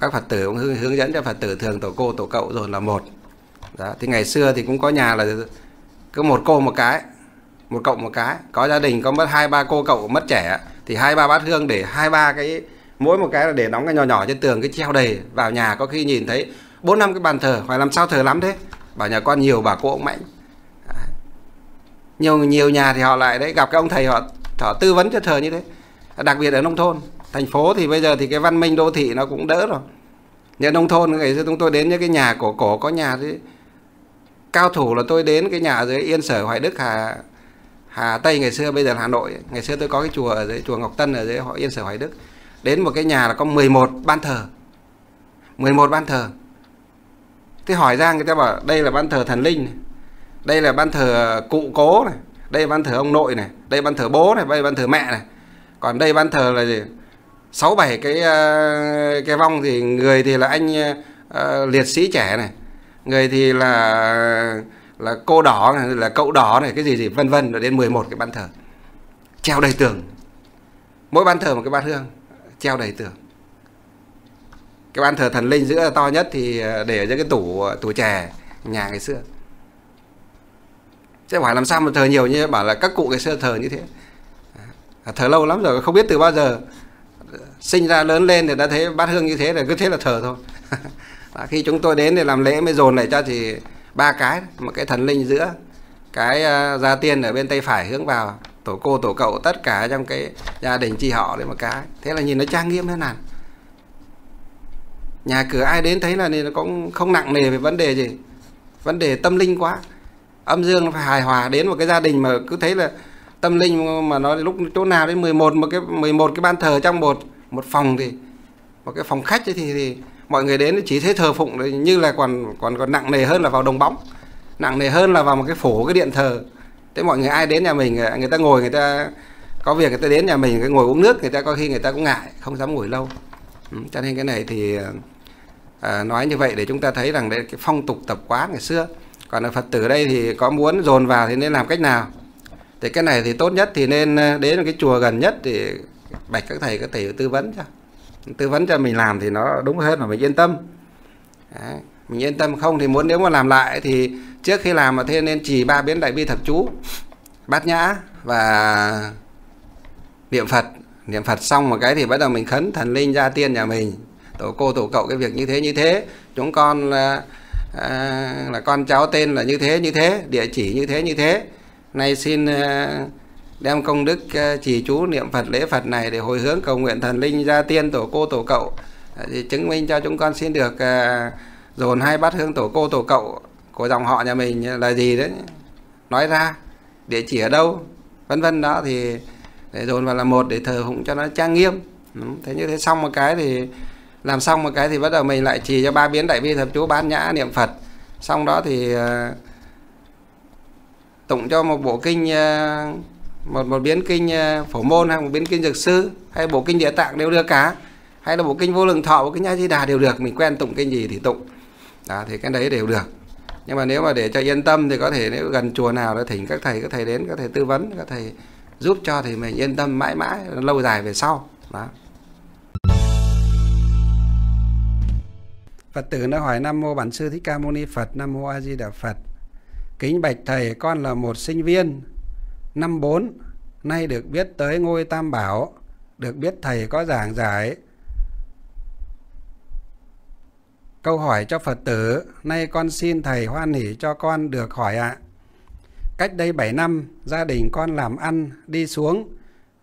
các Phật tử, cũng hướng dẫn cho Phật tử thường tổ cô tổ cậu dồn là một. Đó. Thì ngày xưa thì cũng có nhà là cứ một cô một cái, một cậu một cái. Có gia đình có mất hai ba cô cậu mất trẻ thì hai ba bát hương để hai ba cái, mỗi một cái là để nóng cái nhỏ nhỏ trên tường, cái treo đầy vào nhà, có khi nhìn thấy bốn năm cái bàn thờ, phải làm sao thờ lắm thế, bảo nhà con nhiều bà cô ông mạnh. Nhiều nhiều nhà thì họ lại đấy, gặp các ông thầy họ, họ tư vấn cho thờ như thế. Đặc biệt ở nông thôn, thành phố thì bây giờ thì cái văn minh đô thị nó cũng đỡ rồi. Nhưng nông thôn ngày xưa chúng tôi đến những cái nhà cổ cổ, có nhà thì cao thủ là tôi đến cái nhà ở dưới Yên Sở, Hoài Đức, Hà Hà Tây ngày xưa, bây giờ là Hà Nội. Ngày xưa tôi có cái chùa ở dưới chùa Ngọc Tân ở dưới Yên Sở, Hoài Đức. Đến một cái nhà là có mười một ban thờ, mười một ban thờ. Thế hỏi ra người ta bảo đây là ban thờ thần linh này, đây là ban thờ cụ cố này, đây là ban thờ ông nội này, đây là ban thờ bố này, đây là ban thờ mẹ này. Còn đây ban thờ là gì? sáu bảy cái cái vong, thì người thì là anh uh, liệt sĩ trẻ này, người thì là là cô đỏ này, là cậu đỏ này, cái gì gì vân vân, rồi đến mười một cái ban thờ. Treo đầy tường. Mỗi ban thờ một cái bát hương, treo đầy tường. Cái ban thờ thần linh giữa to nhất thì để ở dưới cái tủ tủ chè nhà ngày xưa. Chứ hỏi làm sao mà thờ nhiều như bảo là các cụ ngày xưa thờ như thế. Thờ lâu lắm rồi, không biết từ bao giờ. Sinh ra lớn lên thì đã thấy bát hương như thế, rồi cứ thế là thờ thôi. Khi chúng tôi đến để làm lễ mới dồn lại cho thì ba cái, một cái thần linh giữa, cái gia tiên ở bên tay phải hướng vào, tổ cô tổ cậu tất cả trong cái gia đình chi họ đấy một cái. Thế là nhìn nó trang nghiêm thế nào. Nhà cửa ai đến thấy là nó cũng không nặng nề về vấn đề gì, vấn đề tâm linh quá. Âm dương nó phải hài hòa. Đến một cái gia đình mà cứ thấy là tâm linh mà nó lúc chỗ nào đến mười một một cái mười một cái ban thờ trong một một phòng, thì một cái phòng khách ấy thì, thì mọi người đến chỉ thấy thờ phụng, như là còn còn còn nặng nề hơn là vào đồng bóng, nặng nề hơn là vào một cái phổ cái điện thờ. Thế mọi người ai đến nhà mình, người ta ngồi, người ta có việc người ta đến nhà mình, người ngồi uống nước, người ta có khi người ta cũng ngại, không dám ngồi lâu. Ừ, cho nên cái này thì à, nói như vậy để chúng ta thấy rằng đấy cái phong tục tập quán ngày xưa. Còn là Phật tử đây thì có muốn dồn vào thì nên làm cách nào? Thì cái này thì tốt nhất thì nên đến một cái chùa gần nhất thì bạch các thầy, các thầy tư vấn cho. Tư vấn cho mình làm thì nó đúng hơn, mà mình yên tâm. Đấy, mình yên tâm. Không thì muốn nếu mà làm lại thì trước khi làm mà thế nên trì ba biến đại bi thập chú, bát nhã và niệm Phật. Niệm Phật xong một cái thì bắt đầu mình khấn thần linh gia tiên nhà mình, tổ cô tổ cậu, cái việc như thế như thế. Chúng con à, là con cháu tên là như thế như thế, địa chỉ như thế như thế, nay xin à, đem công đức à, trì chú niệm Phật lễ Phật này để hồi hướng cầu nguyện thần linh gia tiên tổ cô tổ cậu, à, thì chứng minh cho chúng con xin được à, dồn hai bát hương tổ cô tổ cậu của dòng họ nhà mình là gì đấy, nói ra địa chỉ ở đâu vân vân đó, thì để dồn vào là một để thờ phụng cho nó trang nghiêm. Đúng. Thế như thế xong một cái thì làm xong một cái thì bắt đầu mình lại trì cho ba biến đại bi thập chú bán nhã niệm Phật, xong đó thì uh, tụng cho một bộ kinh uh, một một biến kinh uh, Phổ Môn hay một biến kinh Dược Sư hay bộ kinh Địa Tạng đều được cả, hay là bộ kinh Vô Lượng Thọ, bộ kinh A-di-đà đều được, mình quen tụng kinh gì thì tụng đó, thì cái đấy đều được. Nhưng mà nếu mà để cho yên tâm thì có thể nếu gần chùa nào đó thỉnh các thầy các thầy đến, các thầy tư vấn, các thầy giúp cho thì mình yên tâm mãi mãi lâu dài về sau đó. Phật tử nó hỏi: Nam mô Bản Sư Thích Ca Mâu Ni Phật, Nam mô A Di Đà Phật. Kính bạch thầy, con là một sinh viên năm bốn, nay được biết tới ngôi Tam Bảo, được biết thầy có giảng giải câu hỏi cho Phật tử, nay con xin thầy hoan hỷ cho con được hỏi ạ. Cách đây bảy năm, gia đình con làm ăn đi xuống,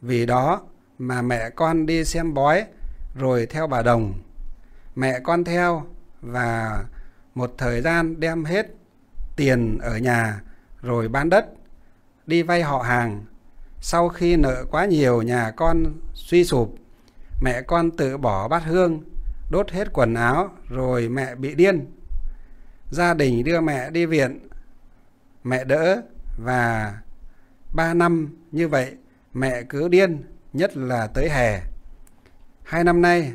vì đó mà mẹ con đi xem bói rồi theo bà đồng. Mẹ con theo và một thời gian đem hết tiền ở nhà rồi bán đất, đi vay họ hàng. Sau khi nợ quá nhiều, nhà con suy sụp, mẹ con tự bỏ bát hương, đốt hết quần áo rồi mẹ bị điên. Gia đình đưa mẹ đi viện, mẹ đỡ và ba năm như vậy mẹ cứ điên, nhất là tới hè. Hai năm nay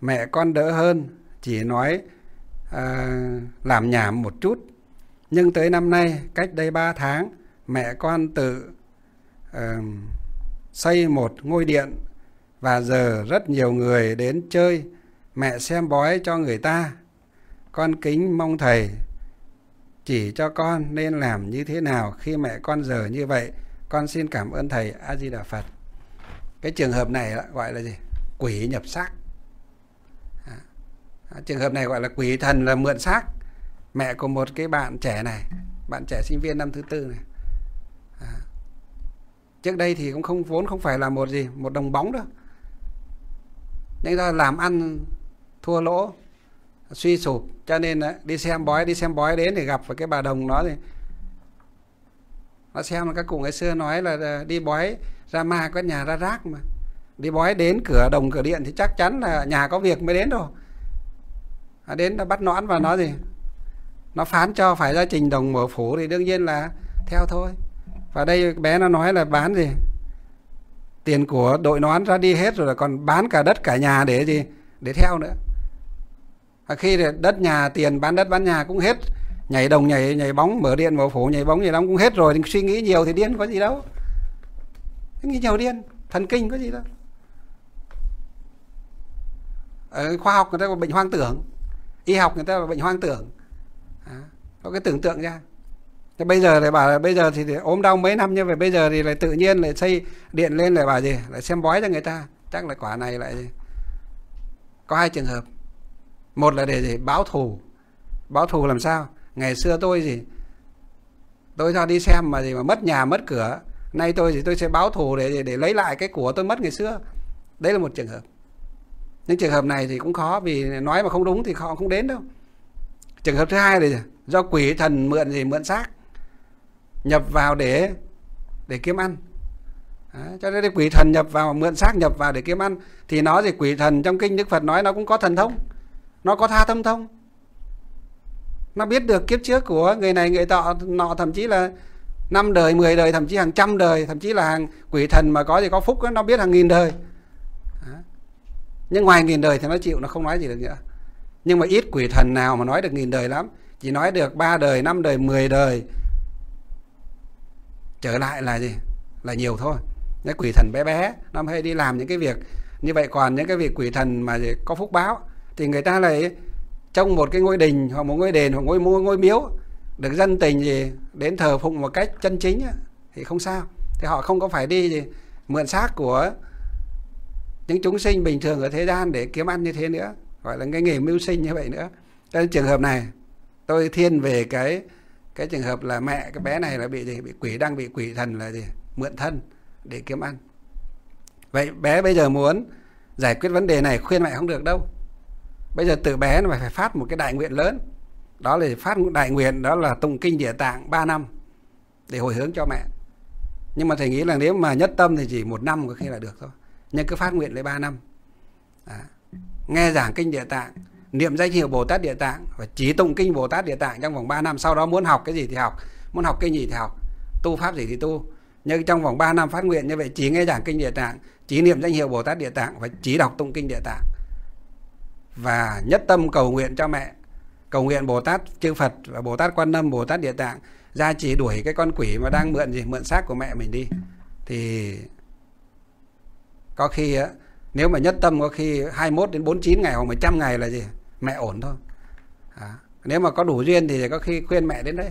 mẹ con đỡ hơn, chỉ nói à, làm nhảm một chút. Nhưng tới năm nay, cách đây ba tháng, mẹ con tự à, xây một ngôi điện và giờ rất nhiều người đến chơi, mẹ xem bói cho người ta. Con kính mong thầy chỉ cho con nên làm như thế nào khi mẹ con giờ như vậy. Con xin cảm ơn thầy. A Di Đà Phật. Cái trường hợp này gọi là gì? Quỷ nhập xác. Trường hợp này gọi là quỷ thần là mượn xác. Mẹ của một cái bạn trẻ này, bạn trẻ sinh viên năm thứ tư này, à, trước đây thì cũng không vốn không phải là một gì một đồng bóng đâu, nên ra làm ăn thua lỗ suy sụp, cho nên đó, đi xem bói đi xem bói đến thì gặp phải cái bà đồng nó thì nó xem các cụ ngày xưa nói là đi bói ra ma quét nhà ra rác, mà đi bói đến cửa đồng cửa điện thì chắc chắn là nhà có việc mới đến rồi. À, đến nó bắt nõn và nó gì nó phán cho phải ra trình đồng mở phủ thì đương nhiên là theo thôi. Và đây bé nó nói là bán gì tiền của đội nón ra đi hết rồi, là còn bán cả đất cả nhà để gì để theo nữa. Và khi đất nhà tiền bán đất bán nhà cũng hết, nhảy đồng nhảy nhảy bóng mở điện mở phủ nhảy bóng nhảy bóng cũng hết rồi, thì suy nghĩ nhiều thì điên có gì đâu, nghĩ nhiều điên thần kinh có gì đâu. Ở khoa học người ta có bệnh hoang tưởng, y học người ta là bệnh hoang tưởng, à, có cái tưởng tượng ra. Thế bây giờ lại bảo là bây giờ thì, thì ốm đau mấy năm như vậy, bây giờ thì lại tự nhiên lại xây điện lên lại bảo gì lại xem bói cho người ta, chắc là quả này lại gì? Có hai trường hợp. Một là để gì báo thù. Báo thù làm sao? Ngày xưa tôi gì tôi ra đi xem mà gì mà mất nhà mất cửa, nay tôi thì tôi sẽ báo thù để để lấy lại cái của tôi mất ngày xưa. Đấy là một trường hợp. Những trường hợp này thì cũng khó, vì nói mà không đúng thì họ không đến đâu. Trường hợp thứ hai là do quỷ thần mượn gì mượn xác nhập vào để để kiếm ăn. Đó, cho nên quỷ thần nhập vào mượn xác nhập vào để kiếm ăn thì nó gì quỷ thần trong kinh Đức Phật nói nó cũng có thần thông, nó có tha tâm thông, nó biết được kiếp trước của người này người tọ nọ, thậm chí là năm đời mười đời, thậm chí hàng trăm đời, thậm chí là hàng quỷ thần mà có gì có phúc đó, nó biết hàng nghìn đời. Đó. Nhưng ngoài nghìn đời thì nó chịu, nó không nói gì được nữa. Nhưng mà ít quỷ thần nào mà nói được nghìn đời lắm, chỉ nói được ba đời, năm đời, mười đời trở lại là gì? Là nhiều thôi. Những quỷ thần bé bé nó hay đi làm những cái việc như vậy. Còn những cái việc quỷ thần mà có phúc báo thì người ta lại trong một cái ngôi đình hoặc một ngôi đền hoặc ngôi ngôi miếu được dân tình gì đến thờ phụng một cách chân chính thì không sao, thì họ không có phải đi gì mượn xác của những chúng sinh bình thường ở thế gian để kiếm ăn như thế nữa, gọi là cái nghề mưu sinh như vậy nữa. Cho nên trường hợp này Tôi thiên về cái cái trường hợp là mẹ cái bé này là bị gì, bị quỷ, đang bị quỷ thần là gì, mượn thân để kiếm ăn. Vậy bé bây giờ muốn giải quyết vấn đề này khuyên mẹ không được đâu. Bây giờ từ bé nó phải phát một cái đại nguyện lớn. Đó là phát một đại nguyện, đó là tụng kinh Địa Tạng ba năm để hồi hướng cho mẹ. Nhưng mà thầy nghĩ là nếu mà nhất tâm thì chỉ một năm có khi là được thôi. Nhưng cứ phát nguyện lấy ba năm. À, nghe giảng kinh Địa Tạng, niệm danh hiệu Bồ Tát Địa Tạng và chỉ tụng kinh Bồ Tát Địa Tạng trong vòng ba năm. Sau đó muốn học cái gì thì học, muốn học kinh gì thì học, tu pháp gì thì tu. Nhưng trong vòng ba năm phát nguyện như vậy, chỉ nghe giảng kinh Địa Tạng, chỉ niệm danh hiệu Bồ Tát Địa Tạng và chỉ đọc tụng kinh Địa Tạng. Và nhất tâm cầu nguyện cho mẹ, cầu nguyện Bồ Tát Chư Phật và Bồ Tát Quan Âm, Bồ Tát Địa Tạng ra chỉ đuổi cái con quỷ mà đang mượn gì, mượn xác của mẹ mình đi. Thì có khi á, nếu mà nhất tâm có khi hai mươi mốt đến bốn mươi chín ngày hoặc một trăm ngày là gì, mẹ ổn thôi. À, nếu mà có đủ duyên thì có khi khuyên mẹ đến đây.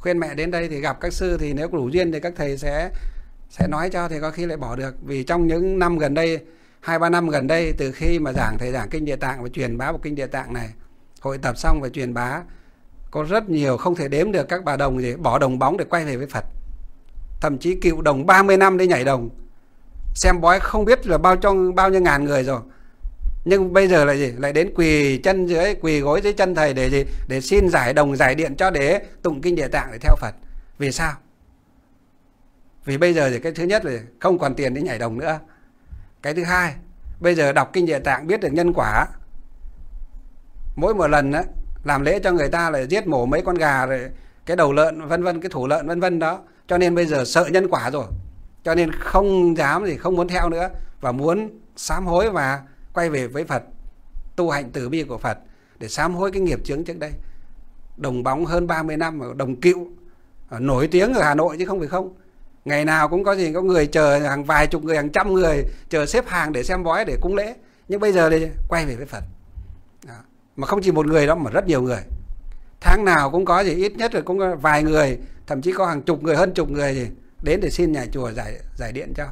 Khuyên mẹ đến đây thì gặp các sư, thì nếu có đủ duyên thì các thầy sẽ sẽ nói cho, thì có khi lại bỏ được. Vì trong những năm gần đây, hai ba năm gần đây, từ khi mà giảng thầy giảng kinh Địa Tạng và truyền bá bộ kinh Địa Tạng này, hội tập xong và truyền bá, có rất nhiều không thể đếm được các bà đồng gì bỏ đồng bóng để quay về với Phật. Thậm chí cựu đồng ba mươi năm để nhảy đồng, xem bói không biết là bao trong bao nhiêu ngàn người rồi. Nhưng bây giờ là gì? Lại đến quỳ chân dưới, quỳ gối dưới chân thầy để gì? Để xin giải đồng, giải điện cho để tụng kinh Địa Tạng để theo Phật. Vì sao? Vì bây giờ thì cái thứ nhất là không còn tiền để nhảy đồng nữa. Cái thứ hai, bây giờ đọc kinh Địa Tạng biết được nhân quả. Mỗi một lần đó, làm lễ cho người ta lại giết mổ mấy con gà rồi, cái đầu lợn vân vân, cái thủ lợn vân vân đó. Cho nên bây giờ sợ nhân quả rồi, cho nên không dám gì, không muốn theo nữa, và muốn sám hối và quay về với Phật, tu hành từ bi của Phật để sám hối cái nghiệp chướng trước đây. Đồng bóng hơn ba mươi năm, đồng cựu nổi tiếng ở Hà Nội chứ không phải không. Ngày nào cũng có gì, có người chờ hàng vài chục người, hàng trăm người chờ xếp hàng để xem bói, để cúng lễ. Nhưng bây giờ thì quay về với Phật. Đó. Mà không chỉ một người đó mà rất nhiều người. Tháng nào cũng có gì, ít nhất là cũng có vài người, thậm chí có hàng chục người, hơn chục người gì đến để xin nhà chùa giải giải điện cho.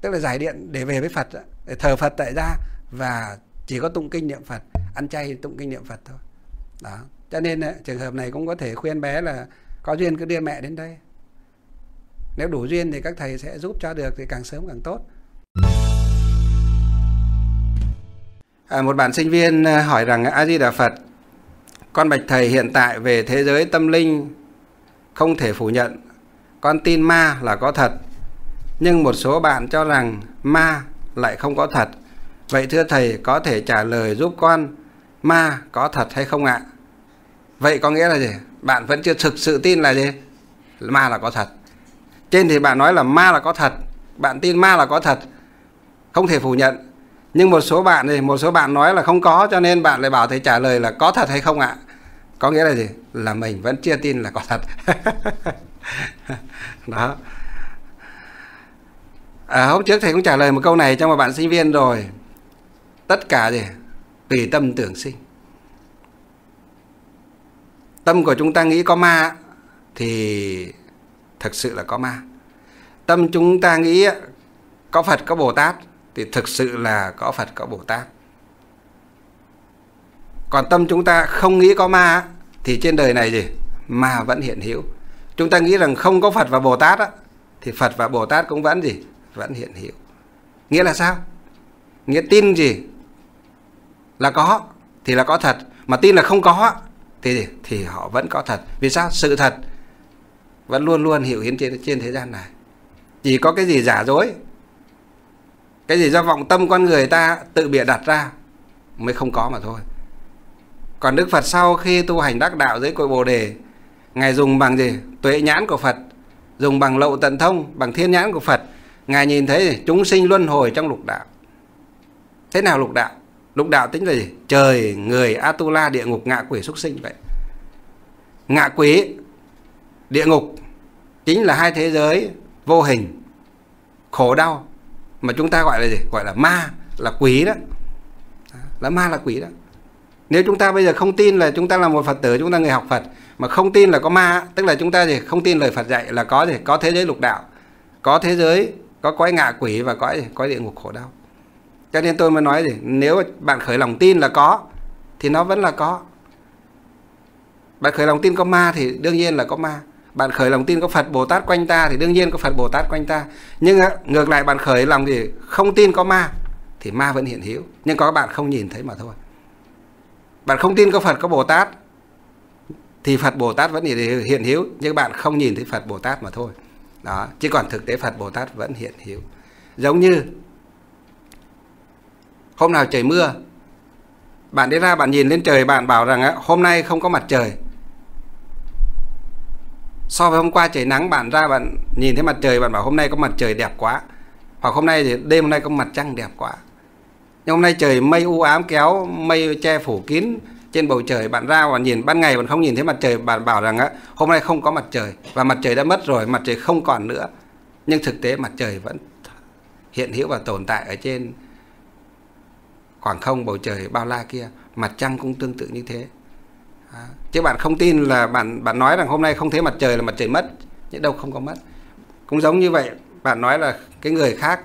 Tức là giải điện để về với Phật, để thờ Phật tại gia và chỉ có tụng kinh niệm Phật, ăn chay tụng kinh niệm Phật thôi. Đó. Cho nên trường hợp này cũng có thể khuyên bé là có duyên cứ đưa mẹ đến đây. Nếu đủ duyên thì các thầy sẽ giúp cho được, thì càng sớm càng tốt. À, một bạn sinh viên hỏi rằng: A-di-đà Phật, con bạch thầy, hiện tại về thế giới tâm linh không thể phủ nhận, con tin ma là có thật, nhưng một số bạn cho rằng ma lại không có thật. Vậy thưa thầy có thể trả lời giúp con ma có thật hay không ạ? Vậy có nghĩa là gì? Bạn vẫn chưa thực sự tin là gì? Ma là có thật. Trên thì bạn nói là ma là có thật, bạn tin ma là có thật, không thể phủ nhận. Nhưng một số bạn thì một số bạn nói là không có, cho nên bạn lại bảo thầy trả lời là có thật hay không ạ? Có nghĩa là gì? Là mình vẫn chưa tin là có thật. Đó. À, hôm trước thầy cũng trả lời một câu này cho một bạn sinh viên rồi. Tất cả gì? Tùy tâm tưởng sinh. Tâm của chúng ta nghĩ có ma thì thực sự là có ma. Tâm chúng ta nghĩ có Phật, có Bồ Tát thì thực sự là có Phật, có Bồ Tát. Còn tâm chúng ta không nghĩ có ma thì trên đời này gì? Ma vẫn hiện hữu. Chúng ta nghĩ rằng không có Phật và Bồ Tát thì Phật và Bồ Tát cũng vẫn gì? Vẫn hiện hữu. Nghĩa là sao? Nghĩa tin gì là có thì là có thật, mà tin là không có thì gì? Thì họ vẫn có thật. Vì sao? Sự thật vẫn luôn luôn hiện hiện trên, trên thế gian này. Chỉ có cái gì giả dối, cái gì do vọng tâm con người ta tự bịa đặt ra mới không có mà thôi. Còn Đức Phật sau khi tu hành đắc đạo dưới cội Bồ Đề, Ngài dùng bằng gì? Tuệ nhãn của Phật, dùng bằng lậu tận thông, bằng thiên nhãn của Phật. Ngài nhìn thấy gì? Chúng sinh luân hồi trong lục đạo. Thế nào lục đạo? Lục đạo tính là gì? Trời, người, Atula, địa ngục, ngạ quỷ, súc sinh vậy. Ngạ quỷ, địa ngục chính là hai thế giới vô hình, khổ đau, mà chúng ta gọi là gì? Gọi là ma, là quỷ đó. Là ma, là quỷ đó. Nếu chúng ta bây giờ không tin là chúng ta là một Phật tử, chúng ta người học Phật, mà không tin là có ma, tức là chúng ta gì? Không tin lời Phật dạy là có gì? Có thế giới lục đạo, có thế giới, có cõi ngạ quỷ và cõi cõi địa ngục khổ đau. Cho nên tôi mới nói gì? Nếu bạn khởi lòng tin là có thì nó vẫn là có. Bạn khởi lòng tin có ma thì đương nhiên là có ma. Bạn khởi lòng tin có Phật Bồ Tát quanh ta thì đương nhiên có Phật Bồ Tát quanh ta. Nhưng ngược lại bạn khởi lòng thì không tin có ma thì ma vẫn hiện hữu, nhưng có bạn không nhìn thấy mà thôi. Bạn không tin có Phật có Bồ Tát thì Phật Bồ Tát vẫn hiện hữu, nhưng bạn không nhìn thấy Phật Bồ Tát mà thôi. Đó, chứ còn thực tế Phật Bồ Tát vẫn hiện hữu. Giống như hôm nào trời mưa, bạn đi ra bạn nhìn lên trời, bạn bảo rằng hôm nay không có mặt trời. So với hôm qua trời nắng, bạn ra bạn nhìn thấy mặt trời, bạn bảo hôm nay có mặt trời đẹp quá. Hoặc hôm nay thì đêm hôm nay có mặt trăng đẹp quá. Nhưng hôm nay trời mây u ám kéo, mây che phủ kín trên bầu trời, bạn ra và nhìn ban ngày bạn không nhìn thấy mặt trời, bạn bảo rằng á, hôm nay không có mặt trời và mặt trời đã mất rồi, mặt trời không còn nữa. Nhưng thực tế mặt trời vẫn hiện hữu và tồn tại ở trên khoảng không bầu trời bao la kia. Mặt trăng cũng tương tự như thế. Chứ bạn không tin là bạn bạn nói rằng hôm nay không thấy mặt trời là mặt trời mất, nhưng đâu không có mất. Cũng giống như vậy, bạn nói là cái người khác,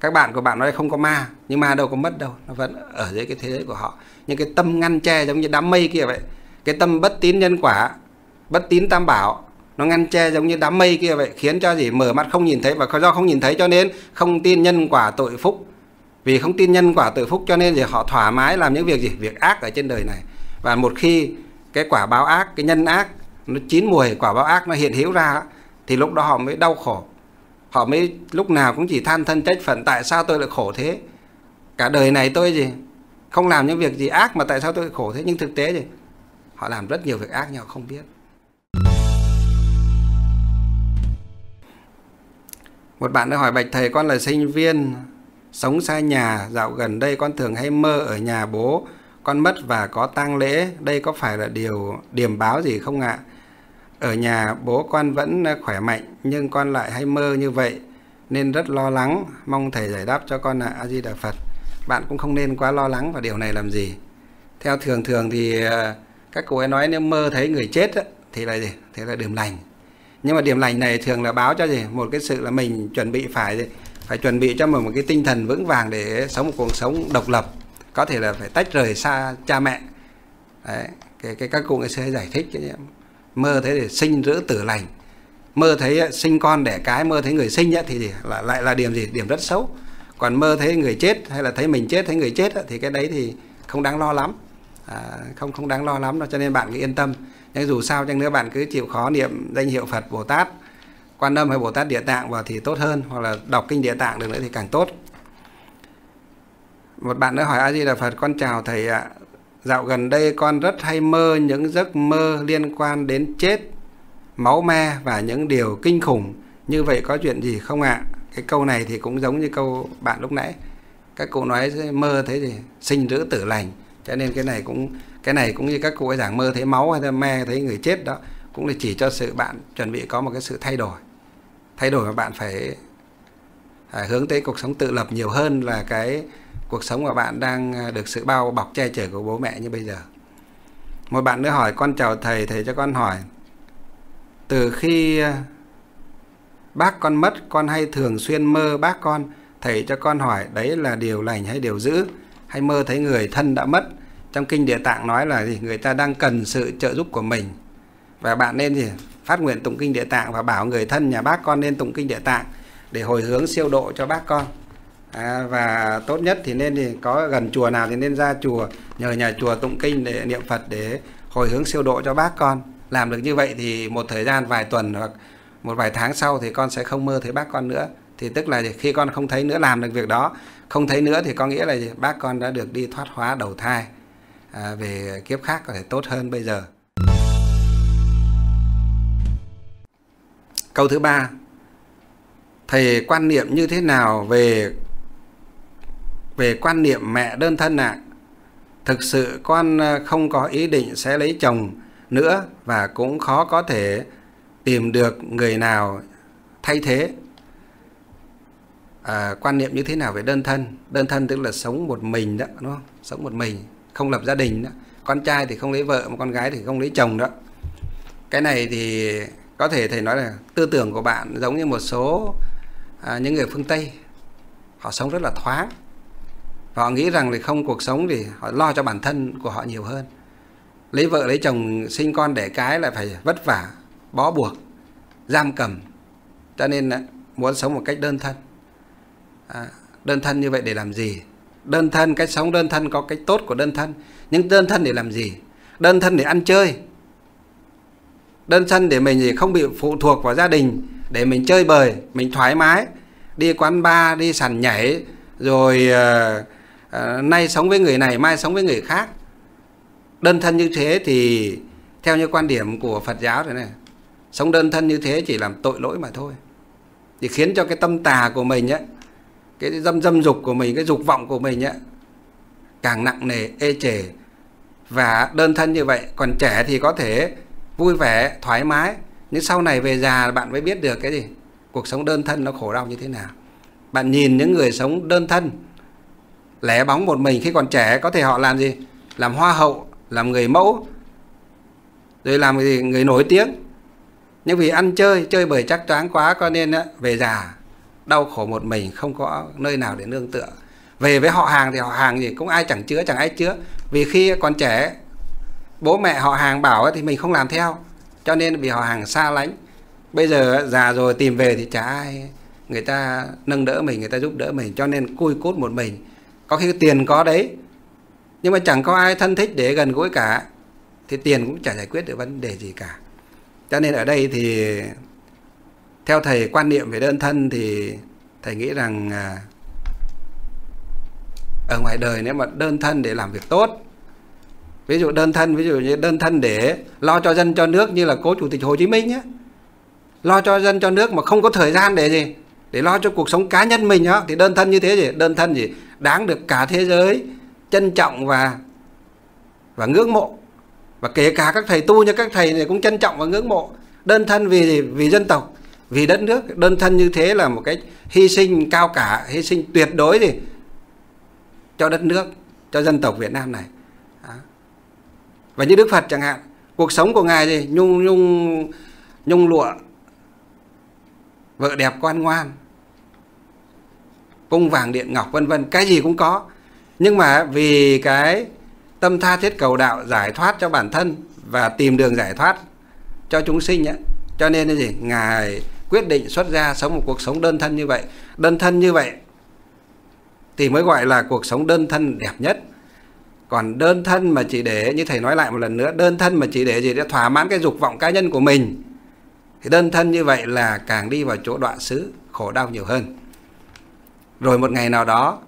các bạn của bạn nói không có ma, nhưng ma đâu có mất đâu, nó vẫn ở dưới cái thế giới của họ. Nhưng cái tâm ngăn che giống như đám mây kia vậy. Cái tâm bất tín nhân quả, bất tín tam bảo, nó ngăn che giống như đám mây kia vậy, khiến cho gì mở mắt không nhìn thấy. Và do không nhìn thấy cho nên không tin nhân quả tội phúc. Vì không tin nhân quả tội phúc cho nên gì họ thoải mái làm những việc gì, việc ác ở trên đời này. Và một khi cái quả báo ác, cái nhân ác nó chín mùi, quả báo ác nó hiện hữu ra, thì lúc đó họ mới đau khổ. Họ mới lúc nào cũng chỉ than thân trách phận, tại sao tôi lại khổ thế? Cả đời này tôi gì không làm những việc gì ác mà tại sao tôi lại khổ thế? Nhưng thực tế gì họ làm rất nhiều việc ác nhưng họ không biết. Một bạn đã hỏi: bạch thầy, con là sinh viên sống xa nhà, dạo gần đây con thường hay mơ ở nhà bố con mất và có tang lễ, đây có phải là điều điểm báo gì không ạ? Ở nhà bố con vẫn khỏe mạnh nhưng con lại hay mơ như vậy nên rất lo lắng, mong thầy giải đáp cho con ạ. A-di-đà Phật. Bạn cũng không nên quá lo lắng vào điều này làm gì. Theo thường thường thì các cụ ấy nói nếu mơ thấy người chết thì là gì? Thế là điểm lành. Nhưng mà điểm lành này thường là báo cho gì? Một cái sự là mình chuẩn bị phải phải chuẩn bị cho mình một cái tinh thần vững vàng để sống một cuộc sống độc lập, có thể là phải tách rời xa cha mẹ. Đấy, cái, cái các cụ ấy sẽ giải thích chứ nhé. Mơ thấy để sinh rữ tử lành, mơ thấy sinh con đẻ cái, mơ thấy người sinh thì lại là điểm gì? Điểm rất xấu. Còn mơ thấy người chết hay là thấy mình chết, thấy người chết thì cái đấy thì không đáng lo lắm, à, không không đáng lo lắm đâu. Cho nên bạn cứ yên tâm. Nhưng dù sao chăng nữa bạn cứ chịu khó niệm danh hiệu Phật Bồ Tát Quan Âm hay Bồ Tát Địa Tạng vào thì tốt hơn, hoặc là đọc kinh Địa Tạng được nữa thì càng tốt. Một bạn nữa hỏi: A Di Đà Phật, con chào thầy ạ. Dạo gần đây con rất hay mơ những giấc mơ liên quan đến chết, máu me và những điều kinh khủng. Như vậy có chuyện gì không ạ? Cái câu này thì cũng giống như câu bạn lúc nãy. Các cụ nói mơ thấy gì? Sinh rữ tử lành. Cho nên cái này cũng cái này cũng như các cụ ấy giảng mơ thấy máu hay me thấy người chết đó. Cũng là chỉ cho sự bạn chuẩn bị có một cái sự thay đổi. Thay đổi mà bạn phải, phải hướng tới cuộc sống tự lập nhiều hơn là cái cuộc sống của bạn đang được sự bao bọc che chở của bố mẹ như bây giờ. Một bạn nữa hỏi: con chào thầy, thầy cho con hỏi, từ khi bác con mất, con hay thường xuyên mơ bác con. Thầy cho con hỏi đấy là điều lành hay điều dữ? Hay mơ thấy người thân đã mất. Trong kinh Địa Tạng nói là gì? Người ta đang cần sự trợ giúp của mình. Và bạn nên gì? Phát nguyện tụng kinh Địa Tạng và bảo người thân nhà bác con nên tụng kinh Địa Tạng để hồi hướng siêu độ cho bác con. À, và tốt nhất thì nên thì có gần chùa nào thì nên ra chùa, nhờ nhà chùa tụng kinh để niệm Phật để hồi hướng siêu độ cho bác con. Làm được như vậy thì một thời gian vài tuần hoặc một vài tháng sau thì con sẽ không mơ thấy bác con nữa. Thì tức là khi con không thấy nữa, làm được việc đó không thấy nữa thì có nghĩa là bác con đã được đi thoát hóa đầu thai, à, về kiếp khác có thể tốt hơn bây giờ. Câu thứ ba: thầy quan niệm như thế nào về Về quan niệm mẹ đơn thân ạ? À, thực sự con không có ý định sẽ lấy chồng nữa và cũng khó có thể tìm được người nào thay thế. À, quan niệm như thế nào về đơn thân? Đơn thân tức là sống một mình đó, đúng không? Sống một mình, không lập gia đình đó. Con trai thì không lấy vợ, mà con gái thì không lấy chồng đó. Cái này thì có thể thầy nói là tư tưởng của bạn giống như một số à, những người phương Tây. Họ sống rất là thoáng. Họ nghĩ rằng thì không, cuộc sống thì họ lo cho bản thân của họ nhiều hơn. lấy vợ lấy chồng sinh con đẻ cái là phải vất vả, bó buộc, giam cầm. Cho nên muốn sống một cách đơn thân. à, Đơn thân như vậy để làm gì? Đơn thân, cách sống đơn thân có cái tốt của đơn thân. Nhưng đơn thân để làm gì? Đơn thân để ăn chơi, đơn thân để mình không bị phụ thuộc vào gia đình, để mình chơi bời, mình thoải mái, đi quán bar, đi sàn nhảy, rồi uh, uh, nay sống với người này, mai sống với người khác. Đơn thân như thế thì theo như quan điểm của Phật giáo thế này, sống đơn thân như thế chỉ làm tội lỗi mà thôi. Thì khiến cho cái tâm tà của mình ấy, cái dâm dâm dục của mình, cái dục vọng của mình ấy, càng nặng nề, ê chề. Và đơn thân như vậy, còn trẻ thì có thể vui vẻ, thoải mái, nhưng sau này về già bạn mới biết được cái gì cuộc sống đơn thân nó khổ đau như thế nào. Bạn nhìn những người sống đơn thân, lẻ bóng một mình khi còn trẻ, có thể họ làm gì? Làm hoa hậu, làm người mẫu, rồi làm gì? Người nổi tiếng. Nhưng vì ăn chơi, chơi bời chắc choáng quá, cho nên về già đau khổ một mình, không có nơi nào để nương tựa. Về với họ hàng thì họ hàng gì cũng ai chẳng chứa, chẳng ai chứa. Vì khi còn trẻ, bố mẹ họ hàng bảo thì mình không làm theo, cho nên bị họ hàng xa lánh. Bây giờ già rồi tìm về thì chả ai, người ta nâng đỡ mình, người ta giúp đỡ mình, cho nên cui cút một mình. Có khi tiền có đấy, nhưng mà chẳng có ai thân thích để gần gũi cả, thì tiền cũng chả giải quyết được vấn đề gì cả. Cho nên ở đây thì theo thầy quan niệm về đơn thân thì thầy nghĩ rằng ở ngoài đời nếu mà đơn thân để làm việc tốt, ví dụ đơn thân, ví dụ như đơn thân để lo cho dân cho nước như là cố Chủ tịch Hồ Chí Minh ấy, lo cho dân cho nước mà không có thời gian để gì, để lo cho cuộc sống cá nhân mình đó, thì đơn thân như thế gì, đơn thân gì đáng được cả thế giới trân trọng và và ngưỡng mộ. Và kể cả các thầy tu như các thầy này cũng trân trọng và ngưỡng mộ. Đơn thân vì vì dân tộc, vì đất nước. Đơn thân như thế là một cái hy sinh cao cả, hy sinh tuyệt đối gì cho đất nước, cho dân tộc Việt Nam này. Và như Đức Phật chẳng hạn, cuộc sống của Ngài gì nhung nhung nhung lụa, vợ đẹp quan ngoan, cung vàng điện ngọc vân vân, cái gì cũng có. Nhưng mà vì cái tâm tha thiết cầu đạo, giải thoát cho bản thân và tìm đường giải thoát cho chúng sinh ấy, cho nên là gì? Ngài quyết định xuất gia sống một cuộc sống đơn thân như vậy. Đơn thân như vậy thì mới gọi là cuộc sống đơn thân đẹp nhất. Còn đơn thân mà chỉ để, như thầy nói lại một lần nữa, đơn thân mà chỉ để gì? Để thỏa mãn cái dục vọng cá nhân của mình, thì đơn thân như vậy là càng đi vào chỗ đọa xứ, khổ đau nhiều hơn. Rồi một ngày nào đó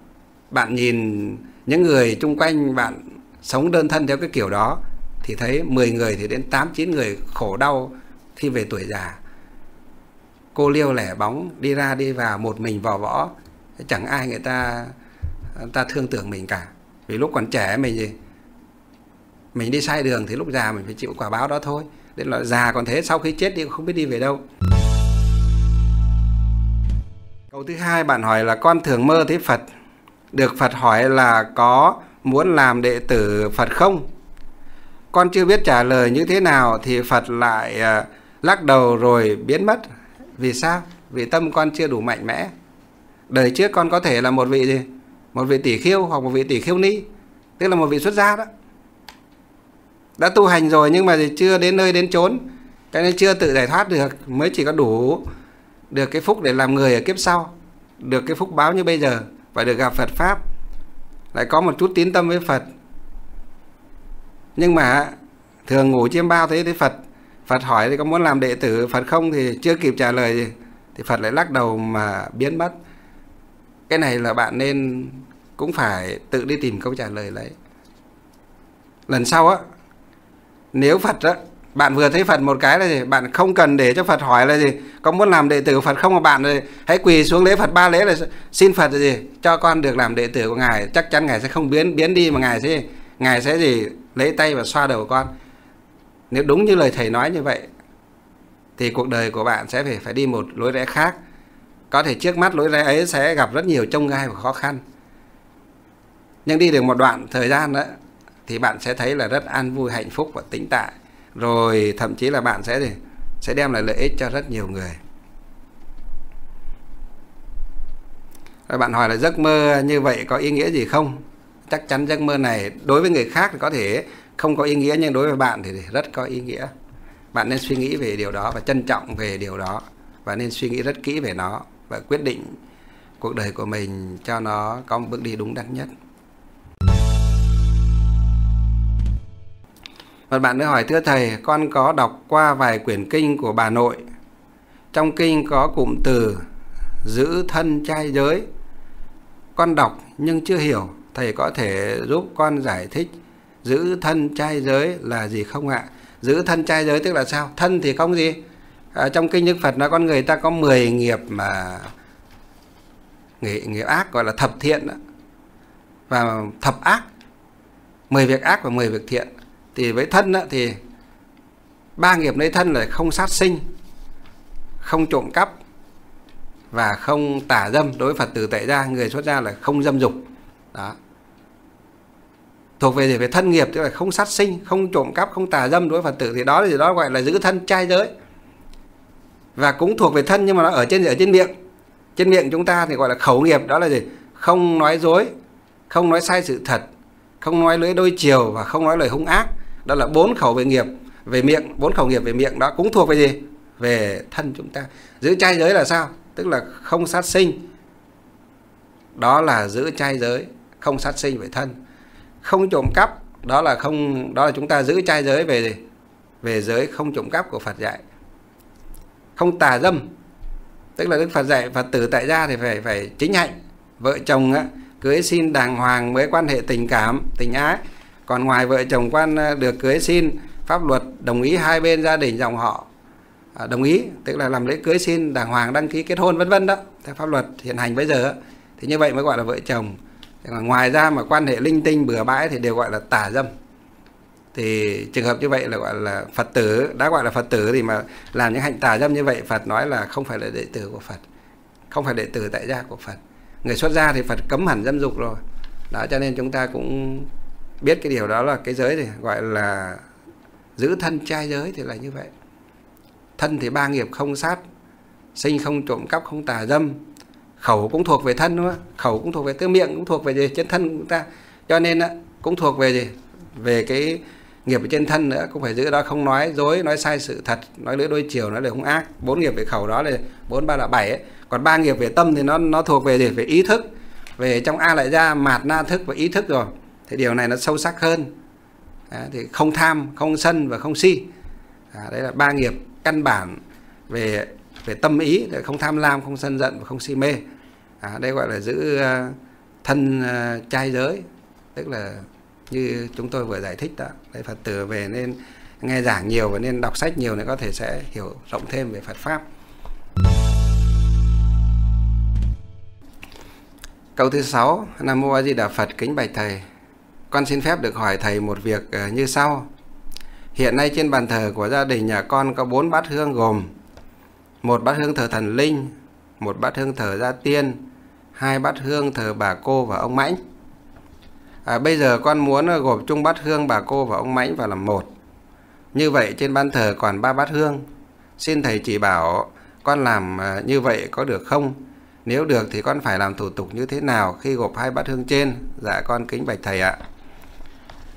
bạn nhìn những người chung quanh bạn sống đơn thân theo cái kiểu đó, thì thấy mười người thì đến tám chín người khổ đau khi về tuổi già, cô liêu lẻ bóng, đi ra đi vào một mình vò võ, chẳng ai người ta người ta thương tưởng mình cả. Vì lúc còn trẻ mình gì? Mình đi sai đường thì lúc già mình phải chịu quả báo đó thôi. Đến là già còn thế, sau khi chết đi không biết đi về đâu. Câu thứ hai bạn hỏi là con thường mơ thấy Phật. Được Phật hỏi là có muốn làm đệ tử Phật không? Con chưa biết trả lời như thế nào thì Phật lại uh, lắc đầu rồi biến mất. Vì sao? Vì tâm con chưa đủ mạnh mẽ. Đời trước con có thể là một vị gì? Một vị tỷ khiêu hoặc một vị tỷ khiêu ni, tức là một vị xuất gia đó, đã tu hành rồi nhưng mà chưa đến nơi đến chốn, cho nên chưa tự giải thoát được, mới chỉ có đủ được cái phúc để làm người ở kiếp sau, được cái phúc báo như bây giờ và được gặp Phật Pháp, lại có một chút tín tâm với Phật. Nhưng mà thường ngủ chiêm bao thấy, thấy Phật Phật hỏi thì có muốn làm đệ tử Phật không, thì chưa kịp trả lời gì thì Phật lại lắc đầu mà biến mất. Cái này là bạn nên cũng phải tự đi tìm câu trả lời đấy. Lần sau á, nếu Phật á, bạn vừa thấy Phật một cái là gì? Bạn không cần để cho Phật hỏi là gì? Có muốn làm đệ tử của Phật không mà bạn là gì? Hãy quỳ xuống lễ Phật ba lễ là xin Phật là gì? Cho con được làm đệ tử của Ngài. Chắc chắn Ngài sẽ không biến biến đi mà Ngài sẽ Ngài sẽ gì? Lấy tay và xoa đầu con. Nếu đúng như lời thầy nói như vậy thì cuộc đời của bạn sẽ phải phải đi một lối rẽ khác. Có thể trước mắt lối rẽ ấy sẽ gặp rất nhiều chông gai và khó khăn. Nhưng đi được một đoạn thời gian đó thì bạn sẽ thấy là rất an vui, hạnh phúc và tĩnh tại. Rồi thậm chí là bạn sẽ sẽ đem lại lợi ích cho rất nhiều người. Rồi bạn hỏi là giấc mơ như vậy có ý nghĩa gì không? Chắc chắn giấc mơ này đối với người khác thì có thể không có ý nghĩa, nhưng đối với bạn thì rất có ý nghĩa. Bạn nên suy nghĩ về điều đó và trân trọng về điều đó, và nên suy nghĩ rất kỹ về nó và quyết định cuộc đời của mình cho nó có một bước đi đúng đắn nhất. Một bạn nữa hỏi: thưa thầy, con có đọc qua vài quyển kinh của bà nội. Trong kinh có cụm từ giữ thân trai giới. Con đọc nhưng chưa hiểu. Thầy có thể giúp con giải thích giữ thân trai giới là gì không ạ? Giữ thân trai giới tức là sao? Thân thì không gì. À, trong kinh Đức Phật nói con người ta có mười nghiệp mà nghiệp, nghiệp ác, gọi là thập thiện đó. Và thập ác, mười việc ác và mười việc thiện. Thì với thân đó, thì ba nghiệp lấy thân là không sát sinh, không trộm cắp và không tà dâm. Đối với Phật tử tại gia, người xuất gia là không dâm dục. Đó. Thuộc về về thân nghiệp tức là không sát sinh, không trộm cắp, không tà dâm đối với Phật tử, thì đó thì đó gọi là giữ thân trai giới. Và cũng thuộc về thân nhưng mà nó ở trên ở trên miệng. Trên miệng chúng ta thì gọi là khẩu nghiệp, đó là gì? Không nói dối, không nói sai sự thật, không nói lưỡi đôi chiều và không nói lời hung ác. Đó là bốn khẩu về nghiệp về miệng, bốn khẩu nghiệp về miệng đó cũng thuộc về gì? Về thân chúng ta. Giữ trai giới là sao? Tức là không sát sinh. Đó là giữ trai giới, không sát sinh về thân. Không trộm cắp, đó là không đó là chúng ta giữ trai giới về gì? Về giới không trộm cắp của Phật dạy. Không tà dâm, tức là Đức Phật dạy Phật tử tại gia thì phải phải chính hạnh, vợ chồng á, cưới xin đàng hoàng mới quan hệ tình cảm, tình ái. Còn ngoài vợ chồng quan được cưới xin, pháp luật đồng ý hai bên gia đình dòng họ đồng ý, tức là làm lễ cưới xin đàng hoàng, đăng ký kết hôn vân vân đó, theo pháp luật hiện hành bây giờ thì như vậy mới gọi là vợ chồng. Ngoài ra mà quan hệ linh tinh bừa bãi thì đều gọi là tà dâm. Thì trường hợp như vậy là gọi là Phật tử, đã gọi là Phật tử thì mà làm những hạnh tà dâm như vậy, Phật nói là không phải là đệ tử của Phật, không phải đệ tử tại gia của Phật. Người xuất gia thì Phật cấm hẳn dâm dục rồi. Đó, cho nên chúng ta cũng biết cái điều đó là cái giới thì gọi là giữ thân trai giới thì là như vậy. Thân thì ba nghiệp không sát sinh, không trộm cắp, không tà dâm. Khẩu cũng thuộc về thân, đúng không? Khẩu cũng thuộc về tư miệng, cũng thuộc về gì? Trên thân chúng ta. Cho nên cũng thuộc về gì? Về cái nghiệp ở trên thân nữa, cũng phải giữ đó, không nói dối, nói sai sự thật, nói lưỡi đôi chiều, nói lời hung ác. Bốn nghiệp về khẩu đó là bốn ba là bảy. Còn ba nghiệp về tâm thì nó nó thuộc về gì? Về ý thức, về trong a lại ra mạt na thức và ý thức rồi. Thì điều này nó sâu sắc hơn. À, thì không tham, không sân và không si. À, đấy là ba nghiệp căn bản về về tâm ý, không tham lam, không sân giận và không si mê. À, đây gọi là giữ uh, thân uh, trai giới, tức là như chúng tôi vừa giải thích đó. Đấy, Phật tử về nên nghe giảng nhiều và nên đọc sách nhiều để có thể sẽ hiểu rộng thêm về Phật pháp. Câu thứ sáu. Nam mô A Di Đà Phật. Kính bạch thầy, con xin phép được hỏi thầy một việc như sau. Hiện nay trên bàn thờ của gia đình nhà con có bốn bát hương, gồm một bát hương thờ thần linh, một bát hương thờ gia tiên, hai bát hương thờ bà cô và ông Mãnh. À, bây giờ con muốn gộp chung bát hương bà cô và ông Mãnh vào làm một. Như vậy trên bàn thờ còn ba bát hương. Xin thầy chỉ bảo con làm như vậy có được không? Nếu được thì con phải làm thủ tục như thế nào khi gộp hai bát hương trên? Dạ con kính bạch thầy ạ.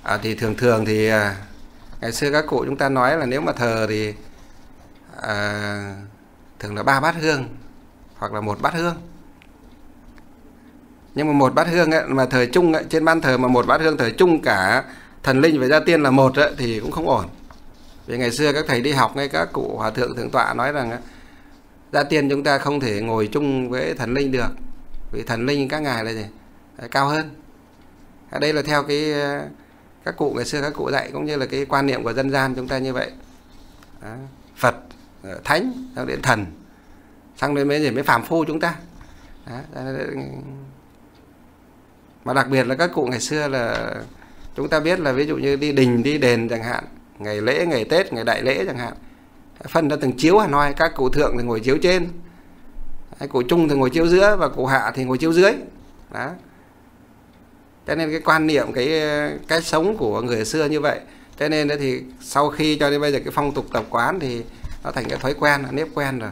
À, thì thường thường thì ngày xưa các cụ chúng ta nói là nếu mà thờ thì à, thường là ba bát hương hoặc là một bát hương. Nhưng mà một bát hương ấy, mà thờ chung ấy, trên ban thờ mà một bát hương thờ chung cả thần linh và gia tiên là một ấy, thì cũng không ổn. Vì ngày xưa các thầy đi học ngay các cụ hòa thượng thượng tọa nói rằng ấy, gia tiên chúng ta không thể ngồi chung với thần linh được, vì thần linh các ngài là gì? Cao hơn. À, đây là theo cái các cụ ngày xưa các cụ dạy, cũng như là cái quan niệm của dân gian chúng ta như vậy. Đó. Phật, thánh, sang đến thần, sang đến mấy gì mới phàm phu chúng ta. Đó. Mà đặc biệt là các cụ ngày xưa là chúng ta biết là ví dụ như đi đình, đi đền chẳng hạn, ngày lễ, ngày Tết, ngày đại lễ chẳng hạn, phân ra từng chiếu Hà Nội. Các cụ thượng thì ngồi chiếu trên, cụ trung thì ngồi chiếu giữa, và cụ hạ thì ngồi chiếu dưới. Đó. Cho nên cái quan niệm, cái cái sống của người xưa như vậy. Cho nên thì sau khi cho đến bây giờ cái phong tục tập quán thì nó thành cái thói quen, nếp quen rồi.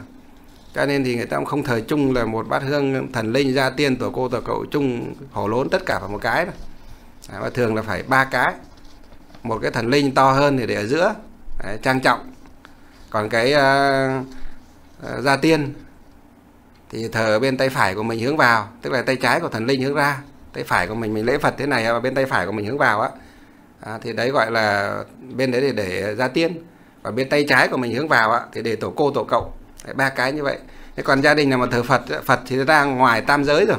Cho nên thì người ta cũng không thờ chung là một bát hương thần linh, gia tiên, tổ cô, tổ cậu chung hổ lốn tất cả vào một cái. Và thường là phải ba cái. một cái thần linh to hơn thì để ở giữa, đấy, trang trọng. Còn cái uh, uh, gia tiên thì thờ bên tay phải của mình hướng vào, tức là tay trái của thần linh hướng ra, tay phải của mình mình lễ Phật thế này và bên tay phải của mình hướng vào á, à, thì đấy gọi là bên đấy để để gia tiên, và bên tay trái của mình hướng vào á thì để tổ cô tổ cậu, đấy, ba cái như vậy. Thế còn gia đình là mà thờ Phật, Phật thì ra ngoài tam giới rồi,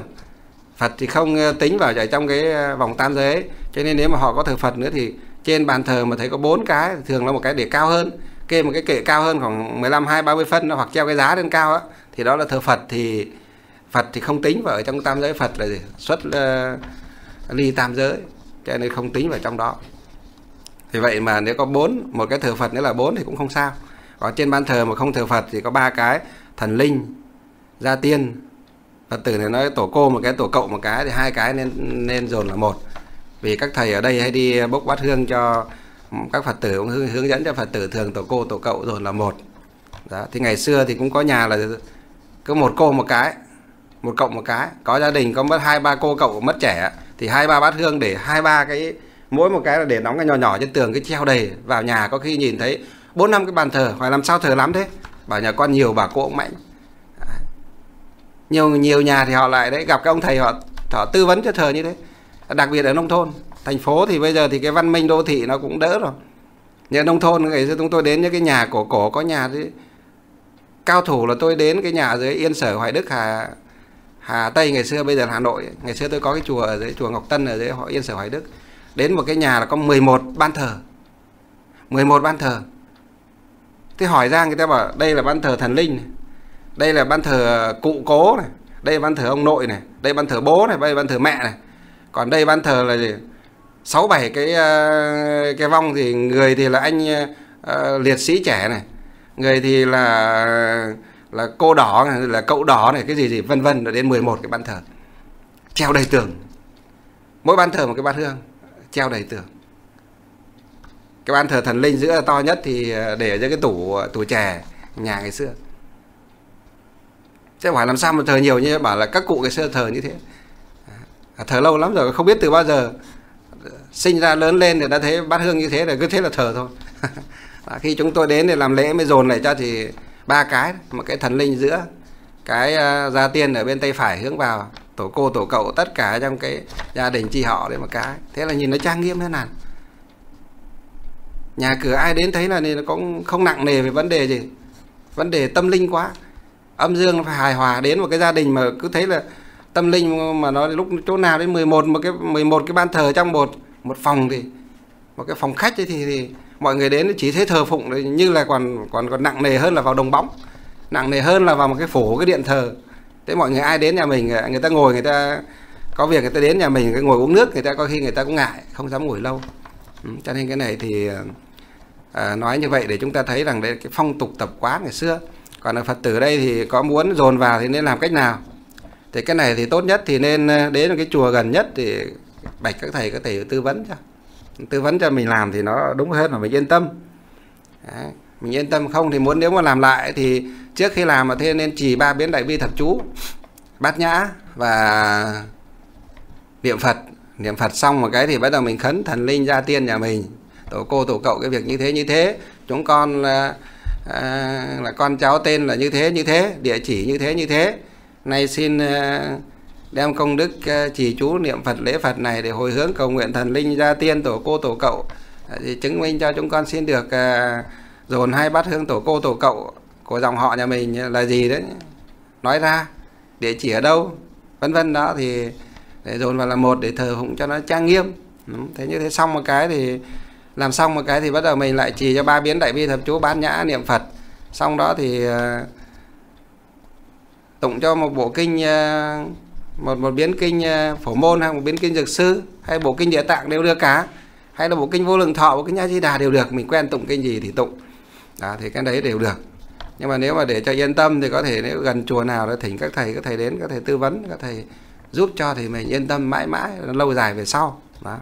Phật thì không tính vào trong cái vòng tam giới ấy. Cho nên nếu mà họ có thờ Phật nữa thì trên bàn thờ mà thấy có bốn cái, thường là một cái để cao hơn, kê một cái kệ cao hơn khoảng mười lăm, hai mươi, ba mươi phân hoặc treo cái giá lên cao á, thì đó là thờ Phật. Thì Phật thì không tính vào ở trong tam giới, Phật là gì? Xuất uh, ly tam giới, cho nên không tính vào trong đó. Thì vậy mà nếu có bốn, một cái thờ Phật nữa là bốn thì cũng không sao. Còn trên bàn thờ mà không thờ Phật thì có ba cái: thần linh, gia tiên, Phật tử này nói tổ cô một cái, tổ cậu một cái, thì hai cái nên nên dồn là một. Vì các thầy ở đây hay đi bốc bát hương cho các Phật tử, cũng hướng dẫn cho Phật tử thường tổ cô tổ cậu dồn là một. Đó. Thì ngày xưa thì cũng có nhà là cứ một cô một cái, một cậu một cái, có gia đình có mất hai ba cô cậu mất trẻ thì hai ba bát hương để hai ba cái, mỗi một cái là để nóng cái nhỏ nhỏ trên tường, cái treo đầy vào nhà, có khi nhìn thấy bốn năm cái bàn thờ, phải làm sao thờ lắm thế, bảo nhà con nhiều bà cô ông mạnh. Nhiều nhiều nhà thì họ lại đấy, gặp các ông thầy họ, họ tư vấn cho thờ như thế. Đặc biệt ở nông thôn, thành phố thì bây giờ thì cái văn minh đô thị nó cũng đỡ rồi. Nhà nông thôn ngày xưa chúng tôi đến những cái nhà cổ cổ, có nhà thì cao thủ là tôi đến cái nhà dưới Yên Sở, Hoài Đức, Hà Hà Tây ngày xưa, bây giờ là Hà Nội. Ngày xưa tôi có cái chùa ở dưới chùa Ngọc Tân ở dưới Yên Sở, Hoài Đức. Đến một cái nhà là có mười một ban thờ, mười một ban thờ. Thế hỏi ra người ta bảo đây là ban thờ thần linh này, đây là ban thờ cụ cố này, đây là ban thờ ông nội này, đây là ban thờ bố này, đây là ban thờ mẹ này. Còn đây ban thờ là gì? sáu bảy cái cái vong, thì người thì là anh uh, liệt sĩ trẻ này, người thì là là cô đỏ này, là cậu đỏ này, cái gì gì vân vân, đến mười một cái ban thờ. Treo đầy tường. Mỗi ban thờ một cái bát hương, treo đầy tường. Cái ban thờ thần linh giữa to nhất thì để ở dưới cái tủ tủ chè nhà ngày xưa. Chứ hỏi làm sao mà thờ nhiều như bảo là các cụ ngày xưa thờ như thế. Thờ lâu lắm rồi, không biết từ bao giờ, sinh ra lớn lên thì đã thấy bát hương như thế, rồi cứ thế là thờ thôi. Khi chúng tôi đến để làm lễ mới dồn lại cho thì ba cái, một cái thần linh giữa, cái gia tiên ở bên tay phải hướng vào, tổ cô tổ cậu tất cả trong cái gia đình chi họ đấy một cái. Thế là nhìn nó trang nghiêm thế nào, nhà cửa ai đến thấy là nó cũng không nặng nề về vấn đề gì, vấn đề tâm linh quá. Âm dương nó phải hài hòa. Đến một cái gia đình mà cứ thấy là tâm linh mà nó lúc chỗ nào đến mười một một cái mười một cái ban thờ trong một một phòng, thì một cái phòng khách ấy thì, thì mọi người đến chỉ thấy thờ phụng, như là còn còn còn nặng nề hơn là vào đồng bóng, nặng nề hơn là vào một cái phổ cái điện thờ. Thế mọi người ai đến nhà mình, người ta ngồi, người ta có việc người ta đến nhà mình, người ta ngồi uống nước, người ta có khi người ta cũng ngại, không dám ngồi lâu. Ừ, cho nên cái này thì à, nói như vậy để chúng ta thấy rằng đấy cái phong tục tập quán ngày xưa. Còn là Phật tử đây thì có muốn dồn vào thì nên làm cách nào? Thì cái này thì tốt nhất thì nên đến một cái chùa gần nhất thì bạch các thầy, các thầy tư vấn cho. Tư vấn cho mình làm thì nó đúng hơn mà mình yên tâm. Đấy, mình yên tâm. Không thì muốn nếu mà làm lại thì trước khi làm mà thế nên trì ba biến đại bi thật chú, bát nhã và niệm Phật. Niệm Phật xong một cái thì bắt đầu mình khấn thần linh gia tiên nhà mình, tổ cô tổ cậu cái việc như thế như thế, chúng con là À, là con cháu tên là như thế như thế, địa chỉ như thế như thế, nay xin à, đem công đức à, trì chú niệm Phật lễ Phật này để hồi hướng cầu nguyện thần linh gia tiên tổ cô tổ cậu, à, thì chứng minh cho chúng con xin được à, dồn hai bát hương tổ cô tổ cậu của dòng họ nhà mình là gì đấy, nói ra địa chỉ ở đâu vân vân đó, thì để dồn vào là một để thờ phụng cho nó trang nghiêm. Đúng, thế như thế xong một cái thì làm xong một cái thì bắt đầu mình lại trì cho ba biến đại bi thập chú bát nhã niệm Phật. Xong đó thì uh, tụng cho một bộ kinh, uh, một một biến kinh uh, Phổ Môn, hay một biến kinh Dược Sư, hay bộ kinh Địa Tạng đều được cả, hay là bộ kinh Vô Lượng Thọ, bộ kinh A-di-đà đều được, mình quen tụng kinh gì thì tụng. Đó, thì cái đấy đều được. Nhưng mà nếu mà để cho yên tâm thì có thể nếu gần chùa nào đó thỉnh các thầy, các thầy đến, các thầy tư vấn, các thầy giúp cho thì mình yên tâm mãi mãi lâu dài về sau. Đó.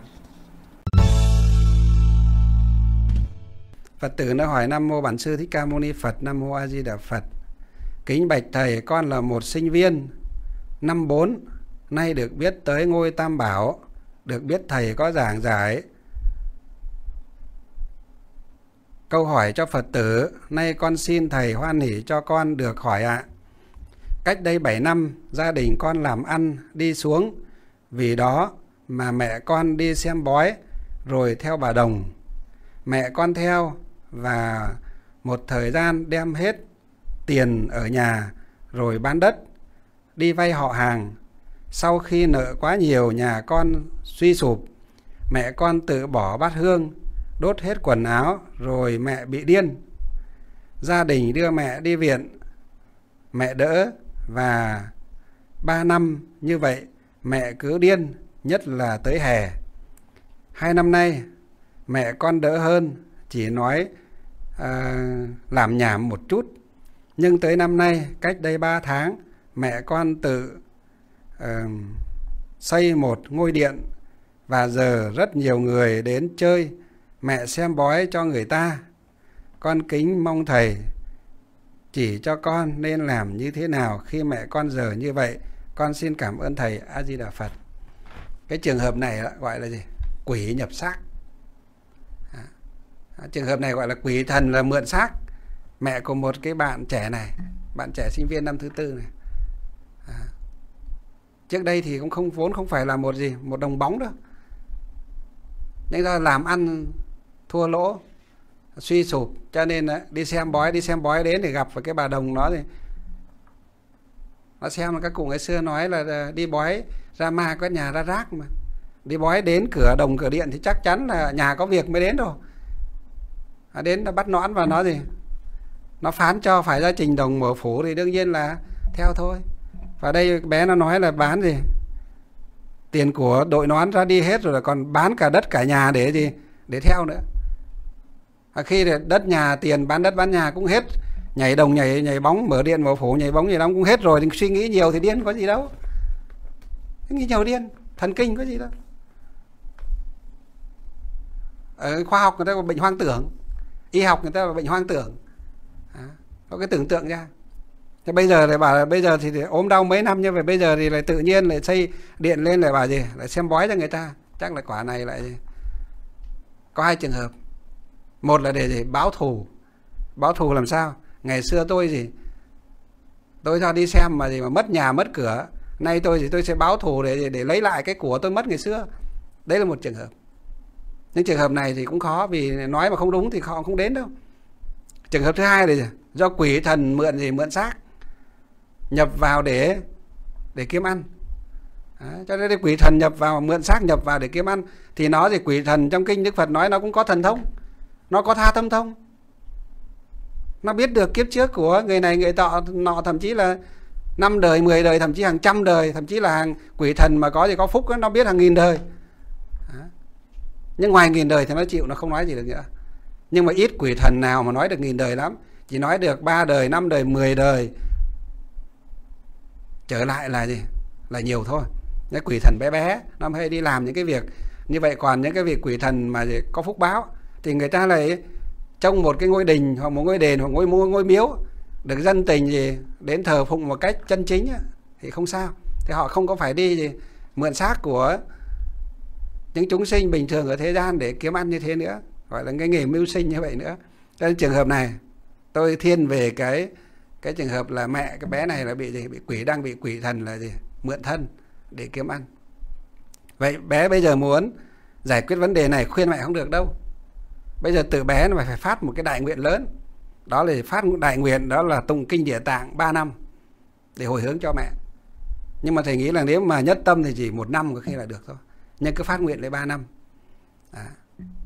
Phật tử nó hỏi: Nam mô Bản Sư Thích Ca Mâu Ni Phật, Nam mô A Di Đà Phật. Kính bạch thầy, con là một sinh viên năm bốn, nay được biết tới ngôi Tam Bảo, được biết thầy có giảng giải Câu hỏi cho Phật tử: nay con xin Thầy hoan hỷ cho con được hỏi ạ. Cách đây bảy năm, gia đình con làm ăn đi xuống, vì đó mà mẹ con đi xem bói rồi theo bà Đồng. Mẹ con theo và một thời gian đem hết tiền ở nhà rồi bán đất, đi vay họ hàng. Sau khi nợ quá nhiều, nhà con suy sụp, mẹ con tự bỏ bát hương, đốt hết quần áo rồi mẹ bị điên. Gia đình đưa mẹ đi viện, mẹ đỡ và ba năm như vậy mẹ cứ điên, nhất là tới hè. Hai năm nay mẹ con đỡ hơn, chỉ nói à, làm nhảm một chút. Nhưng tới năm nay, cách đây ba tháng, mẹ con tự à, xây một ngôi điện, và giờ rất nhiều người đến chơi, mẹ xem bói cho người ta. Con kính mong Thầy chỉ cho con nên làm như thế nào khi mẹ con giờ như vậy. Con xin cảm ơn Thầy. A-di-đà Phật. Cái trường hợp này gọi là gì? Quỷ nhập xác. À, trường hợp này gọi là quỷ thần, là mượn xác. Mẹ của một cái bạn trẻ này, bạn trẻ sinh viên năm thứ tư này, à, trước đây thì cũng không vốn không phải là một gì một đồng bóng đâu, nên ra làm ăn thua lỗ, suy sụp, cho nên đó, đi xem bói đi xem bói đến để gặp với cái bà Đồng nó, thì nó xem là các cụ ngày xưa nói là đi bói ra ma có nhà ra rác, mà đi bói đến cửa đồng cửa điện thì chắc chắn là nhà có việc mới đến rồi. À, đến nó bắt nõn và nó gì nó phán cho phải ra trình đồng mở phủ thì đương nhiên là theo thôi. Và đây bé nó nói là bán gì tiền của đội nón ra đi hết rồi, là còn bán cả đất cả nhà để gì để theo nữa. À, khi đất nhà tiền bán đất bán nhà cũng hết, nhảy đồng nhảy nhảy bóng mở điện mở phủ nhảy bóng nhảy bóng cũng hết rồi, thì suy nghĩ nhiều thì điên có gì đâu, nghĩ nhiều điên thần kinh có gì đâu. Ở khoa học người ta có bệnh hoang tưởng, y học người ta là bệnh hoang tưởng. À, có cái tưởng tượng ra. Thế bây giờ lại bảo là bây giờ thì ốm đau mấy năm như vậy, bây giờ thì lại tự nhiên lại xây điện lên, lại bảo gì lại xem bói cho người ta. Chắc là quả này lại gì? Có hai trường hợp. Một là để gì báo thù. Báo thù làm sao? Ngày xưa tôi gì tôi ra đi xem mà gì mà mất nhà mất cửa, nay tôi thì tôi sẽ báo thù để để lấy lại cái của tôi mất ngày xưa. Đấy là một trường hợp. Những trường hợp này thì cũng khó, vì nói mà không đúng thì họ không đến đâu. Trường hợp thứ hai là do quỷ thần mượn gì mượn xác nhập vào để để kiếm ăn. À, cho nên quỷ thần nhập vào, mượn xác nhập vào để kiếm ăn, thì nó thì quỷ thần trong kinh Đức Phật nói nó cũng có thần thông, nó có tha tâm thông, nó biết được kiếp trước của người này người tọ nọ, thậm chí là năm đời mười đời, thậm chí hàng trăm đời, thậm chí là hàng quỷ thần mà có gì có phúc đó, nó biết hàng nghìn đời. À, nhưng ngoài nghìn đời thì nó chịu, nó không nói gì được nữa. Nhưng mà ít quỷ thần nào mà nói được nghìn đời lắm, chỉ nói được ba đời, năm đời, mười đời trở lại là gì? Là nhiều thôi. Những quỷ thần bé bé nó hay đi làm những cái việc như vậy. Còn những cái việc quỷ thần mà gì? Có phúc báo thì người ta lại trong một cái ngôi đình hoặc một ngôi đền hoặc ngôi ngôi, ngôi miếu được dân tình gì đến thờ phụng một cách chân chính á, thì không sao. Thì họ không có phải đi gì? Mượn xác của những chúng sinh bình thường ở thế gian để kiếm ăn như thế nữa, gọi là cái nghề mưu sinh như vậy nữa. Trong trường hợp này tôi thiên về cái cái trường hợp là mẹ cái bé này là bị gì? Bị quỷ, đang bị quỷ thần là gì? Mượn thân để kiếm ăn. Vậy bé bây giờ muốn giải quyết vấn đề này khuyên mẹ không được đâu. Bây giờ từ bé nó phải phát một cái đại nguyện lớn. Đó là phát một đại nguyện, đó là tụng kinh Địa Tạng ba năm để hồi hướng cho mẹ. Nhưng mà thầy nghĩ là nếu mà nhất tâm thì chỉ một năm có khi là được thôi. Nhưng cứ phát nguyện lấy ba năm. Đó.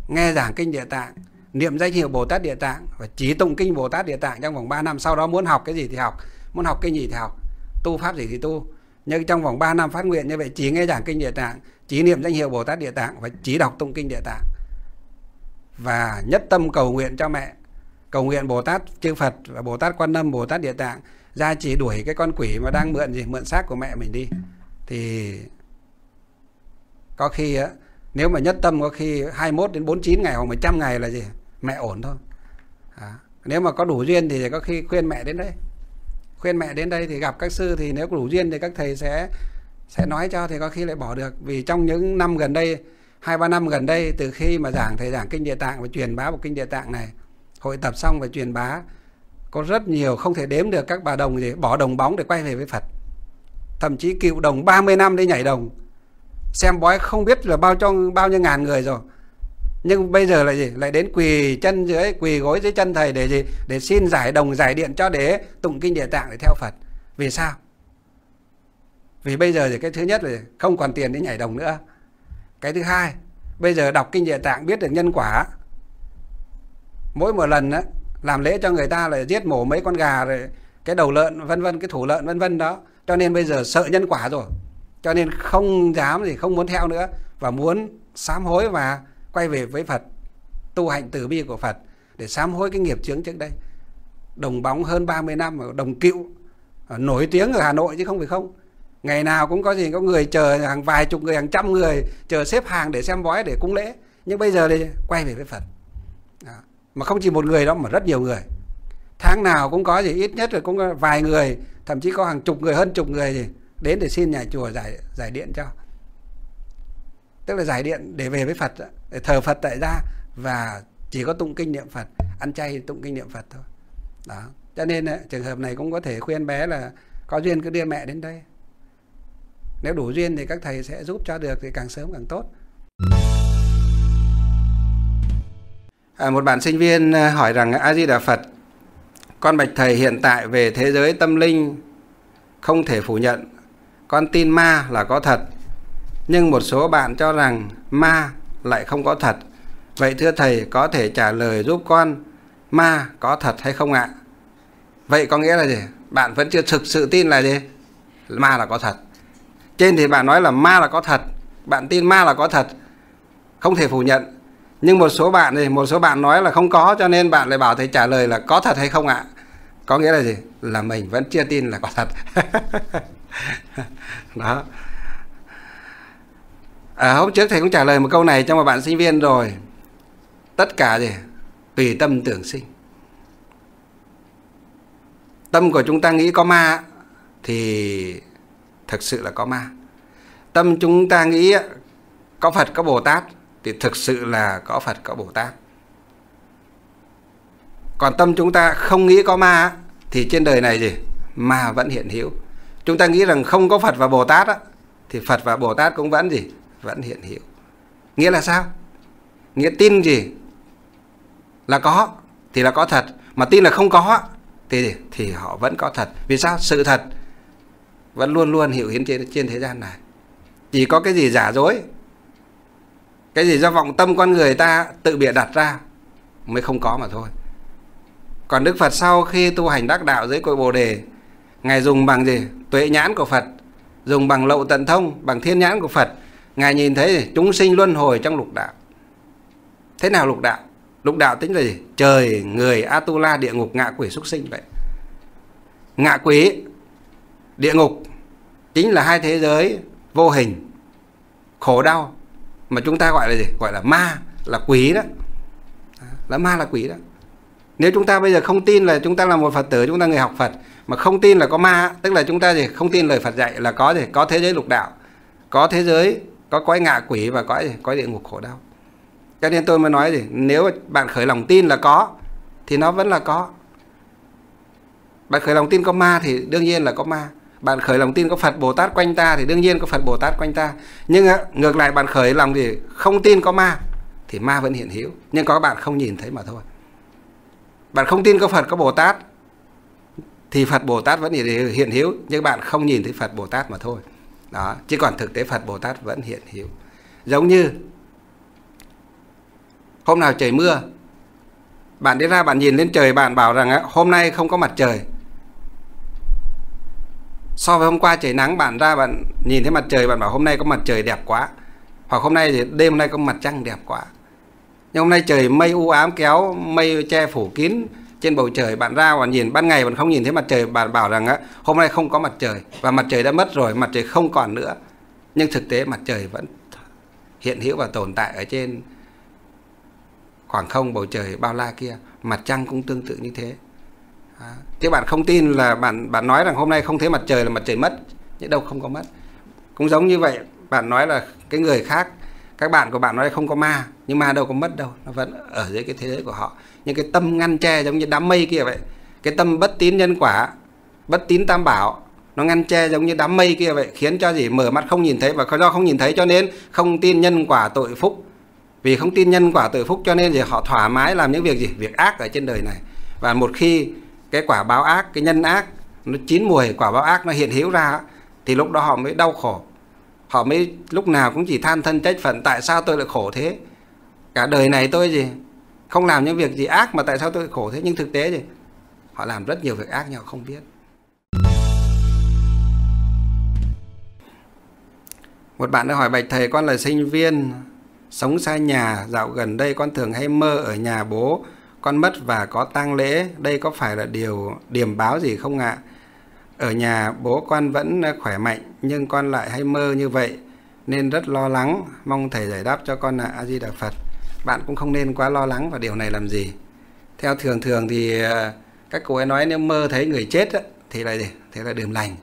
Nghe giảng kinh Địa Tạng, niệm danh hiệu Bồ Tát Địa Tạng và chỉ tụng kinh Bồ Tát Địa Tạng trong vòng ba năm. Sau đó muốn học cái gì thì học, muốn học kinh gì thì học, tu pháp gì thì tu. Nhưng trong vòng ba năm phát nguyện như vậy, chỉ nghe giảng kinh Địa Tạng, chỉ niệm danh hiệu Bồ Tát Địa Tạng và chỉ đọc tụng kinh Địa Tạng. Và nhất tâm cầu nguyện cho mẹ, cầu nguyện Bồ Tát Chư Phật và Bồ Tát Quan Âm, Bồ Tát Địa Tạng ra chỉ đuổi cái con quỷ mà đang mượn gì? Mượn xác của mẹ mình đi. Thì có khi á, nếu mà nhất tâm có khi hai mươi mốt đến bốn mươi chín ngày hoặc một trăm ngày là gì? Mẹ ổn thôi. À, nếu mà có đủ duyên thì có khi khuyên mẹ đến đây. Khuyên mẹ đến đây thì gặp các sư, thì nếu có đủ duyên thì các thầy sẽ sẽ nói cho, thì có khi lại bỏ được. Vì trong những năm gần đây, hai ba năm gần đây, từ khi mà giảng thầy giảng kinh Địa Tạng và truyền bá một kinh Địa Tạng này, hội tập xong và truyền bá, có rất nhiều không thể đếm được các bà đồng gì bỏ đồng bóng để quay về với Phật. Thậm chí cựu đồng ba mươi năm đi nhảy đồng, xem bói không biết là bao cho bao nhiêu ngàn người rồi. Nhưng bây giờ là gì? Lại đến quỳ chân dưới, quỳ gối dưới chân thầy để gì? Để xin giải đồng giải điện cho để tụng kinh Địa Tạng để theo Phật. Vì sao? Vì bây giờ thì cái thứ nhất là không còn tiền để nhảy đồng nữa. Cái thứ hai, bây giờ đọc kinh Địa Tạng biết được nhân quả. Mỗi một lần á, làm lễ cho người ta là giết mổ mấy con gà rồi cái đầu lợn vân vân, cái thủ lợn vân vân đó. Cho nên bây giờ sợ nhân quả rồi. Cho nên không dám thì không muốn theo nữa và muốn sám hối và quay về với Phật, tu hành từ bi của Phật để sám hối cái nghiệp chướng trước đây. Đồng bóng hơn ba mươi năm, đồng cựu nổi tiếng ở Hà Nội chứ không phải không. Ngày nào cũng có gì, có người chờ hàng vài chục người, hàng trăm người chờ xếp hàng để xem bói, để cúng lễ. Nhưng bây giờ thì quay về với Phật. Đó. Mà không chỉ một người đó mà rất nhiều người. Tháng nào cũng có gì, ít nhất là cũng có vài người, thậm chí có hàng chục người, hơn chục người gì đến để xin nhà chùa giải giải điện cho. Tức là giải điện để về với Phật, để thờ Phật tại gia và chỉ có tụng kinh niệm Phật, ăn chay tụng kinh niệm Phật thôi. Đó. Cho nên trường hợp này cũng có thể khuyên bé là có duyên cứ đưa mẹ đến đây. Nếu đủ duyên thì các thầy sẽ giúp cho được thì càng sớm càng tốt. À, một bạn sinh viên hỏi rằng: A-di-đà Phật, con bạch thầy, hiện tại về thế giới tâm linh không thể phủ nhận, con tin ma là có thật, nhưng một số bạn cho rằng ma lại không có thật. Vậy thưa thầy có thể trả lời giúp con ma có thật hay không ạ? Vậy có nghĩa là gì? Bạn vẫn chưa thực sự tin là gì? Ma là có thật. Trên thì bạn nói là ma là có thật, bạn tin ma là có thật, không thể phủ nhận. Nhưng một số bạn thì một số bạn nói là không có, cho nên bạn lại bảo thầy trả lời là có thật hay không ạ? Có nghĩa là gì? Là mình vẫn chưa tin là có thật. Đó. À, hôm trước thầy cũng trả lời một câu này cho một bạn sinh viên rồi. Tất cả gì? Tùy tâm tưởng sinh. Tâm của chúng ta nghĩ có ma thì thực sự là có ma. Tâm chúng ta nghĩ có Phật có Bồ Tát thì thực sự là có Phật có Bồ Tát. Còn tâm chúng ta không nghĩ có ma thì trên đời này gì? Ma vẫn hiện hữu. Chúng ta nghĩ rằng không có Phật và Bồ Tát thì Phật và Bồ Tát cũng vẫn gì? Vẫn hiện hữu. Nghĩa là sao? Nghĩa tin gì là có thì là có thật, mà tin là không có thì gì? Thì họ vẫn có thật. Vì sao? Sự thật vẫn luôn luôn hiện hiện trên, trên thế gian này. Chỉ có cái gì giả dối, cái gì do vọng tâm con người ta tự bịa đặt ra mới không có mà thôi. Còn Đức Phật sau khi tu hành đắc đạo dưới cội Bồ Đề, Ngài dùng bằng gì? Tuệ nhãn của Phật, dùng bằng lậu tận thông, bằng thiên nhãn của Phật. Ngài nhìn thấy gì? Chúng sinh luân hồi trong lục đạo. Thế nào lục đạo? Lục đạo tính là gì? Trời, người, Atula, địa ngục, ngạ quỷ, súc sinh vậy. Ngạ quỷ, địa ngục chính là hai thế giới vô hình, khổ đau mà chúng ta gọi là gì? Gọi là ma, là quỷ đó. Là ma, là quỷ đó. Nếu chúng ta bây giờ không tin là chúng ta là một Phật tử, chúng ta người học Phật mà không tin là có ma, tức là chúng ta gì? Không tin lời Phật dạy là có gì? Có thế giới lục đạo, có thế giới, có cõi ngạ quỷ và cõi gì? Cõi địa ngục khổ đau. Cho nên tôi mới nói gì? Nếu bạn khởi lòng tin là có thì nó vẫn là có. Bạn khởi lòng tin có ma thì đương nhiên là có ma. Bạn khởi lòng tin có Phật Bồ Tát quanh ta thì đương nhiên có Phật Bồ Tát quanh ta. Nhưng ngược lại bạn khởi lòng thì không tin có ma thì ma vẫn hiện hữu, nhưng có bạn không nhìn thấy mà thôi. Bạn không tin có Phật có Bồ Tát thì Phật Bồ Tát vẫn hiện hữu, nhưng bạn không nhìn thấy Phật Bồ Tát mà thôi. Đó, chứ còn thực tế Phật Bồ Tát vẫn hiện hữu. Giống như hôm nào trời mưa, bạn đi ra bạn nhìn lên trời, bạn bảo rằng hôm nay không có mặt trời. So với hôm qua trời nắng, bạn ra bạn nhìn thấy mặt trời, bạn bảo hôm nay có mặt trời đẹp quá. Hoặc hôm nay thì đêm hôm nay có mặt trăng đẹp quá. Nhưng hôm nay trời mây u ám kéo, mây che phủ kín trên bầu trời, bạn ra và nhìn ban ngày bạn không nhìn thấy mặt trời, bạn bảo rằng á, hôm nay không có mặt trời và mặt trời đã mất rồi, mặt trời không còn nữa. Nhưng thực tế mặt trời vẫn hiện hữu và tồn tại ở trên khoảng không bầu trời bao la kia. Mặt trăng cũng tương tự như thế. Thế bạn không tin là bạn bạn nói rằng hôm nay không thấy mặt trời là mặt trời mất, nhưng đâu không có mất. Cũng giống như vậy, bạn nói là cái người khác Các bạn của bạn nói không có ma, nhưng ma đâu có mất đâu, nó vẫn ở dưới cái thế giới của họ. Nhưng cái tâm ngăn che giống như đám mây kia vậy. Cái tâm bất tín nhân quả, bất tín tam bảo, nó ngăn che giống như đám mây kia vậy, khiến cho gì mở mắt không nhìn thấy. Và do không nhìn thấy cho nên không tin nhân quả tội phúc. Vì không tin nhân quả tội phúc cho nên gì họ thoải mái làm những việc gì, việc ác ở trên đời này. Và một khi cái quả báo ác, cái nhân ác nó chín mùi, quả báo ác nó hiện hữu ra, thì lúc đó họ mới đau khổ. Họ mới lúc nào cũng chỉ than thân trách phận, tại sao tôi lại khổ thế? Cả đời này tôi gì không làm những việc gì ác mà tại sao tôi khổ thế? Nhưng thực tế gì họ làm rất nhiều việc ác nhưng họ không biết. Một bạn đã hỏi: bạch thầy, con là sinh viên sống xa nhà, dạo gần đây con thường hay mơ ở nhà bố con mất và có tang lễ, đây có phải là điều điểm báo gì không ạ? Ở nhà bố con vẫn khỏe mạnh nhưng con lại hay mơ như vậy nên rất lo lắng, mong thầy giải đáp cho con ạ. A-di-đà Phật. Bạn cũng không nên quá lo lắng vào điều này làm gì. Theo thường thường thì các cô ấy nói nếu mơ thấy người chết thì là gì? Thế là điểm lành.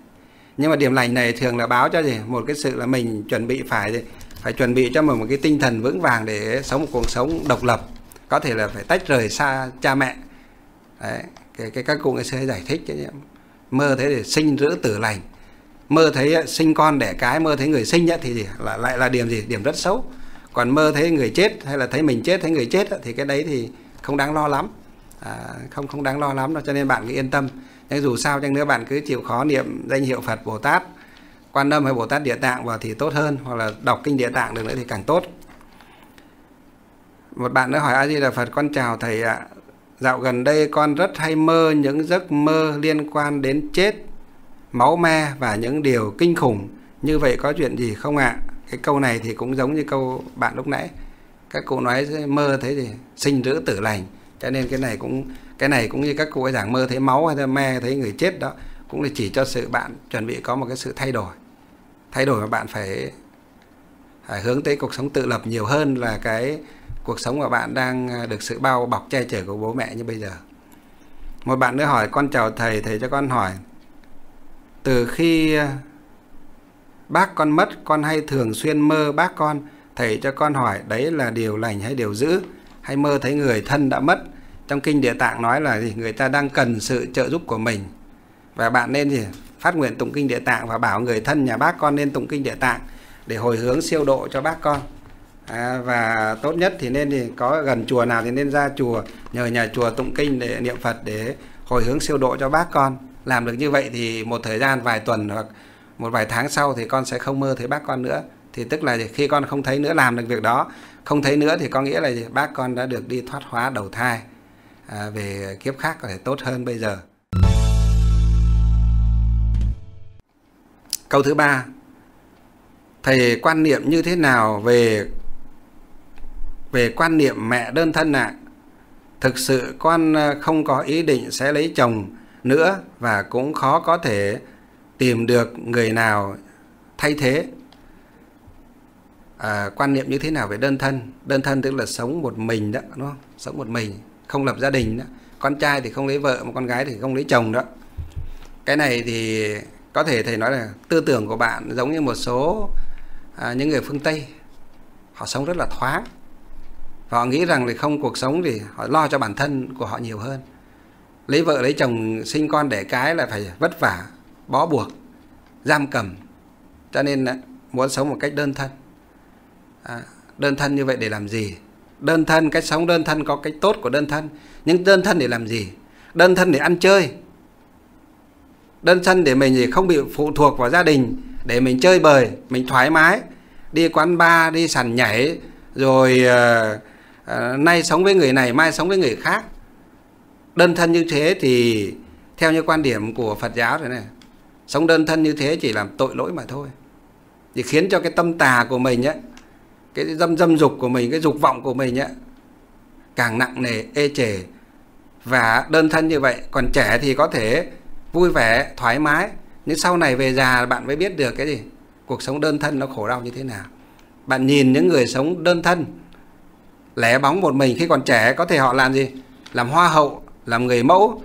Nhưng mà điểm lành này thường là báo cho gì? Một cái sự là mình chuẩn bị phải phải chuẩn bị cho mình một cái tinh thần vững vàng để sống một cuộc sống độc lập, có thể là phải tách rời xa cha mẹ. Đấy, cái, cái các cụ ấy sẽ giải thích chứ nhỉ? Mơ thấy để sinh rữ tử lành, mơ thấy sinh con đẻ cái, mơ thấy người sinh thì gì? Là, lại là điểm gì? Điểm rất xấu. Còn mơ thấy người chết hay là thấy mình chết, thấy người chết thì cái đấy thì không đáng lo lắm, à, không không đáng lo lắm đâu. Cho nên bạn cứ yên tâm. Nhưng dù sao chăng nữa bạn cứ chịu khó niệm danh hiệu Phật, Bồ Tát Quan Âm hay Bồ Tát Địa Tạng vào thì tốt hơn, hoặc là đọc kinh Địa Tạng được nữa thì càng tốt. Một bạn nữa hỏi: A Di Đà Phật, con chào thầy ạ. Dạo gần đây con rất hay mơ những giấc mơ liên quan đến chết, máu me và những điều kinh khủng. Như vậy có chuyện gì không ạ? Cái câu này thì cũng giống như câu bạn lúc nãy. Các cụ nói mơ thấy gì? Sinh rữ tử lành. Cho nên cái này cũng cái này cũng như các cụ ấy giảng mơ thấy máu hay me thấy người chết đó. Cũng là chỉ cho sự bạn chuẩn bị có một cái sự thay đổi. Thay đổi mà bạn phải, phải hướng tới cuộc sống tự lập nhiều hơn là cái cuộc sống của bạn đang được sự bao bọc che chở của bố mẹ như bây giờ. Một bạn nữa hỏi: con chào thầy, thầy cho con hỏi, từ khi bác con mất, con hay thường xuyên mơ bác con. Thầy cho con hỏi đấy là điều lành hay điều dữ? Hay mơ thấy người thân đã mất. Trong kinh Địa Tạng nói là gì? Người ta đang cần sự trợ giúp của mình. Và bạn nên gì? Phát nguyện tụng kinh Địa Tạng và bảo người thân nhà bác con nên tụng kinh Địa Tạng để hồi hướng siêu độ cho bác con. À, và tốt nhất thì nên thì có gần chùa nào thì nên ra chùa, nhờ nhà chùa tụng kinh để niệm Phật để hồi hướng siêu độ cho bác con. Làm được như vậy thì một thời gian vài tuần hoặc một vài tháng sau thì con sẽ không mơ thấy bác con nữa. Thì tức là khi con không thấy nữa, làm được việc đó, không thấy nữa thì có nghĩa là bác con đã được đi thoát hóa đầu thai, à, về kiếp khác có thể tốt hơn bây giờ. Câu thứ ba: thầy quan niệm như thế nào về về quan niệm mẹ đơn thân ạ? Thực sự con không có ý định sẽ lấy chồng nữa và cũng khó có thể tìm được người nào thay thế. À, quan niệm như thế nào về đơn thân? Đơn thân tức là sống một mình đó, đúng không? Sống một mình, không lập gia đình đó. Con trai thì không lấy vợ, mà con gái thì không lấy chồng đó. Cái này thì có thể thầy nói là tư tưởng của bạn giống như một số à, những người phương Tây. Họ sống rất là thoáng và họ nghĩ rằng là không, cuộc sống thì họ lo cho bản thân của họ nhiều hơn. Lấy vợ lấy chồng, sinh con đẻ cái là phải vất vả, bó buộc, giam cầm. Cho nên muốn sống một cách đơn thân. À, đơn thân như vậy để làm gì? Đơn thân, cách sống đơn thân có cái tốt của đơn thân. Nhưng đơn thân để làm gì? Đơn thân để ăn chơi, đơn thân để mình không bị phụ thuộc vào gia đình, để mình chơi bời, mình thoải mái, đi quán bar, đi sàn nhảy, rồi uh, uh, nay sống với người này, mai sống với người khác. Đơn thân như thế thì theo như quan điểm của Phật giáo thế này, sống đơn thân như thế chỉ làm tội lỗi mà thôi. Thì khiến cho cái tâm tà của mình ấy, cái dâm dâm dục của mình, cái dục vọng của mình ấy, càng nặng nề, ê chề. Và đơn thân như vậy, còn trẻ thì có thể vui vẻ, thoải mái, nhưng sau này về già bạn mới biết được cái gì cuộc sống đơn thân nó khổ đau như thế nào. Bạn nhìn những người sống đơn thân lẻ bóng một mình khi còn trẻ, có thể họ làm gì? Làm hoa hậu, làm người mẫu,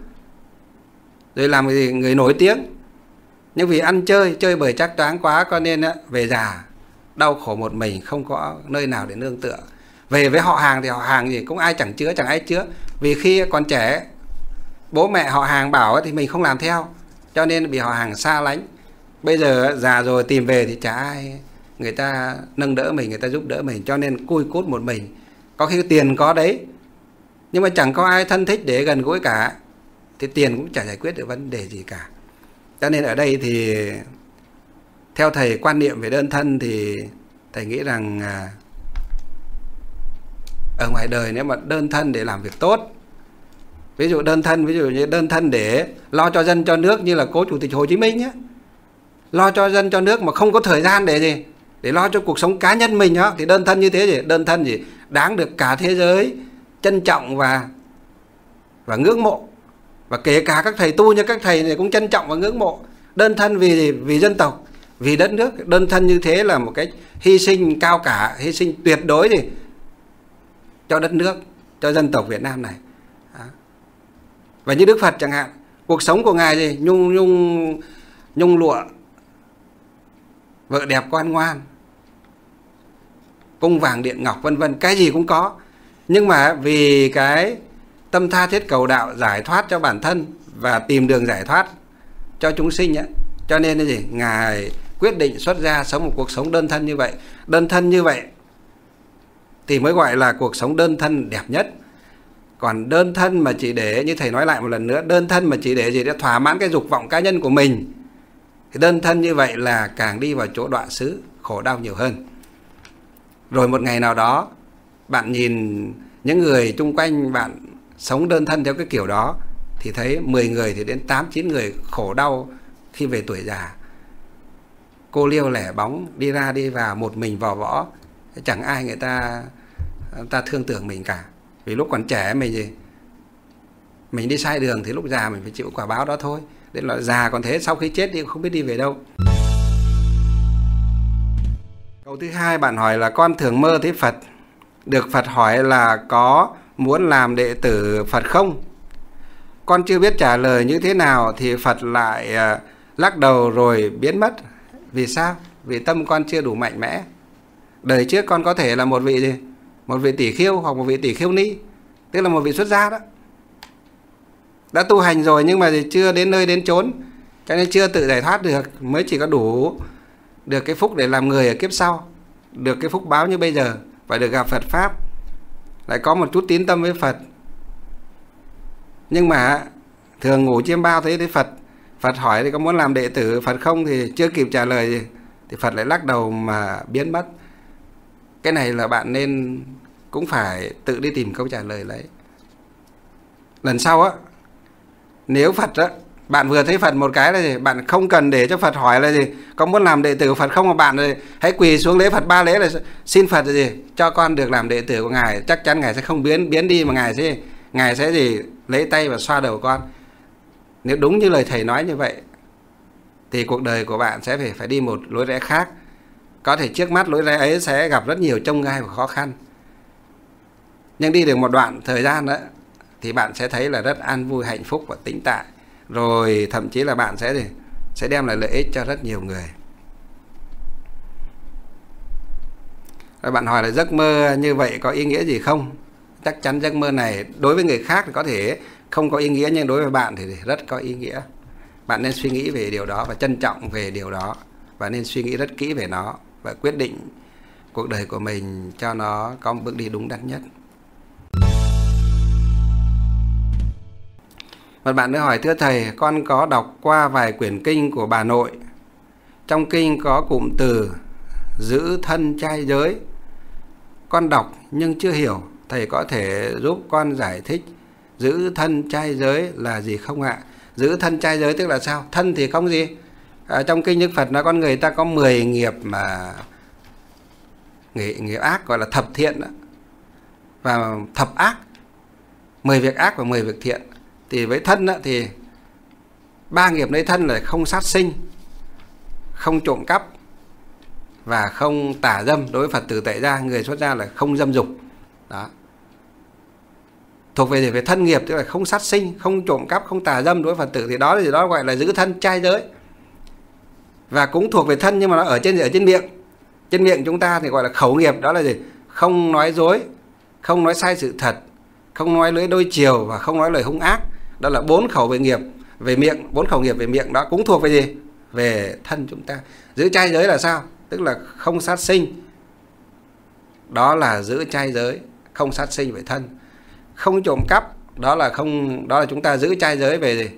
rồi làm gì? Người nổi tiếng. Nhưng vì ăn chơi, chơi bời chắc toán quá, cho nên về già đau khổ một mình, không có nơi nào để nương tựa. Về với họ hàng thì họ hàng gì cũng ai chẳng chứa chẳng ai chứa. Vì khi còn trẻ, bố mẹ họ hàng bảo thì mình không làm theo, cho nên bị họ hàng xa lánh. Bây giờ già rồi tìm về thì chả ai người ta nâng đỡ mình, người ta giúp đỡ mình, cho nên cui cút một mình. Có khi tiền có đấy, nhưng mà chẳng có ai thân thích để gần gũi cả, thì tiền cũng chả giải quyết được vấn đề gì cả. Cho nên ở đây thì theo thầy quan niệm về đơn thân thì thầy nghĩ rằng ở ngoài đời nếu mà đơn thân để làm việc tốt, ví dụ đơn thân, ví dụ như đơn thân để lo cho dân cho nước như là cố Chủ tịch Hồ Chí Minh nhé, lo cho dân cho nước mà không có thời gian để gì, để lo cho cuộc sống cá nhân mình đó, thì đơn thân như thế gì, đơn thân gì đáng được cả thế giới trân trọng và và ngưỡng mộ, và kể cả các thầy tu như các thầy này cũng trân trọng và ngưỡng mộ. Đơn thân vì gì? Vì dân tộc, vì đất nước. Đơn thân như thế là một cái hy sinh cao cả, hy sinh tuyệt đối gì cho đất nước, cho dân tộc Việt Nam này. Và như Đức Phật chẳng hạn, cuộc sống của ngài gì nhung nhung nhung lụa, vợ đẹp quan ngoan, cung vàng điện ngọc vân vân, cái gì cũng có. Nhưng mà vì cái tâm tha thiết cầu đạo giải thoát cho bản thân và tìm đường giải thoát cho chúng sinh ấy, cho nên là gì ngài quyết định xuất gia sống một cuộc sống đơn thân như vậy. Đơn thân như vậy thì mới gọi là cuộc sống đơn thân đẹp nhất. Còn đơn thân mà chỉ để, như thầy nói lại một lần nữa, đơn thân mà chỉ để gì để thỏa mãn cái dục vọng cá nhân của mình, thì đơn thân như vậy là càng đi vào chỗ đọa xứ, khổ đau nhiều hơn. Rồi một ngày nào đó bạn nhìn những người chung quanh bạn sống đơn thân theo cái kiểu đó thì thấy mười người thì đến tám chín người khổ đau khi về tuổi già, cô liêu lẻ bóng, đi ra đi vào một mình vò võ, chẳng ai người ta người ta thương tưởng mình cả. Vì lúc còn trẻ mình gì mình đi sai đường thì lúc già mình phải chịu quả báo đó thôi. Đến là già còn thế, sau khi chết thì không biết đi về đâu. Câu thứ hai bạn hỏi là con thường mơ thấy Phật. Được Phật hỏi là có muốn làm đệ tử Phật không? Con chưa biết trả lời như thế nào thì Phật lại lắc đầu rồi biến mất. Vì sao? Vì tâm con chưa đủ mạnh mẽ. Đời trước con có thể là một vị gì? Một vị tỷ khiêu hoặc một vị tỷ khiêu ni, tức là một vị xuất gia đó. Đã tu hành rồi nhưng mà chưa đến nơi đến chốn, cho nên chưa tự giải thoát được, mới chỉ có đủ được cái phúc để làm người ở kiếp sau, được cái phúc báo như bây giờ, và được gặp Phật Pháp, lại có một chút tín tâm với Phật. Nhưng mà thường ngủ chiêm bao thấy thấy Phật, Phật hỏi thì có muốn làm đệ tử Phật không, thì chưa kịp trả lời gì, thì Phật lại lắc đầu mà biến mất. Cái này là bạn nên cũng phải tự đi tìm câu trả lời đấy. Lần sau á, nếu Phật á, bạn vừa thấy Phật một cái là gì, bạn không cần để cho Phật hỏi là gì, có muốn làm đệ tử của Phật không, mà bạn là gì, hãy quỳ xuống lễ Phật ba lễ là xin Phật là gì, cho con được làm đệ tử của ngài. Chắc chắn ngài sẽ không biến biến đi, mà ngài sẽ ngài sẽ gì lấy tay và xoa đầu con. Nếu đúng như lời thầy nói như vậy, thì cuộc đời của bạn sẽ phải phải đi một lối rẽ khác. Có thể trước mắt lối rẽ ấy sẽ gặp rất nhiều chông gai và khó khăn, nhưng đi được một đoạn thời gian đó, thì bạn sẽ thấy là rất an vui, hạnh phúc và tĩnh tại. Rồi thậm chí là bạn sẽ gì? Sẽ đem lại lợi ích cho rất nhiều người. Rồi bạn hỏi là giấc mơ như vậy có ý nghĩa gì không? Chắc chắn giấc mơ này đối với người khác thì có thể không có ý nghĩa, nhưng đối với bạn thì rất có ý nghĩa. Bạn nên suy nghĩ về điều đó và trân trọng về điều đó, và nên suy nghĩ rất kỹ về nó và quyết định cuộc đời của mình cho nó có một bước đi đúng đắn nhất. Một bạn nữa hỏi: thưa thầy, con có đọc qua vài quyển kinh của bà nội. Trong kinh có cụm từ giữ thân trai giới. Con đọc nhưng chưa hiểu. Thầy có thể giúp con giải thích giữ thân trai giới là gì không ạ? Giữ thân trai giới tức là sao? Thân thì không gì? À, trong kinh Đức Phật nói con người ta có mười nghiệp mà nghiệp, nghiệp ác, gọi là thập thiện đó, và thập ác, mười việc ác và mười việc thiện. Thì với thân đó, thì ba nghiệp nơi thân là không sát sinh, không trộm cắp và không tà dâm. Đối với Phật tử tại gia, người xuất gia là không dâm dục đó. Thuộc về về thân nghiệp tức là không sát sinh, không trộm cắp, không tà dâm. Đối với Phật tử thì đó thì đó gọi là giữ thân trai giới. Và cũng thuộc về thân nhưng mà nó ở trên ở trên miệng. Trên miệng chúng ta thì gọi là khẩu nghiệp, đó là gì? Không nói dối, không nói sai sự thật, không nói lưỡi đôi chiều và không nói lời hung ác. Đó là bốn khẩu về nghiệp về miệng, bốn khẩu nghiệp về miệng đó cũng thuộc về gì? Về thân chúng ta. Giữ trai giới là sao? Tức là không sát sinh. Đó là giữ trai giới, không sát sinh về thân. Không trộm cắp, đó là không, đó là chúng ta giữ trai giới về gì?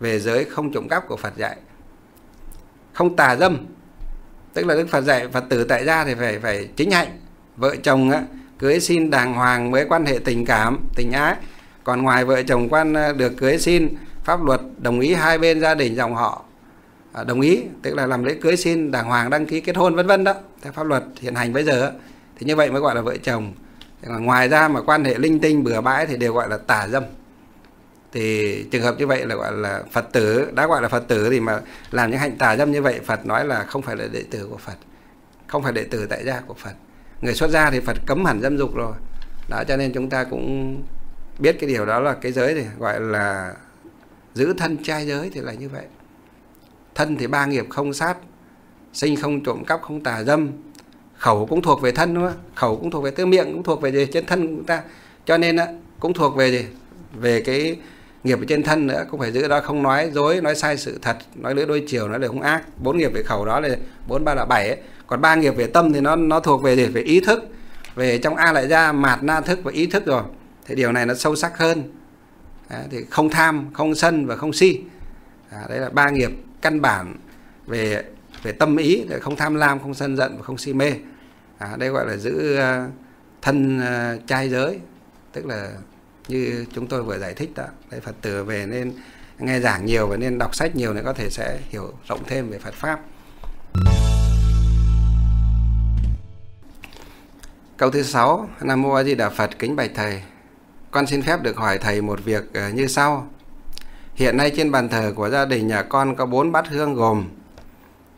Về giới không trộm cắp của Phật dạy. Không tà dâm, tức là Đức Phật dạy Phật tử tại gia thì phải phải chính hạnh, vợ chồng á, cưới xin đàng hoàng mới quan hệ tình cảm, tình ái. Còn ngoài vợ chồng quan được cưới xin, pháp luật đồng ý hai bên gia đình dòng họ đồng ý, tức là làm lễ cưới xin đàng hoàng, đăng ký kết hôn vân vân đó, theo pháp luật hiện hành bây giờ thì như vậy mới gọi là vợ chồng. Ngoài ra mà quan hệ linh tinh bừa bãi thì đều gọi là tà dâm. Thì trường hợp như vậy là gọi là Phật tử, đã gọi là Phật tử thì mà làm những hành tà dâm như vậy, Phật nói là không phải là đệ tử của Phật, không phải đệ tử tại gia của Phật. Người xuất gia thì Phật cấm hẳn dâm dục rồi đó, cho nên chúng ta cũng biết cái điều đó là cái giới thì gọi là giữ thân trai giới thì là như vậy. Thân thì ba nghiệp không sát sinh, không trộm cắp, không tà dâm. Khẩu cũng thuộc về thân đúng không? Khẩu cũng thuộc về tư, miệng cũng thuộc về gì? Trên thân chúng ta, cho nên cũng thuộc về gì? Về cái nghiệp ở trên thân nữa, cũng phải giữ đó. Không nói dối, nói sai sự thật, nói lưỡi đôi chiều, nói lời hung ác. Bốn nghiệp về khẩu đó là bốn ba là bảy. Còn ba nghiệp về tâm thì nó nó thuộc về gì? Về ý thức, về trong A lại ra mạt na thức và ý thức rồi. Thì điều này nó sâu sắc hơn. Đó, thì không tham, không sân và không si. Đó, đấy là ba nghiệp căn bản về về tâm ý, không tham lam, không sân giận và không si mê. Đó, đây gọi là giữ thân trai giới, tức là như chúng tôi vừa giải thích đó. Đấy, Phật tử về nên nghe giảng nhiều và nên đọc sách nhiều để có thể sẽ hiểu rộng thêm về Phật pháp. Câu thứ sáu. Nam mô A Di Đà Phật. Kính bạch thầy, con xin phép được hỏi thầy một việc như sau. Hiện nay trên bàn thờ của gia đình nhà con có bốn bát hương, gồm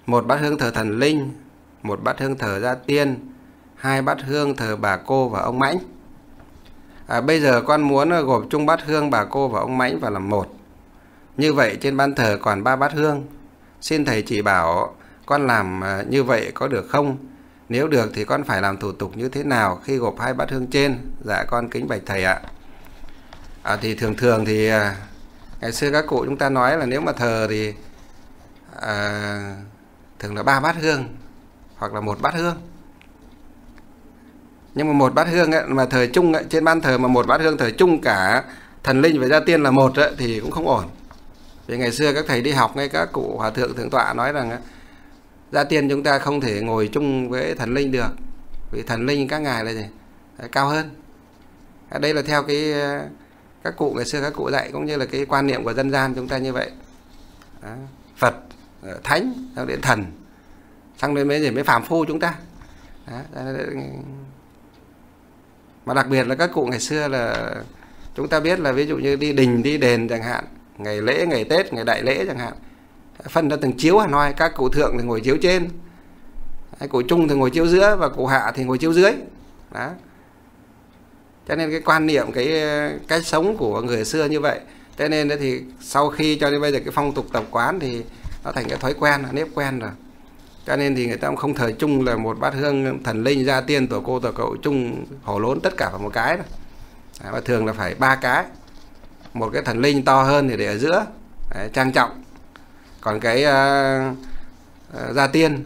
một bát hương thờ thần linh, một bát hương thờ gia tiên, hai bát hương thờ bà cô và ông Mãnh. À, bây giờ con muốn gộp chung bát hương bà cô và ông Mãnh vào làm một. Như vậy trên bàn thờ còn ba bát hương. Xin thầy chỉ bảo con làm như vậy có được không? Nếu được thì con phải làm thủ tục như thế nào khi gộp hai bát hương trên? Dạ con kính bạch thầy ạ. À, thì thường thường thì ngày xưa các cụ chúng ta nói là nếu mà thờ thì à, thường là ba bát hương hoặc là một bát hương. Nhưng mà một bát hương ấy, mà thờ chung ấy, trên ban thờ mà một bát hương thờ chung cả thần linh và gia tiên là một ấy, thì cũng không ổn. Vì ngày xưa các thầy đi học ngay các cụ hòa thượng thượng tọa nói rằng ấy, gia tiên chúng ta không thể ngồi chung với thần linh được, vì thần linh các ngài là gì? Cao hơn. Đây là theo cái các cụ ngày xưa các cụ dạy, cũng như là cái quan niệm của dân gian chúng ta như vậy. Đó. Phật, thánh, sau đến thần, sang đến mấy gì mới phàm phu chúng ta. Đó. Mà đặc biệt là các cụ ngày xưa là chúng ta biết là ví dụ như đi đình, đi đền chẳng hạn, ngày lễ, ngày Tết, ngày đại lễ chẳng hạn, phân ra từng chiếu Hà Nội. Các cụ thượng thì ngồi chiếu trên, cụ trung thì ngồi chiếu giữa, và cụ hạ thì ngồi chiếu dưới. Đó. Cho nên cái quan niệm, cái cách sống của người xưa như vậy. Cho nên thì sau khi cho đến bây giờ cái phong tục tập quán thì nó thành cái thói quen, nếp quen rồi. Cho nên thì người ta cũng không thờ chung là một bát hương thần linh, gia tiên, tổ cô, tổ cậu chung hổ lốn tất cả vào một cái. Đấy, và thường là phải ba cái. Một cái thần linh to hơn thì để ở giữa, đấy, trang trọng. Còn cái uh, uh, gia tiên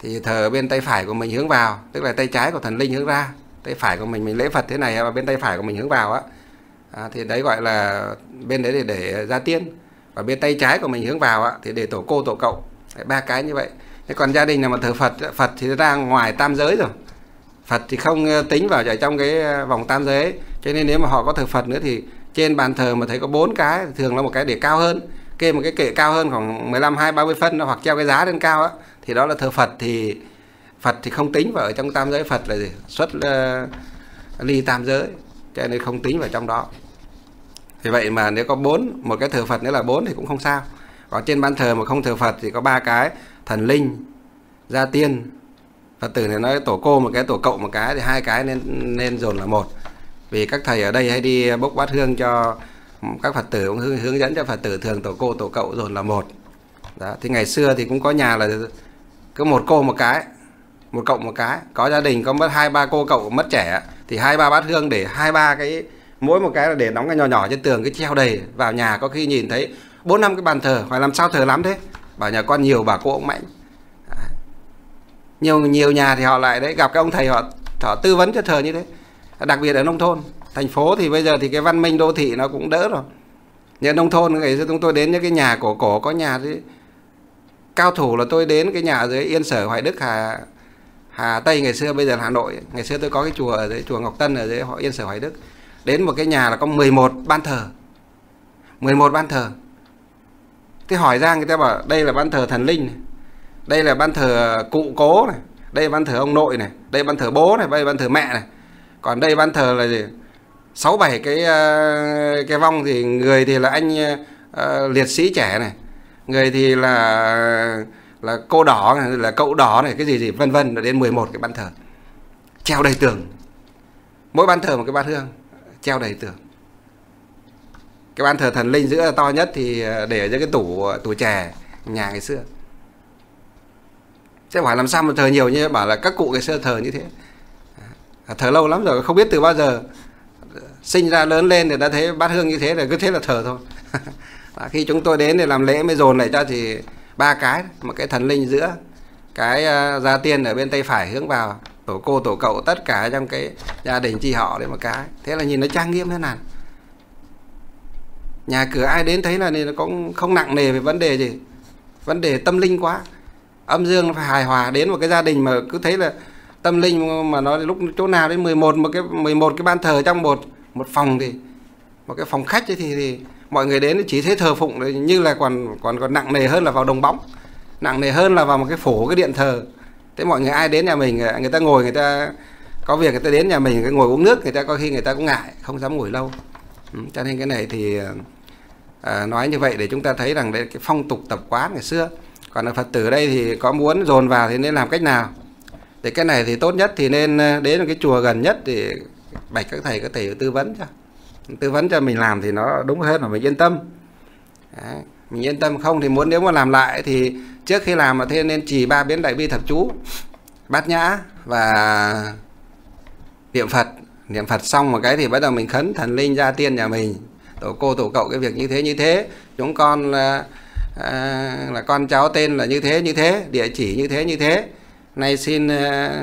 thì thờ bên tay phải của mình hướng vào, tức là tay trái của thần linh hướng ra. Tay phải của mình mình lễ Phật thế này và bên tay phải của mình hướng vào á. À, thì đấy gọi là bên đấy để, để gia tiên. Và bên tay trái của mình hướng vào á, thì để tổ cô, tổ cậu. Ba cái như vậy. Thế còn gia đình nào mà thờ Phật, Phật thì ra ngoài tam giới rồi, Phật thì không tính vào trong cái vòng tam giới ấy. Cho nên nếu mà họ có thờ Phật nữa thì trên bàn thờ mà thấy có bốn cái, thường là một cái để cao hơn, kê một cái kệ cao hơn khoảng mười lăm, hai mươi, ba mươi phân, hoặc treo cái giá lên cao á, thì đó là thờ Phật. Thì Phật thì không tính vào ở trong tam giới. Phật là gì? Xuất uh, ly tam giới, cho nên không tính vào trong đó. Vì vậy mà nếu có bốn, một cái thờ Phật nữa là bốn thì cũng không sao. Còn trên bàn thờ mà không thờ Phật thì có ba cái: thần linh, gia tiên. Phật tử này nói tổ cô một cái, tổ cậu một cái, thì hai cái nên nên dồn là một. Vì các thầy ở đây hay đi bốc bát hương cho các Phật tử, cũng hướng dẫn cho Phật tử thường tổ cô, tổ cậu dồn là một. Đó. Thì ngày xưa thì cũng có nhà là cứ một cô một cái, một cậu một cái. Có gia đình có mất hai ba cô cậu mất trẻ thì hai ba bát hương để hai ba cái, mỗi một cái là để đóng cái nhỏ nhỏ trên tường, cái treo đầy vào nhà, có khi nhìn thấy bốn năm cái bàn thờ, hỏi làm sao thờ lắm thế, bảo nhà con nhiều bà cô ông mạnh. Nhiều nhiều nhà thì họ lại đấy, gặp các ông thầy họ, họ tư vấn cho thờ như thế. Đặc biệt ở nông thôn, thành phố thì bây giờ thì cái văn minh đô thị nó cũng đỡ rồi. Nhưng nông thôn ngày xưa chúng tôi đến những cái nhà cổ cổ, có nhà thì cao thủ là tôi đến cái nhà ở dưới Yên Sở, Hoài Đức, Hà Hà Tây ngày xưa, bây giờ là Hà Nội. Ngày xưa tôi có cái chùa ở dưới chùa Ngọc Tân ở dưới họ Yên Sở, Hoài Đức. Đến một cái nhà là có mười một ban thờ. mười một ban thờ. Thế hỏi ra người ta bảo đây là ban thờ thần linh này, đây là ban thờ cụ cố này, đây là ban thờ ông nội này, đây là ban thờ bố này, đây là ban thờ mẹ này. Còn đây ban thờ là gì? sáu bảy cái cái vong, thì người thì là anh uh, liệt sĩ trẻ này, người thì là là cô đỏ này, là cậu đỏ này, cái gì gì vân vân, đến mười một cái ban thờ. Treo đầy tường. Mỗi ban thờ một cái bát hương, treo đầy tường. Cái ban thờ thần linh giữa to nhất thì để ở dưới cái tủ tủ chè nhà ngày xưa. Sẽ hỏi làm sao mà thờ nhiều như thế, bảo là các cụ ngày xưa thờ như thế. Thờ lâu lắm rồi, không biết từ bao giờ, sinh ra lớn lên thì đã thấy bát hương như thế, rồi cứ thế là thờ thôi. Khi chúng tôi đến để làm lễ mới dồn lại cho thì ba cái, một cái thần linh giữa, cái gia tiên ở bên tay phải hướng vào, tổ cô tổ cậu tất cả trong cái gia đình chi họ đấy một cái. Thế là nhìn nó trang nghiêm thế nào. Nhà cửa ai đến thấy là nó cũng không nặng nề về vấn đề gì, vấn đề tâm linh quá. Âm dương nó phải hài hòa, đến một cái gia đình mà cứ thấy là tâm linh mà nó lúc chỗ nào đến mười một một cái mười một cái ban thờ trong một một phòng, thì một cái phòng khách ấy thì, thì mọi người đến chỉ thấy thờ phụng, như là còn còn còn nặng nề hơn là vào đồng bóng, nặng nề hơn là vào một cái phổ cái điện thờ. Thế mọi người ai đến nhà mình, người ta ngồi, người ta có việc người ta đến nhà mình, người ta ngồi uống nước, người ta có khi người ta cũng ngại, không dám ngồi lâu. Ừ, cho nên cái này thì à, nói như vậy để chúng ta thấy rằng đấy cái phong tục tập quán ngày xưa. Còn là Phật tử đây thì có muốn dồn vào thì nên làm cách nào? Thì cái này thì tốt nhất thì nên đến một cái chùa gần nhất thì bạch các thầy, các thầy tư vấn cho. Tư vấn cho mình làm thì nó đúng hơn mà mình yên tâm. Đấy, mình yên tâm. Không thì muốn nếu mà làm lại thì trước khi làm mà thế nên trì ba biến đại bi thập chú, bát nhã và niệm Phật. Niệm Phật xong một cái thì bắt đầu mình khấn thần linh gia tiên nhà mình, tổ cô tổ cậu cái việc như thế như thế, chúng con là À, là con cháu tên là như thế như thế, địa chỉ như thế như thế, nay xin à,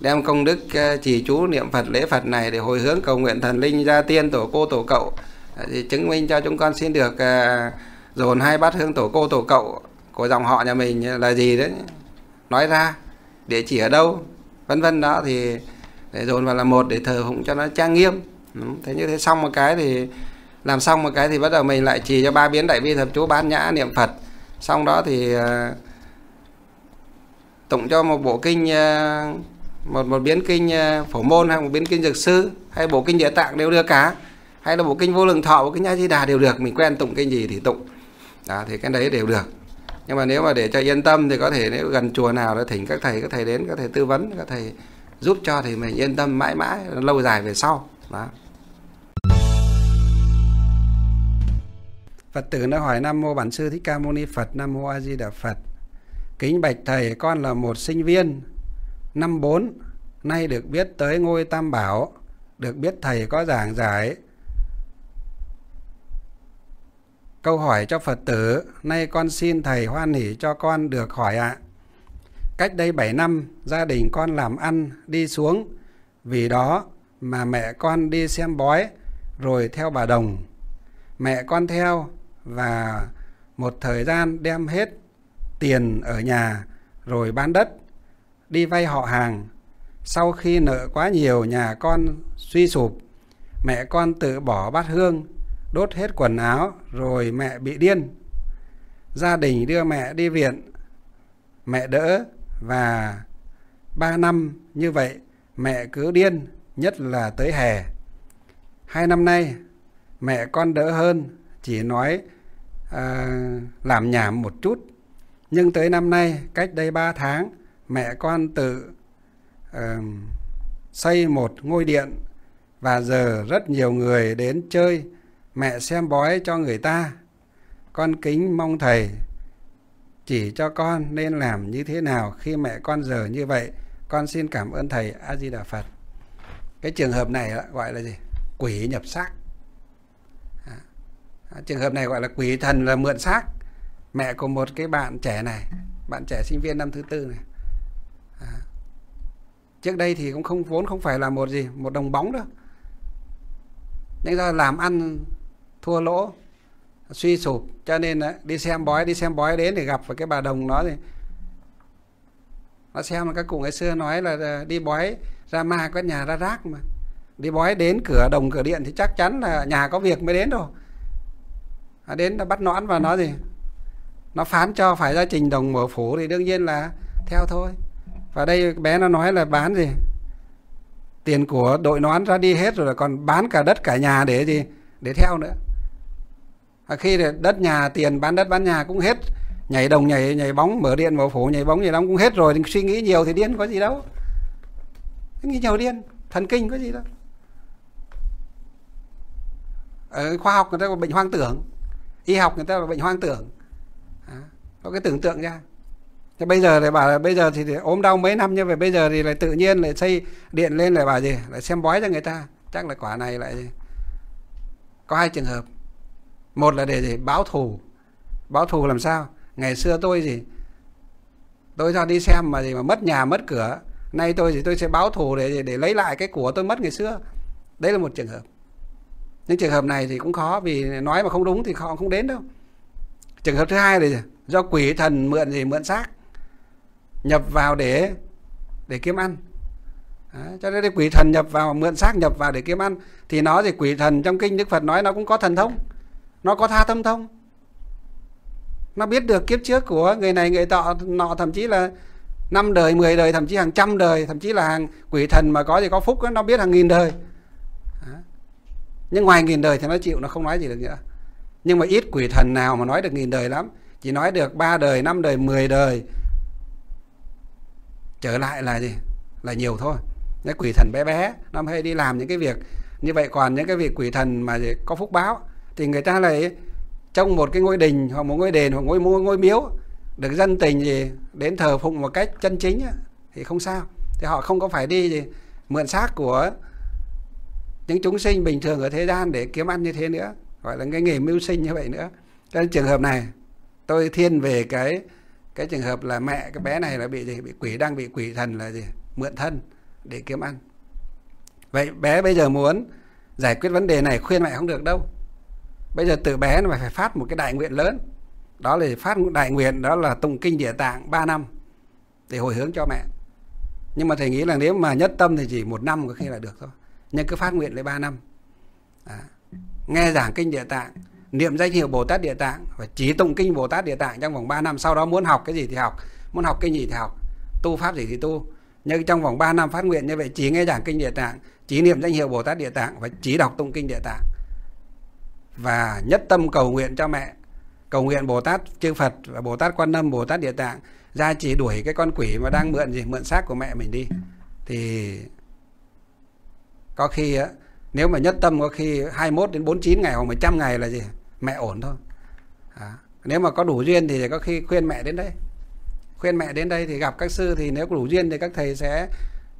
đem công đức à, trì chú niệm Phật lễ Phật này để hồi hướng cầu nguyện thần linh gia tiên tổ cô tổ cậu à, thì chứng minh cho chúng con xin được à, dồn hai bát hương tổ cô tổ cậu của dòng họ nhà mình là gì đấy, nói ra địa chỉ ở đâu vân vân đó, thì để dồn vào là một để thờ phụng cho nó trang nghiêm. Đúng, thế như thế xong một cái thì làm xong một cái thì bắt đầu mình lại trì cho ba biến đại bi thập chú bát nhã niệm Phật. Xong đó thì uh, tụng cho một bộ kinh, uh, một một biến kinh uh, Phổ Môn hay một biến kinh Dược Sư hay bộ kinh Địa Tạng đều được cả, hay là bộ kinh Vô Lượng Thọ, bộ kinh A-di-đà đều được, mình quen tụng kinh gì thì tụng. Đó, thì cái đấy đều được. Nhưng mà nếu mà để cho yên tâm thì có thể nếu gần chùa nào đó thỉnh các thầy, các thầy đến, các thầy tư vấn, các thầy giúp cho thì mình yên tâm mãi mãi lâu dài về sau. Đó. Phật tử đã hỏi: Nam mô Bản Sư Thích Ca Mâu Ni Phật, Nam mô A Di Đà Phật. Kính bạch thầy, con là một sinh viên năm bốn, nay được biết tới ngôi Tam Bảo, được biết thầy có giảng giải câu hỏi cho Phật tử, nay con xin thầy hoan hỷ cho con được hỏi ạ. Cách đây bảy năm, gia đình con làm ăn đi xuống, vì đó mà mẹ con đi xem bói rồi theo bà đồng. Mẹ con theo và một thời gian đem hết tiền ở nhà rồi bán đất, đi vay họ hàng. Sau khi nợ quá nhiều, nhà con suy sụp, mẹ con tự bỏ bát hương, đốt hết quần áo rồi mẹ bị điên. Gia đình đưa mẹ đi viện, mẹ đỡ và ba năm như vậy mẹ cứ điên, nhất là tới hè. Hai năm nay mẹ con đỡ hơn, chỉ nói à, làm nhảm một chút. Nhưng tới năm nay, cách đây ba tháng, mẹ con tự à, xây một ngôi điện và giờ rất nhiều người đến chơi, mẹ xem bói cho người ta. Con kính mong thầy chỉ cho con nên làm như thế nào khi mẹ con giờ như vậy. Con xin cảm ơn Thầy A-di-đà Phật. Cái trường hợp này gọi là gì? Quỷ nhập xác. À, trường hợp này gọi là quỷ thần là mượn xác. Mẹ của một cái bạn trẻ này, bạn trẻ sinh viên năm thứ tư này, à, trước đây thì cũng không vốn không phải là một gì một đồng bóng đâu, nên ra làm ăn thua lỗ suy sụp, cho nên đó, đi xem bói đi xem bói đến để gặp với cái bà đồng nó thì nó xem các cụ ngày xưa nói là đi bói ra ma có nhà ra rác, mà đi bói đến cửa đồng cửa điện thì chắc chắn là nhà có việc mới đến rồi. À, đến nó bắt nõn và nó gì nó phán cho phải ra trình đồng mở phủ thì đương nhiên là theo thôi. Và đây bé nó nói là bán gì tiền của đội nón ra đi hết rồi, là còn bán cả đất cả nhà để gì để theo nữa. À, khi đất nhà tiền bán đất bán nhà cũng hết, nhảy đồng nhảy nhảy bóng mở điện mở phủ nhảy bóng nhảy bóng cũng hết rồi, thì suy nghĩ nhiều thì điên có gì đâu, nghĩ nhiều điên thần kinh có gì đâu. Ở khoa học người ta có bệnh hoang tưởng, y học người ta là bệnh hoang tưởng, có cái tưởng tượng ra. Thế bây giờ lại bảo là bây giờ thì, thì ốm đau mấy năm như vậy, bây giờ thì lại tự nhiên lại xây điện lên lại bảo gì lại xem bói cho người ta, chắc là quả này lại gì? Có hai trường hợp. Một là để gì báo thù. Báo thù làm sao? Ngày xưa tôi gì tôi ra đi xem mà gì mà mất nhà mất cửa, nay tôi thì tôi sẽ báo thù để để lấy lại cái của tôi mất ngày xưa. Đấy là một trường hợp. Những trường hợp này thì cũng khó, vì nói mà không đúng thì họ không đến đâu. Trường hợp thứ hai là gì? Do quỷ thần mượn gì mượn xác nhập vào để để kiếm ăn. Đấy, cho nên quỷ thần nhập vào mượn xác nhập vào để kiếm ăn thì nó thì quỷ thần trong kinh Đức Phật nói nó cũng có thần thông, nó có tha tâm thông, nó biết được kiếp trước của người này người tọ nọ, thậm chí là năm đời mười đời, thậm chí hàng trăm đời, thậm chí là hàng quỷ thần mà có gì có phúc đó, nó biết hàng nghìn đời. Đấy. Nhưng ngoài nghìn đời thì nó chịu, nó không nói gì được nữa. Nhưng mà ít quỷ thần nào mà nói được nghìn đời lắm, chỉ nói được ba đời, năm đời, mười đời trở lại là gì? Là nhiều thôi. Cái quỷ thần bé bé nó hay đi làm những cái việc như vậy. Còn những cái việc quỷ thần mà có phúc báo thì người ta lại trong một cái ngôi đình hoặc một ngôi đền hoặc ngôi ngôi miếu được dân tình gì đến thờ phụng một cách chân chính thì không sao. Thì họ không có phải đi gì mượn xác của những chúng sinh bình thường ở thế gian để kiếm ăn như thế nữa, gọi là cái nghề mưu sinh như vậy nữa. Cho nên trường hợp này tôi thiên về cái cái trường hợp là mẹ cái bé này là bị gì? Bị quỷ, đang bị quỷ thần là gì? Mượn thân để kiếm ăn. Vậy bé bây giờ muốn giải quyết vấn đề này khuyên mẹ không được đâu. Bây giờ từ bé nó phải phát một cái đại nguyện lớn. Đó là phát một đại nguyện, đó là tụng kinh Địa Tạng ba năm để hồi hướng cho mẹ. Nhưng mà thầy nghĩ là nếu mà nhất tâm thì chỉ một năm có khi là được thôi. Nhưng cứ phát nguyện lấy ba năm. Đó. Nghe giảng kinh Địa Tạng, niệm danh hiệu Bồ Tát Địa Tạng và chỉ tụng kinh Bồ Tát Địa Tạng trong vòng ba năm. Sau đó muốn học cái gì thì học, muốn học kinh gì thì học, tu pháp gì thì tu. Nhưng trong vòng ba năm phát nguyện như vậy, chỉ nghe giảng kinh Địa Tạng, chỉ niệm danh hiệu Bồ Tát Địa Tạng và chỉ đọc tụng kinh Địa Tạng. Và nhất tâm cầu nguyện cho mẹ, cầu nguyện Bồ Tát Chư Phật và Bồ Tát Quan Âm, Bồ Tát Địa Tạng ra chỉ đuổi cái con quỷ mà đang mượn gì mượn xác của mẹ mình đi. Thì có khi á, nếu mà nhất tâm có khi hai mươi mốt đến bốn mươi chín ngày hoặc một trăm ngày là gì? Mẹ ổn thôi. À, nếu mà có đủ duyên thì có khi khuyên mẹ đến đây. Khuyên mẹ đến đây thì gặp các sư, thì nếu có đủ duyên thì các thầy sẽ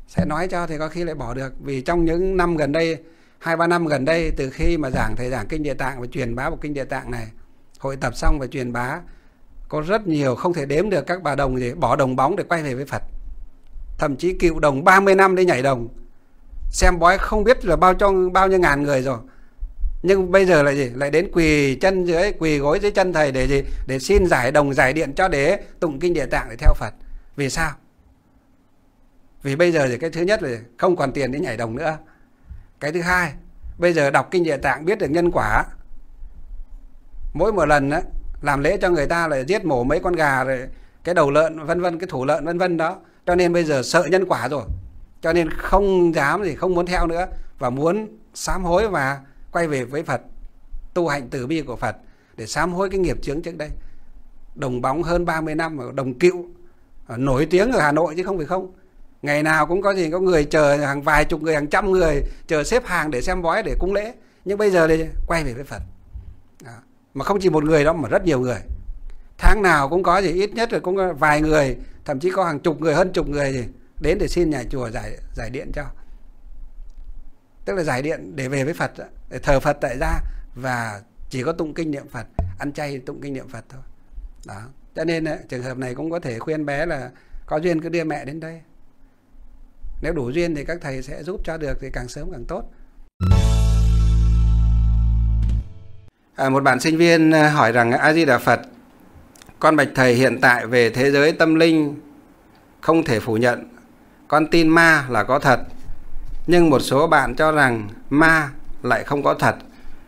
sẽ nói cho, thì có khi lại bỏ được. Vì trong những năm gần đây, hai ba năm gần đây, từ khi mà giảng thầy giảng kinh Địa Tạng và truyền bá bộ kinh Địa Tạng này, hội tập xong và truyền bá, có rất nhiều không thể đếm được các bà đồng gì bỏ đồng bóng để quay về với Phật. Thậm chí cựu đồng ba mươi năm để nhảy đồng, xem bói không biết là bao cho bao nhiêu ngàn người rồi, nhưng bây giờ lại gì lại đến quỳ chân dưới quỳ gối dưới chân thầy để gì để xin giải đồng giải điện cho để tụng kinh Địa Tạng để theo Phật. Vì sao? Vì bây giờ thì cái thứ nhất là không còn tiền để nhảy đồng nữa, cái thứ hai bây giờ đọc kinh Địa Tạng biết được nhân quả. Mỗi một lần đó, làm lễ cho người ta lại giết mổ mấy con gà rồi cái đầu lợn vân vân, cái thủ lợn vân vân đó, cho nên bây giờ sợ nhân quả rồi, cho nên không dám gì không muốn theo nữa, và muốn sám hối và quay về với Phật, tu hành từ bi của Phật để sám hối cái nghiệp chướng trước đây. Đồng bóng hơn ba mươi năm, đồng cựu nổi tiếng ở Hà Nội chứ không phải không. Ngày nào cũng có gì có người chờ, hàng vài chục người, hàng trăm người chờ xếp hàng để xem bói để cúng lễ. Nhưng bây giờ thì quay về với Phật. Đó. Mà không chỉ một người đó mà rất nhiều người. Tháng nào cũng có gì ít nhất là cũng vài người, thậm chí có hàng chục người, hơn chục người gì đến để xin nhà chùa giải giải điện cho, tức là giải điện để về với Phật, để thờ Phật tại gia, và chỉ có tụng kinh niệm Phật, ăn chay tụng kinh niệm Phật thôi. Đó. Cho nên trường hợp này cũng có thể khuyên bé là có duyên cứ đưa mẹ đến đây. Nếu đủ duyên thì các thầy sẽ giúp cho được thì càng sớm càng tốt. À, một bạn sinh viên hỏi rằng: A-di-đà Phật, con bạch thầy, hiện tại về thế giới tâm linh không thể phủ nhận, con tin ma là có thật, nhưng một số bạn cho rằng ma lại không có thật.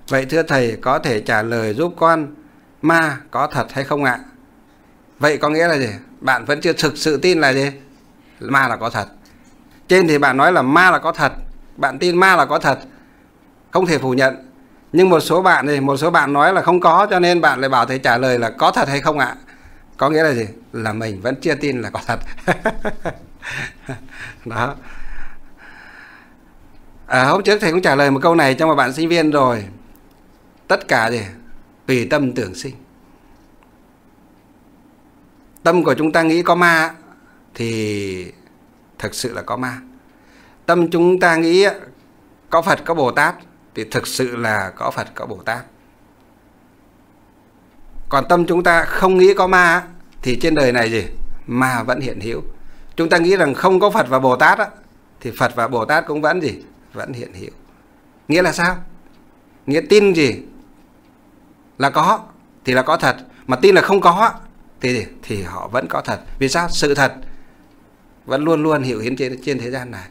Vậy thưa thầy có thể trả lời giúp con ma có thật hay không ạ? Vậy có nghĩa là gì? Bạn vẫn chưa thực sự tin là gì? Ma là có thật. Trên thì bạn nói là ma là có thật, bạn tin ma là có thật, không thể phủ nhận. Nhưng một số bạn thì một số bạn nói là không có, cho nên bạn lại bảo thầy trả lời là có thật hay không ạ? Có nghĩa là gì? Là mình vẫn chưa tin là có thật. Đó. À, hôm trước thầy cũng trả lời một câu này cho một bạn sinh viên rồi. Tất cả gì? Tùy tâm tưởng sinh. Tâm của chúng ta nghĩ có ma thì thực sự là có ma. Tâm chúng ta nghĩ có Phật có Bồ Tát thì thực sự là có Phật có Bồ Tát. Còn tâm chúng ta không nghĩ có ma thì trên đời này gì? Ma vẫn hiện hữu. Chúng ta nghĩ rằng không có Phật và Bồ Tát thì Phật và Bồ Tát cũng vẫn gì? Vẫn hiện hữu. Nghĩa là sao? Nghĩa tin gì là có thì là có thật, mà tin là không có thì gì? Thì họ vẫn có thật. Vì sao? Sự thật vẫn luôn luôn hiện hữu trên trên thế gian này.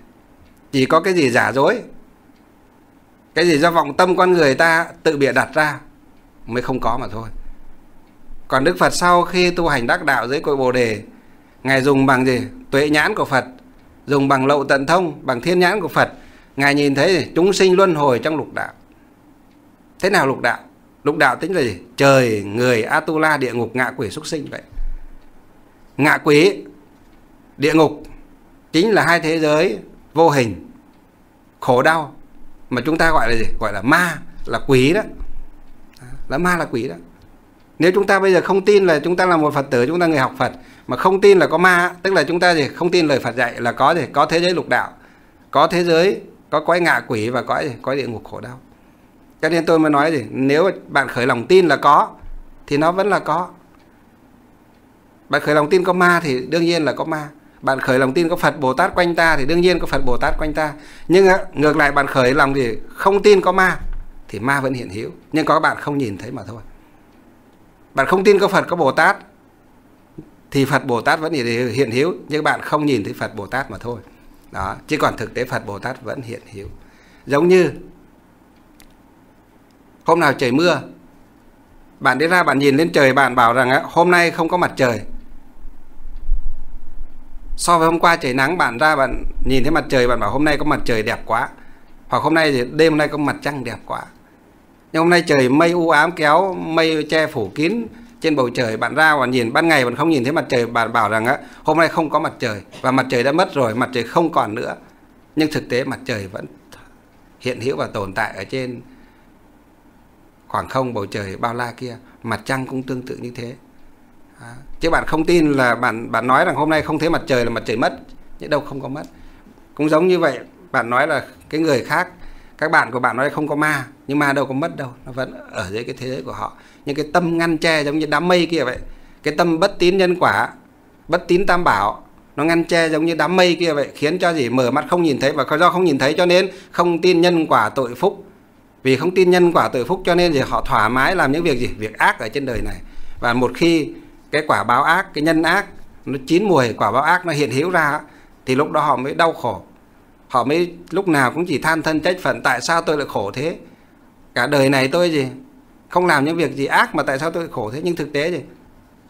Chỉ có cái gì giả dối, cái gì do vọng tâm con người ta tự bịa đặt ra mới không có mà thôi. Còn Đức Phật sau khi tu hành đắc đạo dưới cội Bồ Đề, Ngài dùng bằng gì? Tuệ nhãn của Phật, dùng bằng lậu tận thông, bằng thiên nhãn của Phật. Ngài nhìn thấy gì? Chúng sinh luân hồi trong lục đạo. Thế nào lục đạo? Lục đạo tính là gì? Trời, người, Atula, địa ngục, ngạ quỷ, súc sinh vậy. Ngạ quỷ, địa ngục chính là hai thế giới vô hình, khổ đau, mà chúng ta gọi là gì? Gọi là ma, là quỷ đó. Là ma là quỷ đó. Nếu chúng ta bây giờ không tin là chúng ta là một Phật tử, chúng ta người học Phật, mà không tin là có ma, tức là chúng ta gì? Không tin lời Phật dạy là có gì? Có thế giới lục đạo, có thế giới, có cõi ngạ quỷ và cõi cõi địa ngục khổ đau. Cho nên tôi mới nói gì? Nếu bạn khởi lòng tin là có thì nó vẫn là có. Bạn khởi lòng tin có ma thì đương nhiên là có ma. Bạn khởi lòng tin có Phật Bồ Tát quanh ta thì đương nhiên có Phật Bồ Tát quanh ta. Nhưng ngược lại bạn khởi lòng thì không tin có ma thì ma vẫn hiện hữu, nhưng có bạn không nhìn thấy mà thôi. Bạn không tin có Phật có Bồ Tát thì Phật Bồ Tát vẫn hiện hữu, nhưng bạn không nhìn thấy Phật Bồ Tát mà thôi. Đó, chứ còn thực tế Phật Bồ Tát vẫn hiện hữu. Giống như hôm nào trời mưa, bạn đi ra bạn nhìn lên trời, bạn bảo rằng hôm nay không có mặt trời. So với hôm qua trời nắng, bạn ra bạn nhìn thấy mặt trời, bạn bảo hôm nay có mặt trời đẹp quá, hoặc hôm nay thì đêm hôm nay có mặt trăng đẹp quá. Nhưng hôm nay trời mây u ám kéo, mây che phủ kín trên bầu trời, bạn ra bạn nhìn ban ngày bạn không nhìn thấy mặt trời, bạn bảo rằng á, hôm nay không có mặt trời và mặt trời đã mất rồi, mặt trời không còn nữa. Nhưng thực tế mặt trời vẫn hiện hữu và tồn tại ở trên khoảng không bầu trời bao la kia. Mặt trăng cũng tương tự như thế. Chứ bạn không tin là bạn bạn nói rằng hôm nay không thấy mặt trời là mặt trời mất, nhưng đâu không có mất. Cũng giống như vậy, bạn nói là cái người khác, các bạn của bạn nói không có ma, nhưng ma đâu có mất đâu, nó vẫn ở dưới cái thế giới của họ. Nhưng cái tâm ngăn che giống như đám mây kia vậy. Cái tâm bất tín nhân quả, bất tín tam bảo, nó ngăn che giống như đám mây kia vậy, khiến cho gì? Mở mắt không nhìn thấy. Và do không nhìn thấy cho nên không tin nhân quả tội phúc. Vì không tin nhân quả tội phúc cho nên gì? Họ thoải mái làm những việc gì? Việc ác ở trên đời này. Và một khi cái quả báo ác, cái nhân ác nó chín mùi, quả báo ác nó hiện hữu ra, thì lúc đó họ mới đau khổ. Họ mới lúc nào cũng chỉ than thân trách phận: tại sao tôi lại khổ thế? Cả đời này tôi gì? Không làm những việc gì ác mà tại sao tôi khổ thế? Nhưng thực tế gì?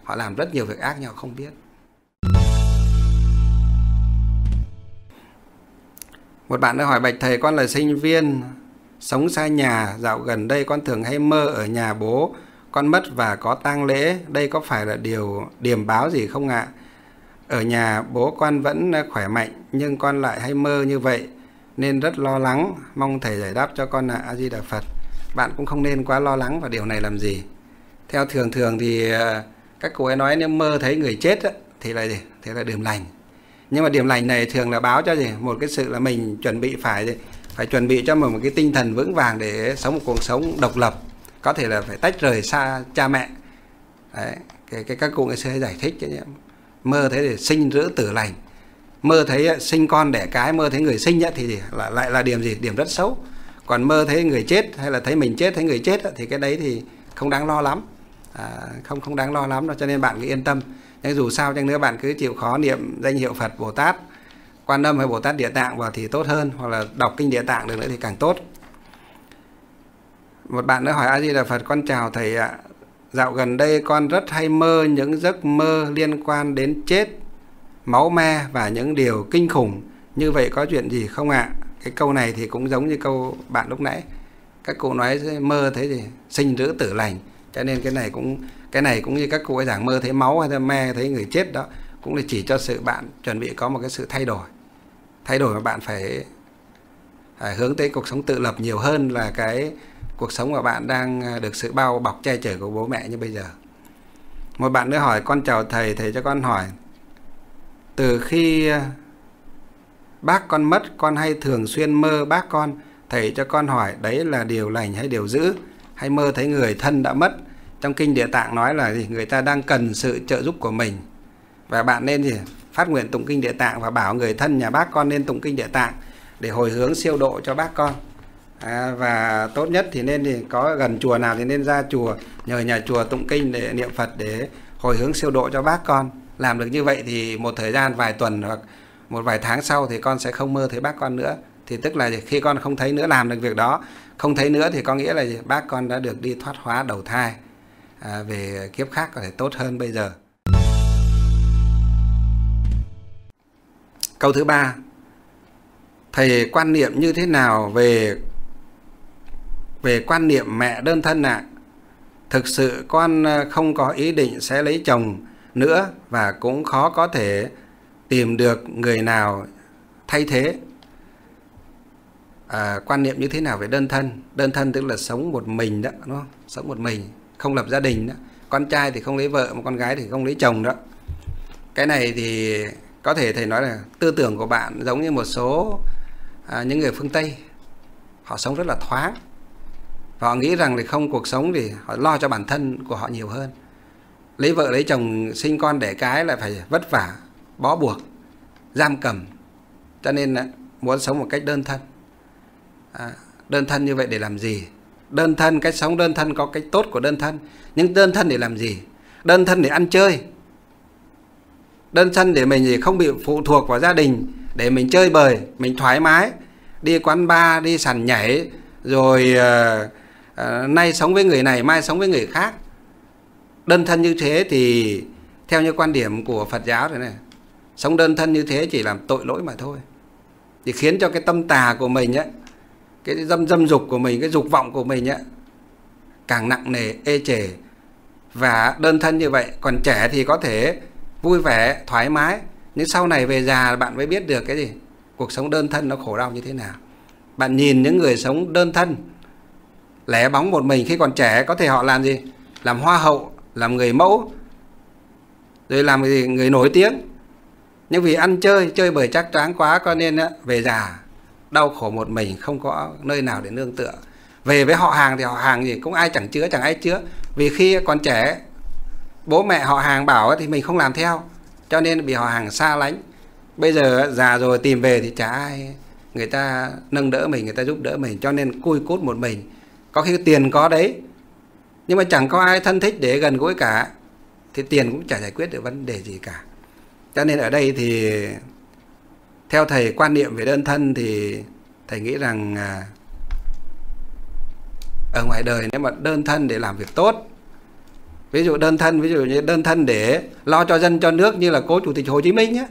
Họ làm rất nhiều việc ác nhưng họ không biết. Một bạn đã hỏi: bạch thầy, con là sinh viên sống xa nhà, dạo gần đây con thường hay mơ ở nhà bố con mất và có tang lễ, đây có phải là điều điềm báo gì không ạ? Ở nhà bố con vẫn khỏe mạnh nhưng con lại hay mơ như vậy nên rất lo lắng, mong thầy giải đáp cho con ạ. A Di Đà Phật. Bạn cũng không nên quá lo lắng vào điều này làm gì. Theo thường thường thì các cô ấy nói nếu mơ thấy người chết thì là gì? Thế là điềm lành. Nhưng mà điểm lành này thường là báo cho gì? Một cái sự là mình chuẩn bị phải phải chuẩn bị cho mình một cái tinh thần vững vàng để sống một cuộc sống độc lập, có thể là phải tách rời xa cha mẹ. Đấy, cái, cái các cụ người xưa giải thích ấy, mơ thấy để sinh rỡ tử lành, mơ thấy sinh con đẻ cái, mơ thấy người sinh ấy, thì là, lại là điểm gì? Điểm rất xấu. Còn mơ thấy người chết hay là thấy mình chết, thấy người chết ấy, thì cái đấy thì không đáng lo lắm, à, không không đáng lo lắm đâu. Cho nên bạn cứ yên tâm. Nhưng dù sao chăng nữa bạn cứ chịu khó niệm danh hiệu Phật, Bồ Tát Quan Âm hay Bồ Tát Địa Tạng vào thì tốt hơn, hoặc là đọc kinh Địa Tạng được nữa thì càng tốt. Một bạn nữa hỏi: A-di-đà Phật, con chào thầy ạ. Dạo gần đây con rất hay mơ những giấc mơ liên quan đến chết, máu me và những điều kinh khủng. Như vậy có chuyện gì không ạ? Cái câu này thì cũng giống như câu bạn lúc nãy. Các cụ nói mơ thấy gì? Sinh rữ tử lành. Cho nên cái này cũng cái này cũng như các cụ ấy giảng mơ thấy máu hay me thấy người chết đó, cũng là chỉ cho sự bạn chuẩn bị có một cái sự thay đổi. Thay đổi mà bạn phải, phải hướng tới cuộc sống tự lập nhiều hơn là cái cuộc sống của bạn đang được sự bao bọc che chở của bố mẹ như bây giờ. Một bạn nữa hỏi: con chào thầy, thầy cho con hỏi, từ khi bác con mất, con hay thường xuyên mơ bác con. Thầy cho con hỏi đấy là điều lành hay điều dữ? Hay mơ thấy người thân đã mất? Trong kinh Địa Tạng nói là gì? Người ta đang cần sự trợ giúp của mình, và bạn nên gì? Phát nguyện tụng kinh Địa Tạng và bảo người thân nhà bác con nên tụng kinh Địa Tạng để hồi hướng siêu độ cho bác con. À, và tốt nhất thì nên thì có gần chùa nào thì nên ra chùa, nhờ nhà chùa tụng kinh để niệm Phật để hồi hướng siêu độ cho bác con. Làm được như vậy thì một thời gian vài tuần hoặc một vài tháng sau thì con sẽ không mơ thấy bác con nữa. Thì tức là khi con không thấy nữa, làm được việc đó, không thấy nữa thì có nghĩa là bác con đã được đi thoát hóa đầu thai, à, về kiếp khác có thể tốt hơn bây giờ. Câu thứ ba: thầy quan niệm như thế nào về về quan niệm mẹ đơn thân ạ? Thực sự con không có ý định sẽ lấy chồng nữa và cũng khó có thể tìm được người nào thay thế. À, quan niệm như thế nào về đơn thân? Đơn thân tức là sống một mình đó, đúng không? Sống một mình, không lập gia đình đó. Con trai thì không lấy vợ, mà con gái thì không lấy chồng đó. Cái này thì có thể thầy nói là tư tưởng của bạn giống như một số à, những người phương Tây. Họ sống rất là thoáng và họ nghĩ rằng là không, cuộc sống thì họ lo cho bản thân của họ nhiều hơn. Lấy vợ lấy chồng, sinh con đẻ cái là phải vất vả, bó buộc, giam cầm. Cho nên là muốn sống một cách đơn thân. À, đơn thân như vậy để làm gì? Đơn thân, cách sống đơn thân có cái tốt của đơn thân. Nhưng đơn thân để làm gì? Đơn thân để ăn chơi, đơn thân để mình không bị phụ thuộc vào gia đình, để mình chơi bời, mình thoải mái, đi quán bar, đi sàn nhảy, rồi uh, uh, nay sống với người này, mai sống với người khác. Đơn thân như thế thì theo như quan điểm của Phật giáo thế này, sống đơn thân như thế chỉ làm tội lỗi mà thôi. Thì khiến cho cái tâm tà của mình ấy, cái dâm dâm dục của mình, cái dục vọng của mình ấy, càng nặng nề, ê chề. Và đơn thân như vậy, còn trẻ thì có thể vui vẻ, thoải mái, nhưng sau này về già bạn mới biết được cái gì? Cuộc sống đơn thân nó khổ đau như thế nào. Bạn nhìn những người sống đơn thân, lẻ bóng một mình khi còn trẻ, có thể họ làm gì? Làm hoa hậu, làm người mẫu, rồi làm gì? Người nổi tiếng. Nhưng vì ăn chơi, chơi bời chắc tráng quá, cho nên á, về già đau khổ một mình, không có nơi nào để nương tựa. Về với họ hàng thì họ hàng gì cũng ai chẳng chứa, chẳng ai chứa. Vì khi còn trẻ, bố mẹ họ hàng bảo thì mình không làm theo, cho nên bị họ hàng xa lánh. Bây giờ già rồi tìm về thì chả ai, người ta nâng đỡ mình, người ta giúp đỡ mình, cho nên cui cút một mình. Có khi tiền có đấy, nhưng mà chẳng có ai thân thích để gần gũi cả, thì tiền cũng chả giải quyết được vấn đề gì cả. Cho nên ở đây thì theo thầy, quan niệm về đơn thân thì thầy nghĩ rằng à, ở ngoài đời nếu mà đơn thân để làm việc tốt, ví dụ đơn thân, ví dụ như đơn thân để lo cho dân cho nước như là cố Chủ tịch Hồ Chí Minh ấy,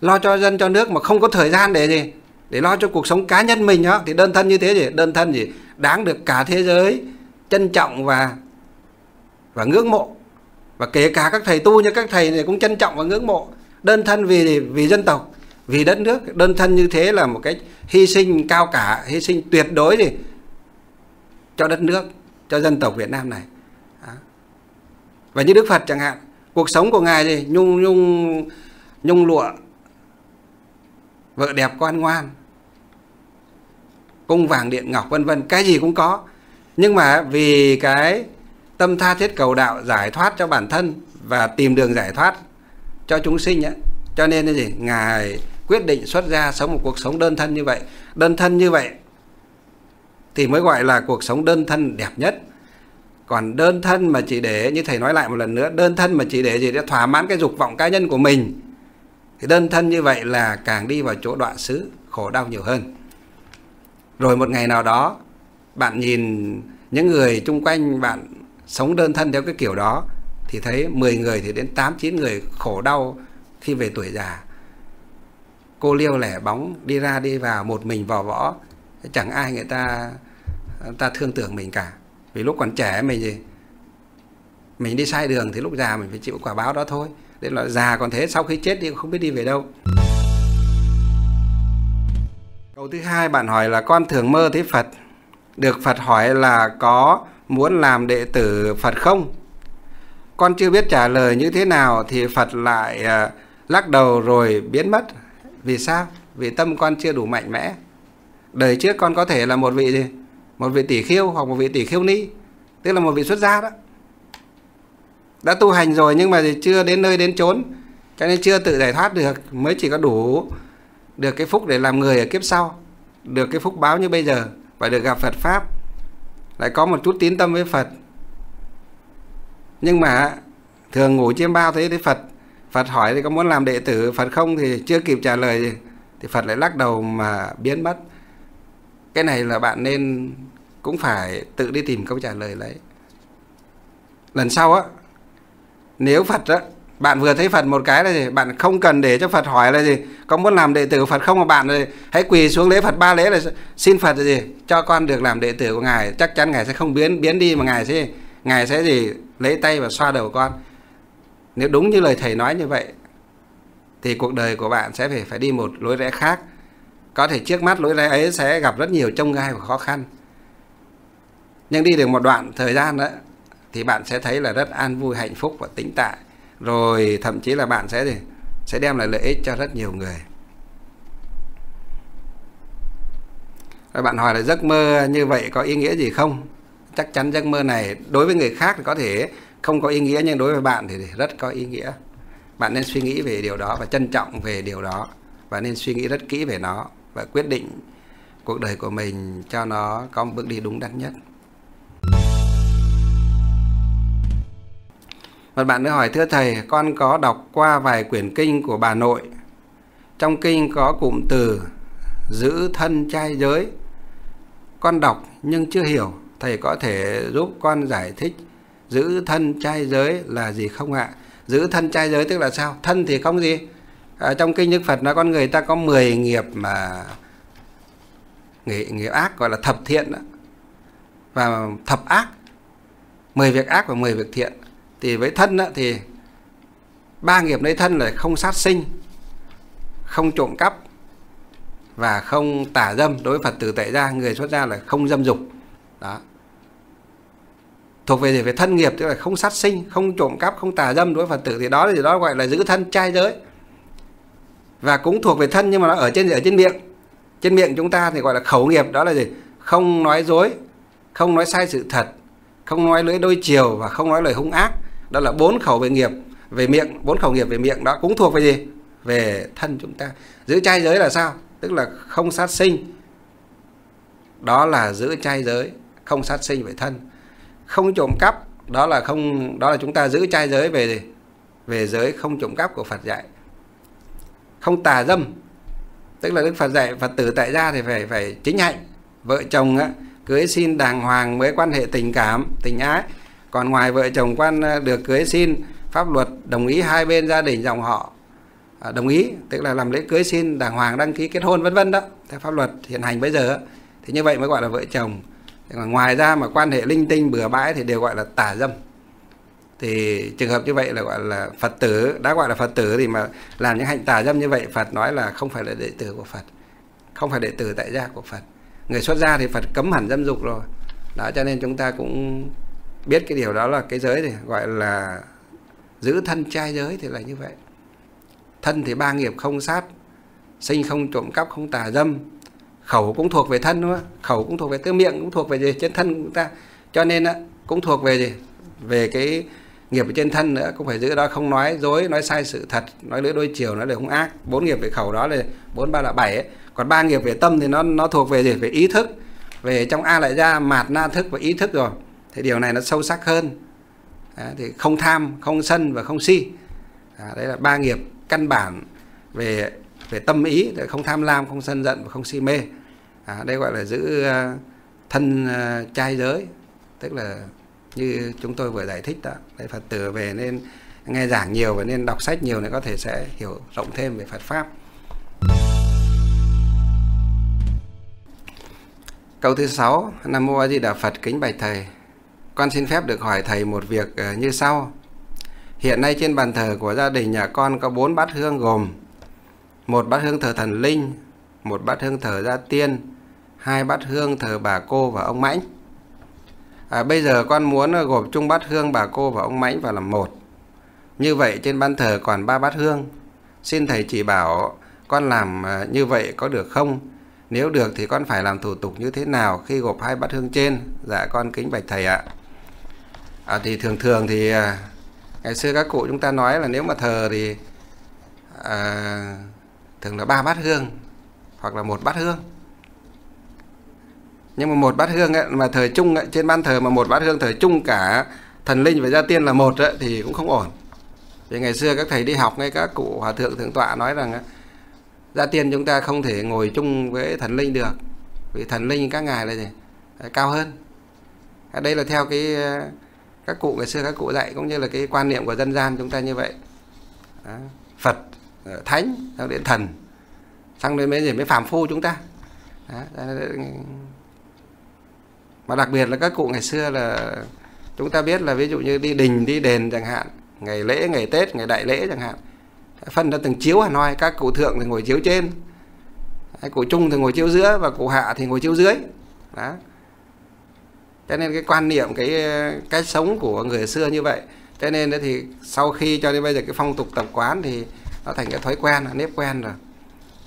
lo cho dân cho nước mà không có thời gian để gì, để lo cho cuộc sống cá nhân mình đó, thì đơn thân như thế gì? Đơn thân gì? Đáng được cả thế giới trân trọng và và ngưỡng mộ. Và kể cả các thầy tu như các thầy này cũng trân trọng và ngưỡng mộ. Đơn thân vì vì dân tộc, vì đất nước. Đơn thân như thế là một cái hy sinh cao cả, hy sinh tuyệt đối gì cho đất nước, cho dân tộc Việt Nam này. Và như Đức Phật chẳng hạn, cuộc sống của Ngài thì nhung nhung nhung lụa, vợ đẹp con ngoan, cung vàng điện ngọc vân vân, cái gì cũng có. Nhưng mà vì cái tâm tha thiết cầu đạo giải thoát cho bản thân và tìm đường giải thoát cho chúng sinh ấy, cho nên là gì? Ngài quyết định xuất gia sống một cuộc sống đơn thân như vậy. Đơn thân như vậy thì mới gọi là cuộc sống đơn thân đẹp nhất. Còn đơn thân mà chỉ để, như thầy nói lại một lần nữa, đơn thân mà chỉ để gì để thỏa mãn cái dục vọng cá nhân của mình, thì đơn thân như vậy là càng đi vào chỗ đọa xứ, khổ đau nhiều hơn. Rồi một ngày nào đó bạn nhìn những người chung quanh bạn sống đơn thân theo cái kiểu đó thì thấy mười người thì đến tám chín người khổ đau khi về tuổi già. Cô liêu lẻ bóng đi ra đi vào một mình vò võ, chẳng ai người ta người ta thương tưởng mình cả. Vì lúc còn trẻ mình gì? Mình đi sai đường thì lúc già mình phải chịu quả báo đó thôi. Nên là già còn thế, sau khi chết đi không biết đi về đâu. Câu thứ hai bạn hỏi là con thường mơ thấy Phật. Được Phật hỏi là có muốn làm đệ tử Phật không? Con chưa biết trả lời như thế nào thì Phật lại uh, lắc đầu rồi biến mất. Vì sao? Vì tâm con chưa đủ mạnh mẽ. Đời trước con có thể là một vị gì? Một vị tỷ khiêu hoặc một vị tỷ khiêu ni, tức là một vị xuất gia đó. Đã tu hành rồi nhưng mà chưa đến nơi đến chốn, cho nên chưa tự giải thoát được, mới chỉ có đủ được cái phúc để làm người ở kiếp sau, được cái phúc báo như bây giờ và được gặp Phật Pháp, lại có một chút tín tâm với Phật. Nhưng mà thường ngủ chiêm bao thấy, thấy Phật Phật hỏi thì có muốn làm đệ tử Phật không thì chưa kịp trả lời gì, thì Phật lại lắc đầu mà biến mất. Cái này là bạn nên cũng phải tự đi tìm câu trả lời đấy. Lần sau á, nếu Phật á, bạn vừa thấy Phật một cái là gì? Bạn không cần để cho Phật hỏi là gì? Có muốn làm đệ tử Phật không mà bạn là gì? Hãy quỳ xuống lễ Phật ba lễ là xin Phật là gì? Cho con được làm đệ tử của Ngài. Chắc chắn Ngài sẽ không biến biến đi mà Ngài sẽ Ngài sẽ gì? Lấy tay và xoa đầu con. Nếu đúng như lời thầy nói như vậy thì cuộc đời của bạn sẽ phải phải đi một lối rẽ khác. Có thể trước mắt lối rẽ ấy sẽ gặp rất nhiều chông gai và khó khăn. Nhưng đi được một đoạn thời gian đó thì bạn sẽ thấy là rất an vui, hạnh phúc và tĩnh tại. Rồi thậm chí là bạn sẽ sẽ đem lại lợi ích cho rất nhiều người. Rồi bạn hỏi là giấc mơ như vậy có ý nghĩa gì không? Chắc chắn giấc mơ này đối với người khác thì có thể không có ý nghĩa, nhưng đối với bạn thì rất có ý nghĩa. Bạn nên suy nghĩ về điều đó và trân trọng về điều đó, và nên suy nghĩ rất kỹ về nó và quyết định cuộc đời của mình cho nó có một bước đi đúng đắn nhất. Một bạn nữa hỏi: thưa thầy, con có đọc qua vài quyển kinh của bà nội. Trong kinh có cụm từ giữ thân trai giới. Con đọc nhưng chưa hiểu. Thầy có thể giúp con giải thích giữ thân trai giới là gì không ạ? Giữ thân trai giới tức là sao? Thân thì không gì? À, trong kinh Đức Phật nói con người ta có mười nghiệp mà nghiệp, nghiệp ác, gọi là thập thiện đó, và thập ác, mười việc ác và mười việc thiện. Thì với thân đó, thì ba nghiệp lấy thân là không sát sinh, không trộm cắp và không tà dâm. Đối với Phật tử tại gia, người xuất gia là không dâm dục đó. Thuộc về gì? Về thân nghiệp tức là không sát sinh, không trộm cắp, không tà dâm. Đối với Phật tử thì đó là gì? Đó gọi là giữ thân trai giới. Và cũng thuộc về thân nhưng mà nó ở trên ở trên miệng. Trên miệng chúng ta thì gọi là khẩu nghiệp, đó là gì? Không nói dối, không nói sai sự thật, không nói lưỡi đôi chiều và không nói lời hung ác. Đó là bốn khẩu về nghiệp về miệng, bốn khẩu nghiệp về miệng đó cũng thuộc về gì? Về thân chúng ta. Giữ trai giới là sao? Tức là không sát sinh. Đó là giữ trai giới, không sát sinh về thân. Không trộm cắp, đó là không đó là chúng ta giữ trai giới về gì? Về giới không trộm cắp của Phật dạy. Không tà dâm, tức là Đức Phật dạy Phật tử tại gia thì phải phải chính hạnh. Vợ chồng á, cưới xin đàng hoàng mới quan hệ tình cảm, tình ái. Còn ngoài vợ chồng quan được cưới xin, pháp luật đồng ý hai bên gia đình dòng họ đồng ý, tức là làm lễ cưới xin đàng hoàng, đăng ký kết hôn vân vân đó, theo pháp luật hiện hành bây giờ thì như vậy mới gọi là vợ chồng. Ngoài ra mà quan hệ linh tinh bừa bãi thì đều gọi là tà dâm. Thì trường hợp như vậy là gọi là Phật tử, đã gọi là Phật tử thì mà làm những hạnh tà dâm như vậy, Phật nói là không phải là đệ tử của Phật, không phải đệ tử tại gia của Phật. Người xuất gia thì Phật cấm hẳn dâm dục rồi đó, cho nên chúng ta cũng biết cái điều đó là cái giới thì gọi là giữ thân trai giới thì là như vậy. Thân thì ba nghiệp không sát sinh không trộm cắp, không tà dâm. Khẩu cũng thuộc về thân đúng không? Khẩu cũng thuộc về cái miệng, cũng thuộc về gì? Trên thân của chúng ta. Cho nên á, cũng thuộc về gì? Về cái nghiệp ở trên thân nữa, cũng phải giữ đó, không nói dối, nói sai sự thật, nói lưỡi đôi chiều, nói lời hung ác. Bốn nghiệp về khẩu đó là bốn ba là bảy. Còn ba nghiệp về tâm thì nó nó thuộc về gì? Về ý thức, về trong a lại ra mạt na thức và ý thức rồi. Thì điều này nó sâu sắc hơn. À, thì không tham, không sân và không si. À, đấy là ba nghiệp căn bản về về tâm ý, không tham lam, không sân giận và không si mê. À, đây gọi là giữ uh, thân uh, trai giới, tức là như chúng tôi vừa giải thích đó. Đấy, Phật tử về nên nghe giảng nhiều và nên đọc sách nhiều để có thể sẽ hiểu rộng thêm về Phật pháp. Câu thứ sáu. Nam mô A Di Đà Phật. Kính bạch thầy, con xin phép được hỏi thầy một việc uh, như sau. Hiện nay trên bàn thờ của gia đình nhà con có bốn bát hương, gồm một bát hương thờ thần linh, một bát hương thờ gia tiên, hai bát hương thờ bà cô và ông Mãnh. À, bây giờ con muốn gộp chung bát hương bà cô và ông Mãnh vào làm một. Như vậy trên bàn thờ còn ba bát hương. Xin thầy chỉ bảo con làm như vậy có được không? Nếu được thì con phải làm thủ tục như thế nào khi gộp hai bát hương trên? Dạ con kính bạch thầy ạ. À, thì thường thường thì ngày xưa các cụ chúng ta nói là nếu mà thờ thì à, thường là ba bát hương hoặc là một bát hương. Nhưng mà một bát hương ấy, mà thờ chung ấy, trên ban thờ mà một bát hương thờ chung cả thần linh và gia tiên là một ấy, thì cũng không ổn. Vì ngày xưa các thầy đi học ngay các cụ hòa thượng thượng tọa nói rằng ấy, gia tiên chúng ta không thể ngồi chung với thần linh được, vì thần linh các ngài là gì? Cao hơn. Đây là theo cái các cụ ngày xưa các cụ dạy, cũng như là cái quan niệm của dân gian chúng ta như vậy. Đó. Phật thánh, sau đến thần, sang đến mấy gì mới phàm phu chúng ta. Đó. Mà đặc biệt là các cụ ngày xưa là chúng ta biết là ví dụ như đi đình đi đền chẳng hạn, ngày lễ, ngày Tết, ngày đại lễ chẳng hạn, phân ra từng chiếu Hà Nội. Các cụ thượng thì ngồi chiếu trên, cụ trung thì ngồi chiếu giữa, và cụ hạ thì ngồi chiếu dưới. Đó. Cho nên cái quan niệm, cái cách sống của người xưa như vậy. Cho nên thì sau khi cho đến bây giờ cái phong tục tập quán thì nó thành cái thói quen, nếp quen rồi.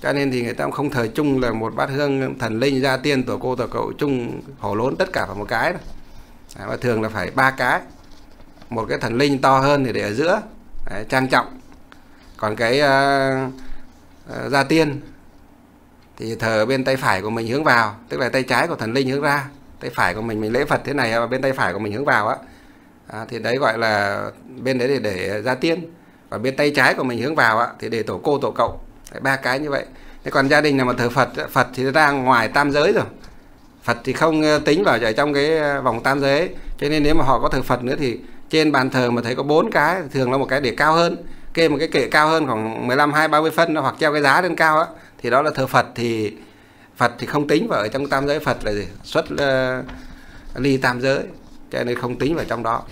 Cho nên thì người ta không thờ chung là một bát hương thần linh, gia tiên, tổ cô, tổ cậu chung hổ lốn tất cả vào một cái. Đấy, và thường là phải ba cái. Một cái thần linh to hơn thì để ở giữa, đấy, trang trọng. Còn cái uh, uh, gia tiên thì thờ bên tay phải của mình hướng vào, tức là tay trái của thần linh hướng ra. Tay phải của mình mình lễ Phật thế này và bên tay phải của mình hướng vào á. À, thì đấy gọi là bên đấy để, để gia tiên. Và bên tay trái của mình hướng vào á, thì để tổ cô, tổ cậu. Ba cái như vậy. Thế còn gia đình nào mà thờ Phật, Phật thì ra ngoài tam giới rồi, Phật thì không tính vào ở trong cái vòng tam giới ấy. Cho nên nếu mà họ có thờ Phật nữa thì trên bàn thờ mà thấy có bốn cái, thường là một cái để cao hơn, kê một cái kệ cao hơn khoảng mười lăm, hai mươi, ba mươi phân, hoặc treo cái giá lên cao á, thì đó là thờ Phật. Thì Phật thì không tính vào ở trong tam giới. Phật là gì? Xuất uh, ly tam giới, cho nên không tính vào trong đó.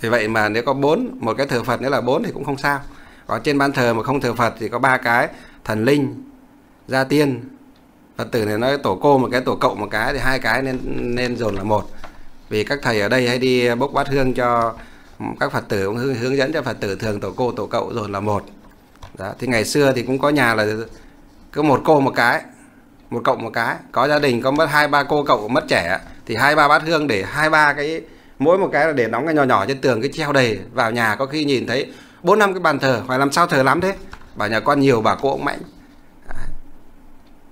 Thì vậy mà nếu có bốn, một cái thờ Phật nữa là bốn thì cũng không sao. Còn trên bàn thờ mà không thờ Phật thì có ba cái: thần linh, gia tiên. Phật tử này nói tổ cô một cái, tổ cậu một cái, thì hai cái nên nên dồn là một. Vì các thầy ở đây hay đi bốc bát hương cho các Phật tử, hướng, hướng dẫn cho Phật tử, thường tổ cô tổ cậu dồn là một. Đó. Thì ngày xưa thì cũng có nhà là cứ một cô một cái, một cậu một cái. Có gia đình có mất hai ba cô cậu mất trẻ thì hai ba bát hương để hai ba cái, mỗi một cái là để nóng cái nhỏ nhỏ trên tường, cái treo đầy vào nhà. Có khi nhìn thấy bốn năm cái bàn thờ, phải làm sao thờ lắm thế. Bảo nhà con nhiều bà cô ông Mãnh.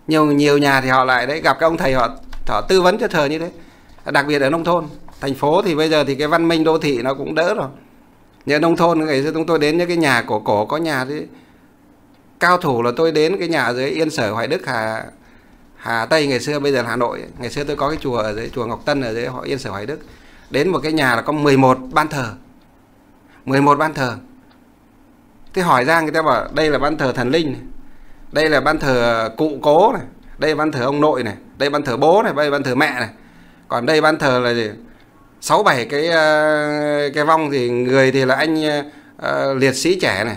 Nhiều nhiều nhà thì họ lại đấy, gặp các ông thầy họ, họ tư vấn cho thờ như thế. Đặc biệt ở nông thôn. Thành phố thì bây giờ thì cái văn minh đô thị nó cũng đỡ rồi. Nhà nông thôn ngày xưa chúng tôi đến những cái nhà cổ cổ, có nhà thì cao thủ là tôi đến cái nhà dưới Yên Sở, Hoài Đức, Hà Hà Tây ngày xưa, bây giờ là Hà Nội. Ngày xưa tôi có cái chùa ở dưới chùa Ngọc Tân ở dưới Yên Sở, Hoài Đức. Đến một cái nhà là có mười một ban thờ. mười một ban thờ. Thế hỏi ra người ta bảo đây là ban thờ thần linh này, đây là ban thờ cụ cố này, đây là ban thờ ông nội này, đây là ban thờ bố này, đây là ban thờ mẹ này. Còn đây ban thờ là gì? Sáu bảy cái cái vong, thì người thì là anh uh, liệt sĩ trẻ này,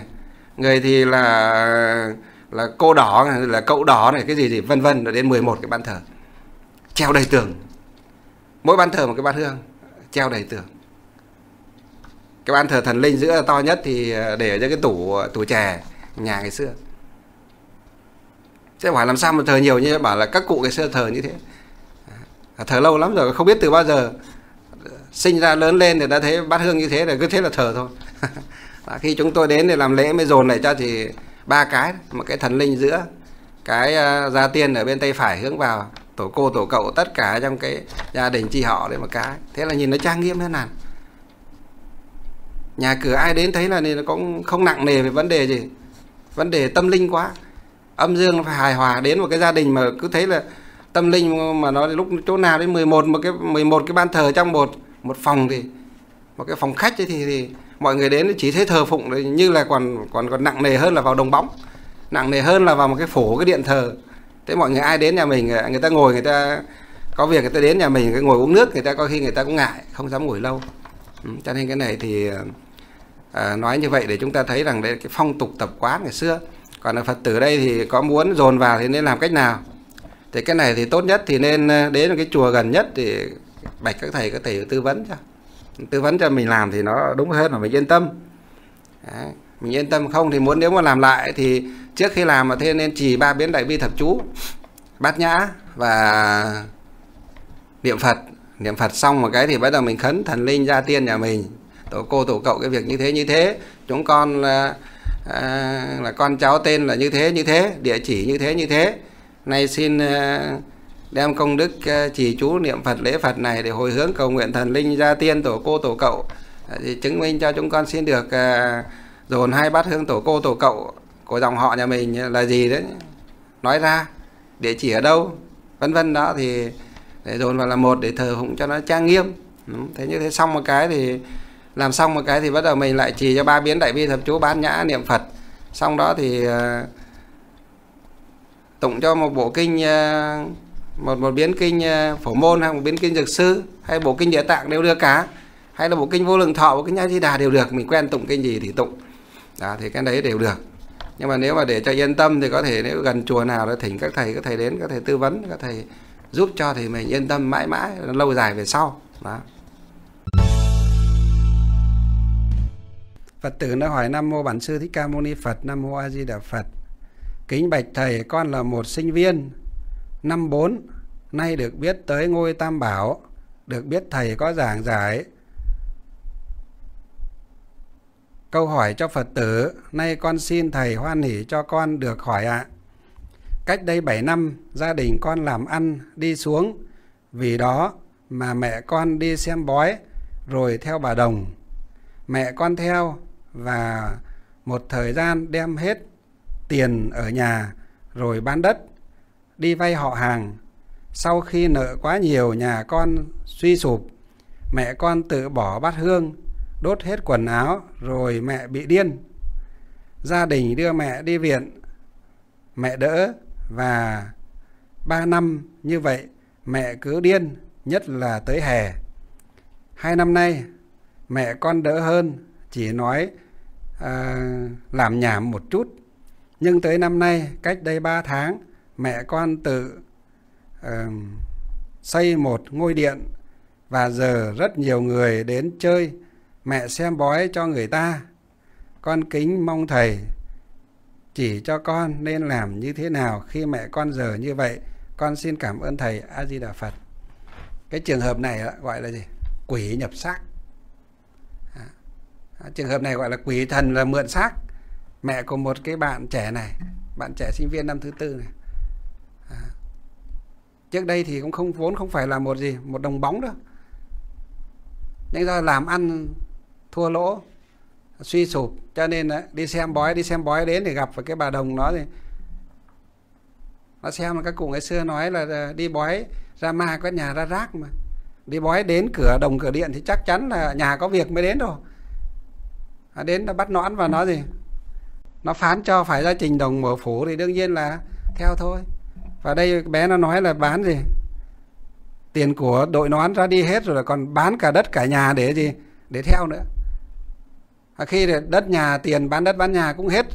người thì là là cô đỏ này, là cậu đỏ này, cái gì gì vân vân, đến mười một cái ban thờ. Treo đầy tường. Mỗi ban thờ một cái bát hương, treo đầy tường. Cái bàn thờ thần linh giữa to nhất thì để ở dưới cái tủ tủ chè nhà ngày xưa. Sẽ hỏi làm sao mà thờ nhiều như bảo là các cụ ngày xưa thờ như thế. À, thờ lâu lắm rồi, không biết từ bao giờ. Sinh ra lớn lên thì đã thấy bát hương như thế, là cứ thế là thờ thôi. À, khi chúng tôi đến để làm lễ mới dồn lại cho thì ba cái. Một cái thần linh giữa, cái uh, gia tiên ở bên tay phải hướng vào, tổ cô, tổ cậu, tất cả trong cái gia đình chi họ đấy một cái. Thế là nhìn nó trang nghiêm thế nào. Nhà cửa ai đến thấy là nên nó cũng không nặng nề về vấn đề gì. Vấn đề tâm linh quá. Âm dương nó phải hài hòa. Đến một cái gia đình mà cứ thấy là tâm linh mà nó lúc chỗ nào đến mười một một cái mười một cái ban thờ trong một một phòng, thì một cái phòng khách ấy thì, thì mọi người đến chỉ thấy thờ phụng, như là còn còn còn nặng nề hơn là vào đồng bóng, nặng nề hơn là vào một cái phổ, cái điện thờ. Thế mọi người ai đến nhà mình, người ta ngồi, người ta có việc người ta đến nhà mình, người ta ngồi uống nước, người ta có khi người ta cũng ngại, không dám ngồi lâu. Ừ, cho nên cái này thì à, nói như vậy để chúng ta thấy rằng đấy cái phong tục tập quán ngày xưa. Còn là Phật tử đây thì có muốn dồn vào thì nên làm cách nào? Thì cái này thì tốt nhất thì nên đến một cái chùa gần nhất thì bạch các thầy, các thầy tư vấn cho. Tư vấn cho mình làm thì nó đúng hơn và mình yên tâm. Đấy, mình yên tâm. Không thì muốn nếu mà làm lại thì trước khi làm mà thế nên trì ba biến đại bi thập chú, bát nhã và niệm Phật. Niệm Phật xong một cái thì bắt đầu mình khấn thần linh gia tiên nhà mình, tổ cô tổ cậu, cái việc như thế như thế, chúng con là à, là con cháu tên là như thế như thế, địa chỉ như thế như thế, nay xin đem công đức chỉ chú niệm Phật lễ Phật này để hồi hướng cầu nguyện thần linh gia tiên tổ cô tổ cậu, thì chứng minh cho chúng con xin được dồn hai bát hương tổ cô tổ cậu của dòng họ nhà mình là gì đấy, nói ra địa chỉ ở đâu vân vân đó, thì để dồn vào là một để thờ phụng cho nó trang nghiêm. Thế như thế xong một cái thì làm xong một cái thì bắt đầu mình lại trì cho ba biến đại bi thập chú bát nhã niệm Phật, xong đó thì tụng cho một bộ kinh, một một biến kinh Phổ Môn hay một biến kinh Dược Sư hay bộ kinh Địa Tạng đều được cả, hay là bộ kinh Vô Lượng Thọ, bộ kinh A-di-đà đều được, mình quen tụng kinh gì thì tụng. Đó, thì cái đấy đều được. Nhưng mà nếu mà để cho yên tâm thì có thể nếu gần chùa nào đó thỉnh các thầy, các thầy đến, các thầy tư vấn, các thầy giúp cho thì mình yên tâm mãi mãi lâu dài về sau. Đó. Phật tử nó hỏi: Nam mô Bản Sư Thích Ca Mâu Ni Phật, Nam mô A Di Đà Phật. Kính bạch thầy, con là một sinh viên năm bốn, nay được biết tới ngôi Tam Bảo, được biết thầy có giảng giải. Câu hỏi cho Phật tử, nay con xin thầy hoan hỷ cho con được hỏi ạ. À. Cách đây bảy năm, gia đình con làm ăn đi xuống, vì đó mà mẹ con đi xem bói rồi theo bà Đồng. Mẹ con theo và một thời gian đem hết tiền ở nhà rồi bán đất, đi vay họ hàng. Sau khi nợ quá nhiều, nhà con suy sụp, mẹ con tự bỏ bát hương, đốt hết quần áo rồi mẹ bị điên. Gia đình đưa mẹ đi viện, mẹ đỡ và ba năm như vậy mẹ cứ điên, nhất là tới hè. Hai năm nay mẹ con đỡ hơn, chỉ nói à, làm nhảm một chút. Nhưng tới năm nay, cách đây ba tháng, mẹ con tự à, xây một ngôi điện, và giờ rất nhiều người đến chơi, mẹ xem bói cho người ta. Con kính mong thầy chỉ cho con nên làm như thế nào khi mẹ con giờ như vậy. Con xin cảm ơn thầy. A Di Đà Phật. Cái trường hợp này gọi là gì? Quỷ nhập xác. Trường hợp này gọi là quỷ thần là mượn xác. Mẹ của một cái bạn trẻ này, bạn trẻ sinh viên năm thứ tư này, à, trước đây thì cũng không vốn không phải là một gì một đồng bóng đâu, nhưng do làm ăn thua lỗ suy sụp cho nên đó, đi xem bói đi xem bói đến thì gặp phải cái bà Đồng nó, thì nó xem các cụ ngày xưa nói là đi bói ra ma có nhà ra rác, mà đi bói đến cửa đồng cửa điện thì chắc chắn là nhà có việc mới đến rồi. À, đến nó bắt nõn và nó gì nó phán cho phải ra trình đồng mở phủ thì đương nhiên là theo thôi. Và đây bé nó nói là bán gì tiền của đội nón ra đi hết rồi, là còn bán cả đất cả nhà để gì để theo nữa. À, khi đất nhà tiền bán đất bán nhà cũng hết,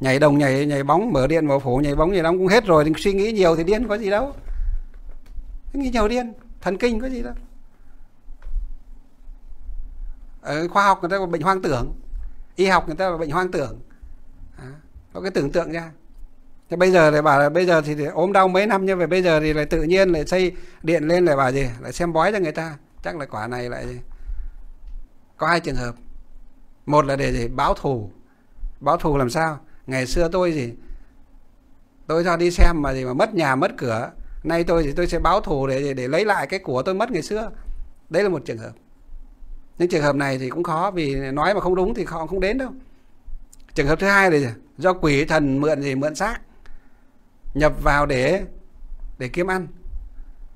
nhảy đồng nhảy nhảy bóng mở điện mở phủ nhảy bóng nhảy bóng cũng hết rồi, thì suy nghĩ nhiều thì điên có gì đâu, nghĩ nhiều điên thần kinh có gì đâu. Ở khoa học người ta có bệnh hoang tưởng, y học người ta là bệnh hoang tưởng. Đó, có cái tưởng tượng ra Thế bây giờ thì bảo là bây giờ thì ốm đau mấy năm, nhưng mà bây giờ thì lại tự nhiên lại xây điện lên lại bảo gì, lại xem bói cho người ta. Chắc là quả này lại gì? Có hai trường hợp. Một là để gì? Báo thù. Báo thù làm sao? Ngày xưa tôi gì? Tôi cho đi xem mà gì mà mất nhà mất cửa. Nay tôi thì tôi sẽ báo thù để để lấy lại cái của tôi mất ngày xưa. Đấy là một trường hợp. Những trường hợp này thì cũng khó, vì nói mà không đúng thì họ không đến đâu. Trường hợp thứ hai là gì? Do quỷ thần mượn gì? Mượn xác nhập vào để để kiếm ăn.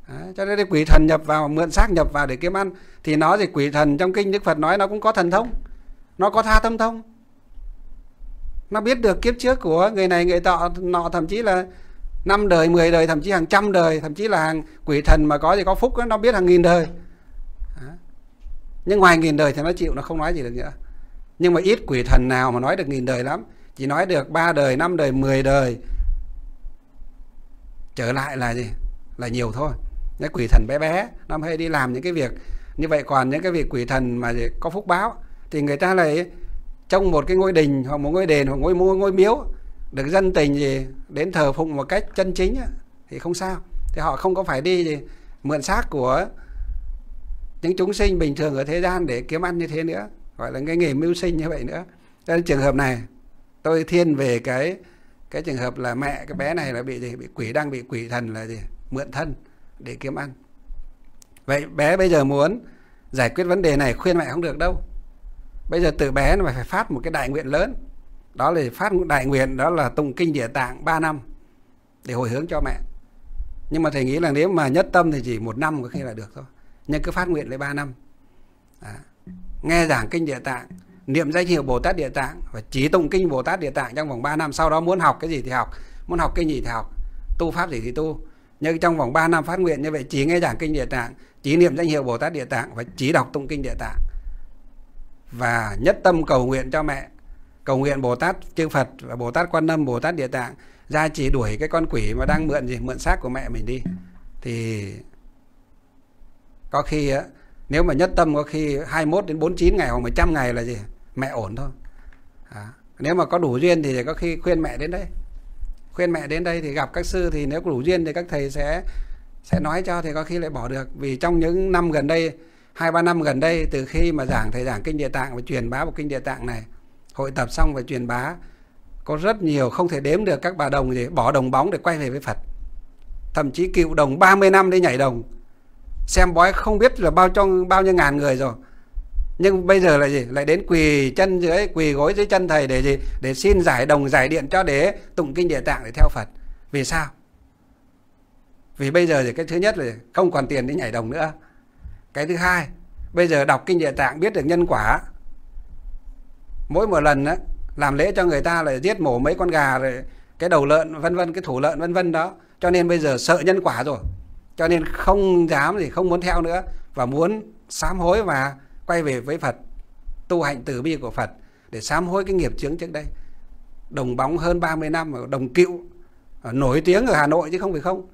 Đấy, cho nên quỷ thần nhập vào, mượn xác nhập vào để kiếm ăn. Thì nó thì quỷ thần trong kinh Đức Phật nói nó cũng có thần thông, nó có tha tâm thông, nó biết được kiếp trước của người này người tọ nọ, thậm chí là năm đời, mười đời, thậm chí hàng trăm đời, thậm chí là hàng quỷ thần mà có thì có phúc đó, nó biết hàng nghìn đời. Đấy. Nhưng ngoài nghìn đời thì nó chịu, nó không nói gì được nữa. Nhưng mà ít quỷ thần nào mà nói được nghìn đời lắm, chỉ nói được ba đời, năm đời, mười đời trở lại là gì? Là nhiều thôi. Những quỷ thần bé bé nó hay đi làm những cái việc như vậy. Còn những cái việc quỷ thần mà có phúc báo thì người ta lại trong một cái ngôi đình hoặc một ngôi đền hoặc ngôi ngôi, ngôi miếu được dân tình gì đến thờ phụng một cách chân chính thì không sao. Thì họ không có phải đi gì mượn xác của những chúng sinh bình thường ở thế gian để kiếm ăn như thế nữa, gọi là cái nghề mưu sinh như vậy nữa. Cho nên trường hợp này tôi thiên về cái cái trường hợp là mẹ cái bé này là bị gì? Bị quỷ, đang bị quỷ thần là gì? Mượn thân để kiếm ăn. Vậy bé bây giờ muốn giải quyết vấn đề này khuyên mẹ không được đâu. Bây giờ từ bé nó phải phát một cái đại nguyện lớn. Đó là phát một đại nguyện, đó là tụng kinh Địa Tạng ba năm để hồi hướng cho mẹ. Nhưng mà thầy nghĩ là nếu mà nhất tâm thì chỉ một năm có khi là được thôi. Nhưng cứ phát nguyện lấy ba năm. Đó. Nghe giảng kinh Địa Tạng, niệm danh hiệu Bồ Tát Địa Tạng và chỉ tụng kinh Bồ Tát Địa Tạng trong vòng ba năm. Sau đó muốn học cái gì thì học, muốn học kinh gì thì học, tu pháp gì thì tu. Nhưng trong vòng ba năm phát nguyện như vậy, chỉ nghe giảng kinh Địa Tạng, chỉ niệm danh hiệu Bồ Tát Địa Tạng và chỉ đọc tụng kinh Địa Tạng. Và nhất tâm cầu nguyện cho mẹ, cầu nguyện Bồ Tát Chư Phật và Bồ Tát Quan Âm, Bồ Tát Địa Tạng ra chỉ đuổi cái con quỷ mà đang mượn gì? Mượn xác của mẹ mình đi. Thì có khi á, nếu mà nhất tâm có khi hai mươi mốt đến bốn mươi chín ngày hoặc một trăm ngày là gì? Mẹ ổn thôi. À, nếu mà có đủ duyên thì có khi khuyên mẹ đến đây. Khuyên mẹ đến đây thì gặp các sư, thì nếu có đủ duyên thì các thầy sẽ sẽ nói cho, thì có khi lại bỏ được. Vì trong những năm gần đây, hai ba năm gần đây, từ khi mà giảng thầy giảng kinh Địa Tạng và truyền bá một kinh Địa Tạng này, hội tập xong và truyền bá, có rất nhiều không thể đếm được các bà đồng gì bỏ đồng bóng để quay về với Phật. Thậm chí cựu đồng ba mươi năm đi nhảy đồng, xem bói không biết là bao trong bao nhiêu ngàn người rồi. Nhưng bây giờ là gì? Lại đến quỳ chân dưới, quỳ gối dưới chân thầy để gì? Để xin giải đồng giải điện cho để tụng kinh Địa Tạng để theo Phật. Vì sao? Vì bây giờ thì cái thứ nhất là không còn tiền để nhảy đồng nữa. Cái thứ hai, bây giờ đọc kinh Địa Tạng biết được nhân quả. Mỗi một lần á, làm lễ cho người ta lại giết mổ mấy con gà rồi cái đầu lợn vân vân, cái thủ lợn vân vân đó. Cho nên bây giờ sợ nhân quả rồi, cho nên không dám thì không muốn theo nữa, và muốn sám hối và quay về với Phật, tu hành từ bi của Phật để sám hối cái nghiệp chướng trước đây. Đồng bóng hơn ba mươi năm, đồng cựu nổi tiếng ở Hà Nội chứ không phải không.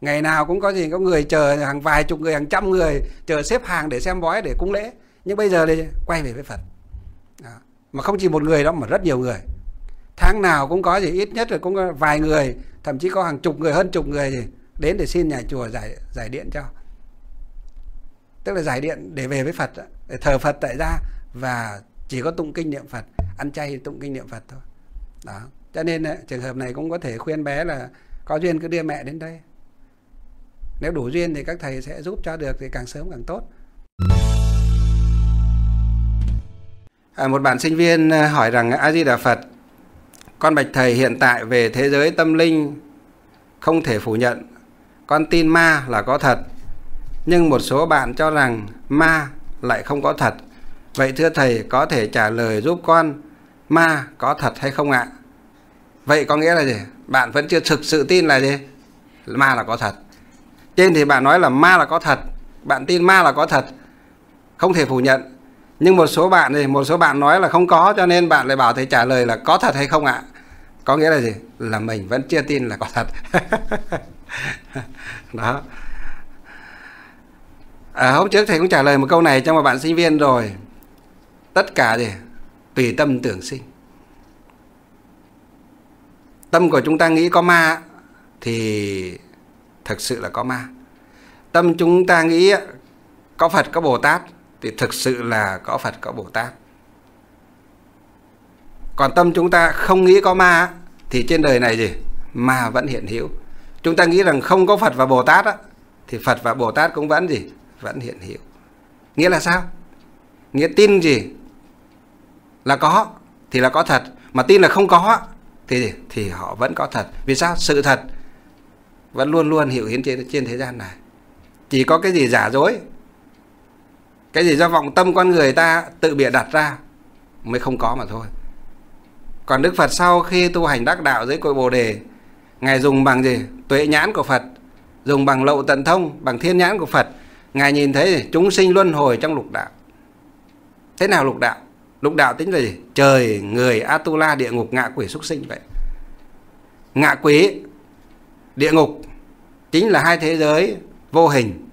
Ngày nào cũng có gì, có người chờ hàng vài chục người, hàng trăm người chờ xếp hàng để xem bói, để cúng lễ. Nhưng bây giờ thì quay về với Phật. Đó. Mà không chỉ một người đó mà rất nhiều người. Tháng nào cũng có gì, ít nhất là cũng có vài người, thậm chí có hàng chục người, hơn chục người gì đến để xin nhà chùa giải giải điện cho. Tức là giải điện để về với Phật, để thờ Phật tại gia và chỉ có tụng kinh niệm Phật, ăn chay tụng kinh niệm Phật thôi. Đó. Cho nên trường hợp này cũng có thể khuyên bé là có duyên cứ đưa mẹ đến đây. Nếu đủ duyên thì các thầy sẽ giúp cho được thì càng sớm càng tốt. À, một bạn sinh viên hỏi rằng: A-di-đà Phật, con bạch thầy, hiện tại về thế giới tâm linh không thể phủ nhận, con tin ma là có thật, nhưng một số bạn cho rằng ma lại không có thật. Vậy thưa thầy có thể trả lời giúp con ma có thật hay không ạ? Vậy có nghĩa là gì? Bạn vẫn chưa thực sự tin là gì? Ma là có thật. Trên thì bạn nói là ma là có thật, bạn tin ma là có thật, không thể phủ nhận. Nhưng một số bạn thì một số bạn nói là không có, cho nên bạn lại bảo thầy trả lời là có thật hay không ạ? Có nghĩa là gì? Là mình vẫn chưa tin là có thật. Đó. À, hôm trước thầy cũng trả lời một câu này cho một bạn sinh viên rồi. Tất cả gì? Tùy tâm tưởng sinh. Tâm của chúng ta nghĩ có ma thì thực sự là có ma. Tâm chúng ta nghĩ có Phật, có Bồ Tát thì thực sự là có Phật, có Bồ Tát. Còn tâm chúng ta không nghĩ có ma thì trên đời này gì? Ma vẫn hiện hữu. Chúng ta nghĩ rằng không có Phật và Bồ Tát thì Phật và Bồ Tát cũng vẫn gì? Vẫn hiện hữu. Nghĩa là sao? Nghĩa tin gì là có thì là có thật, mà tin là không có thì thì họ vẫn có thật. Vì sao? Sự thật vẫn luôn luôn hiện hiện trên trên thế gian này. Chỉ có cái gì giả dối, cái gì do vọng tâm con người ta tự bịa đặt ra mới không có mà thôi. Còn Đức Phật sau khi tu hành đắc đạo dưới cội Bồ Đề, Ngài dùng bằng gì? Tuệ nhãn của Phật, dùng bằng lậu tận thông, bằng thiên nhãn của Phật. Ngài nhìn thấy chúng sinh luân hồi trong lục đạo. Thế nào lục đạo? Lục đạo tính là gì? Trời, người, Atula, địa ngục, ngạ quỷ, súc sinh vậy. Ngạ quỷ, địa ngục chính là hai thế giới vô hình,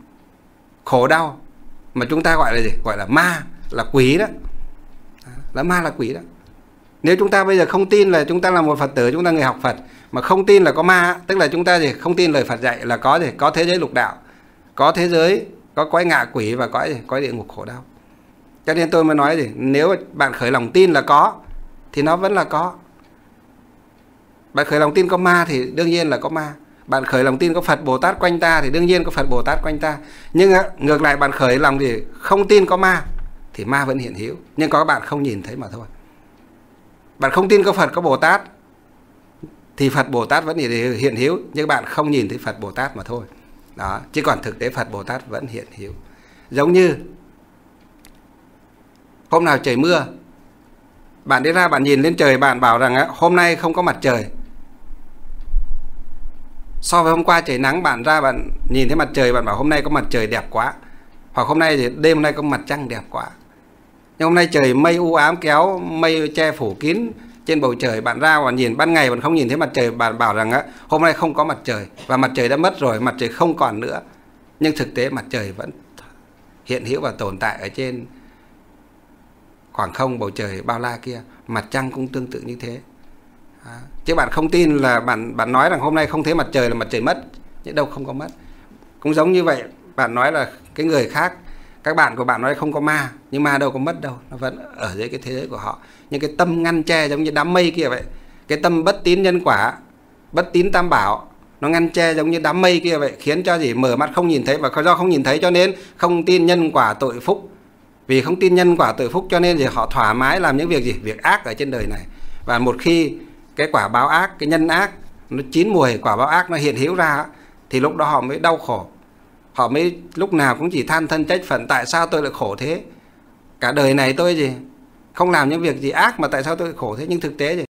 khổ đau, mà chúng ta gọi là gì? Gọi là ma, là quỷ đó. Là ma, là quỷ đó. Nếu chúng ta bây giờ không tin là chúng ta là một Phật tử, chúng ta người học Phật, mà không tin là có ma, tức là chúng ta gì? Không tin lời Phật dạy là có gì? Có thế giới lục đạo, có thế giới, có cõi ngạ quỷ và cõi, cõi địa ngục khổ đau. Cho nên tôi mới nói gì? Nếu bạn khởi lòng tin là có thì nó vẫn là có. Bạn khởi lòng tin có ma thì đương nhiên là có ma. Bạn khởi lòng tin có Phật Bồ Tát quanh ta thì đương nhiên có Phật Bồ Tát quanh ta. Nhưng ngược lại bạn khởi lòng thì không tin có ma thì ma vẫn hiện hữu, nhưng có bạn không nhìn thấy mà thôi. Bạn không tin có Phật có Bồ Tát thì Phật Bồ Tát vẫn hiện hữu, nhưng bạn không nhìn thấy Phật Bồ Tát mà thôi. Đó, chứ còn thực tế Phật Bồ Tát vẫn hiện hữu. Giống như hôm nào trời mưa, bạn đi ra bạn nhìn lên trời, bạn bảo rằng hôm nay không có mặt trời. So với hôm qua trời nắng, bạn ra bạn nhìn thấy mặt trời, bạn bảo hôm nay có mặt trời đẹp quá. Hoặc hôm nay thì đêm hôm nay có mặt trăng đẹp quá. Nhưng hôm nay trời mây u ám kéo, mây che phủ kín trên bầu trời, bạn ra và nhìn ban ngày bạn không nhìn thấy mặt trời, bạn bảo rằng á, hôm nay không có mặt trời và mặt trời đã mất rồi, mặt trời không còn nữa. Nhưng thực tế mặt trời vẫn hiện hữu và tồn tại ở trên khoảng không bầu trời bao la kia. Mặt trăng cũng tương tự như thế. Chứ bạn không tin là bạn bạn nói rằng hôm nay không thấy mặt trời là mặt trời mất, nhưng đâu không có mất. Cũng giống như vậy, bạn nói là cái người khác, các bạn của bạn nói không có ma, nhưng ma đâu có mất đâu, nó vẫn ở dưới cái thế giới của họ. Nhưng cái tâm ngăn che giống như đám mây kia vậy. Cái tâm bất tín nhân quả, bất tín tam bảo, nó ngăn che giống như đám mây kia vậy, khiến cho gì? Mở mắt không nhìn thấy. Và do không nhìn thấy cho nên không tin nhân quả tội phúc. Vì không tin nhân quả tội phúc cho nên gì? Họ thoải mái làm những việc gì? Việc ác ở trên đời này. Và một khi cái quả báo ác, cái nhân ác nó chín mùi, quả báo ác nó hiện hữu ra, thì lúc đó họ mới đau khổ. Họ mới lúc nào cũng chỉ than thân trách phận, tại sao tôi lại khổ thế? Cả đời này tôi gì? Không làm những việc gì ác mà tại sao tôi lại khổ thế? Nhưng thực tế gì?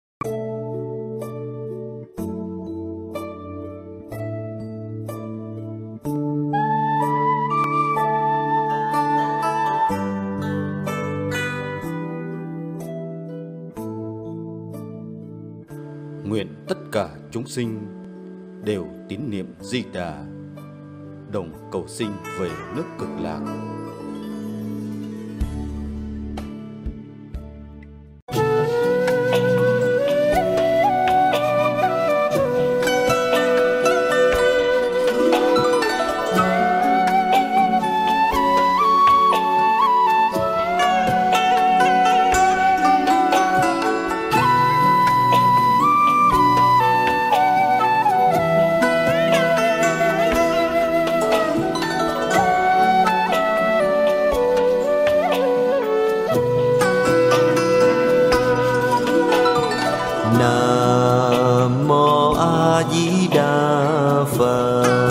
Nguyện tất cả chúng sinh đều tín niệm Di Đà, đồng cầu sinh về nước Cực Lạc. Nam mô A Di Đà Phật.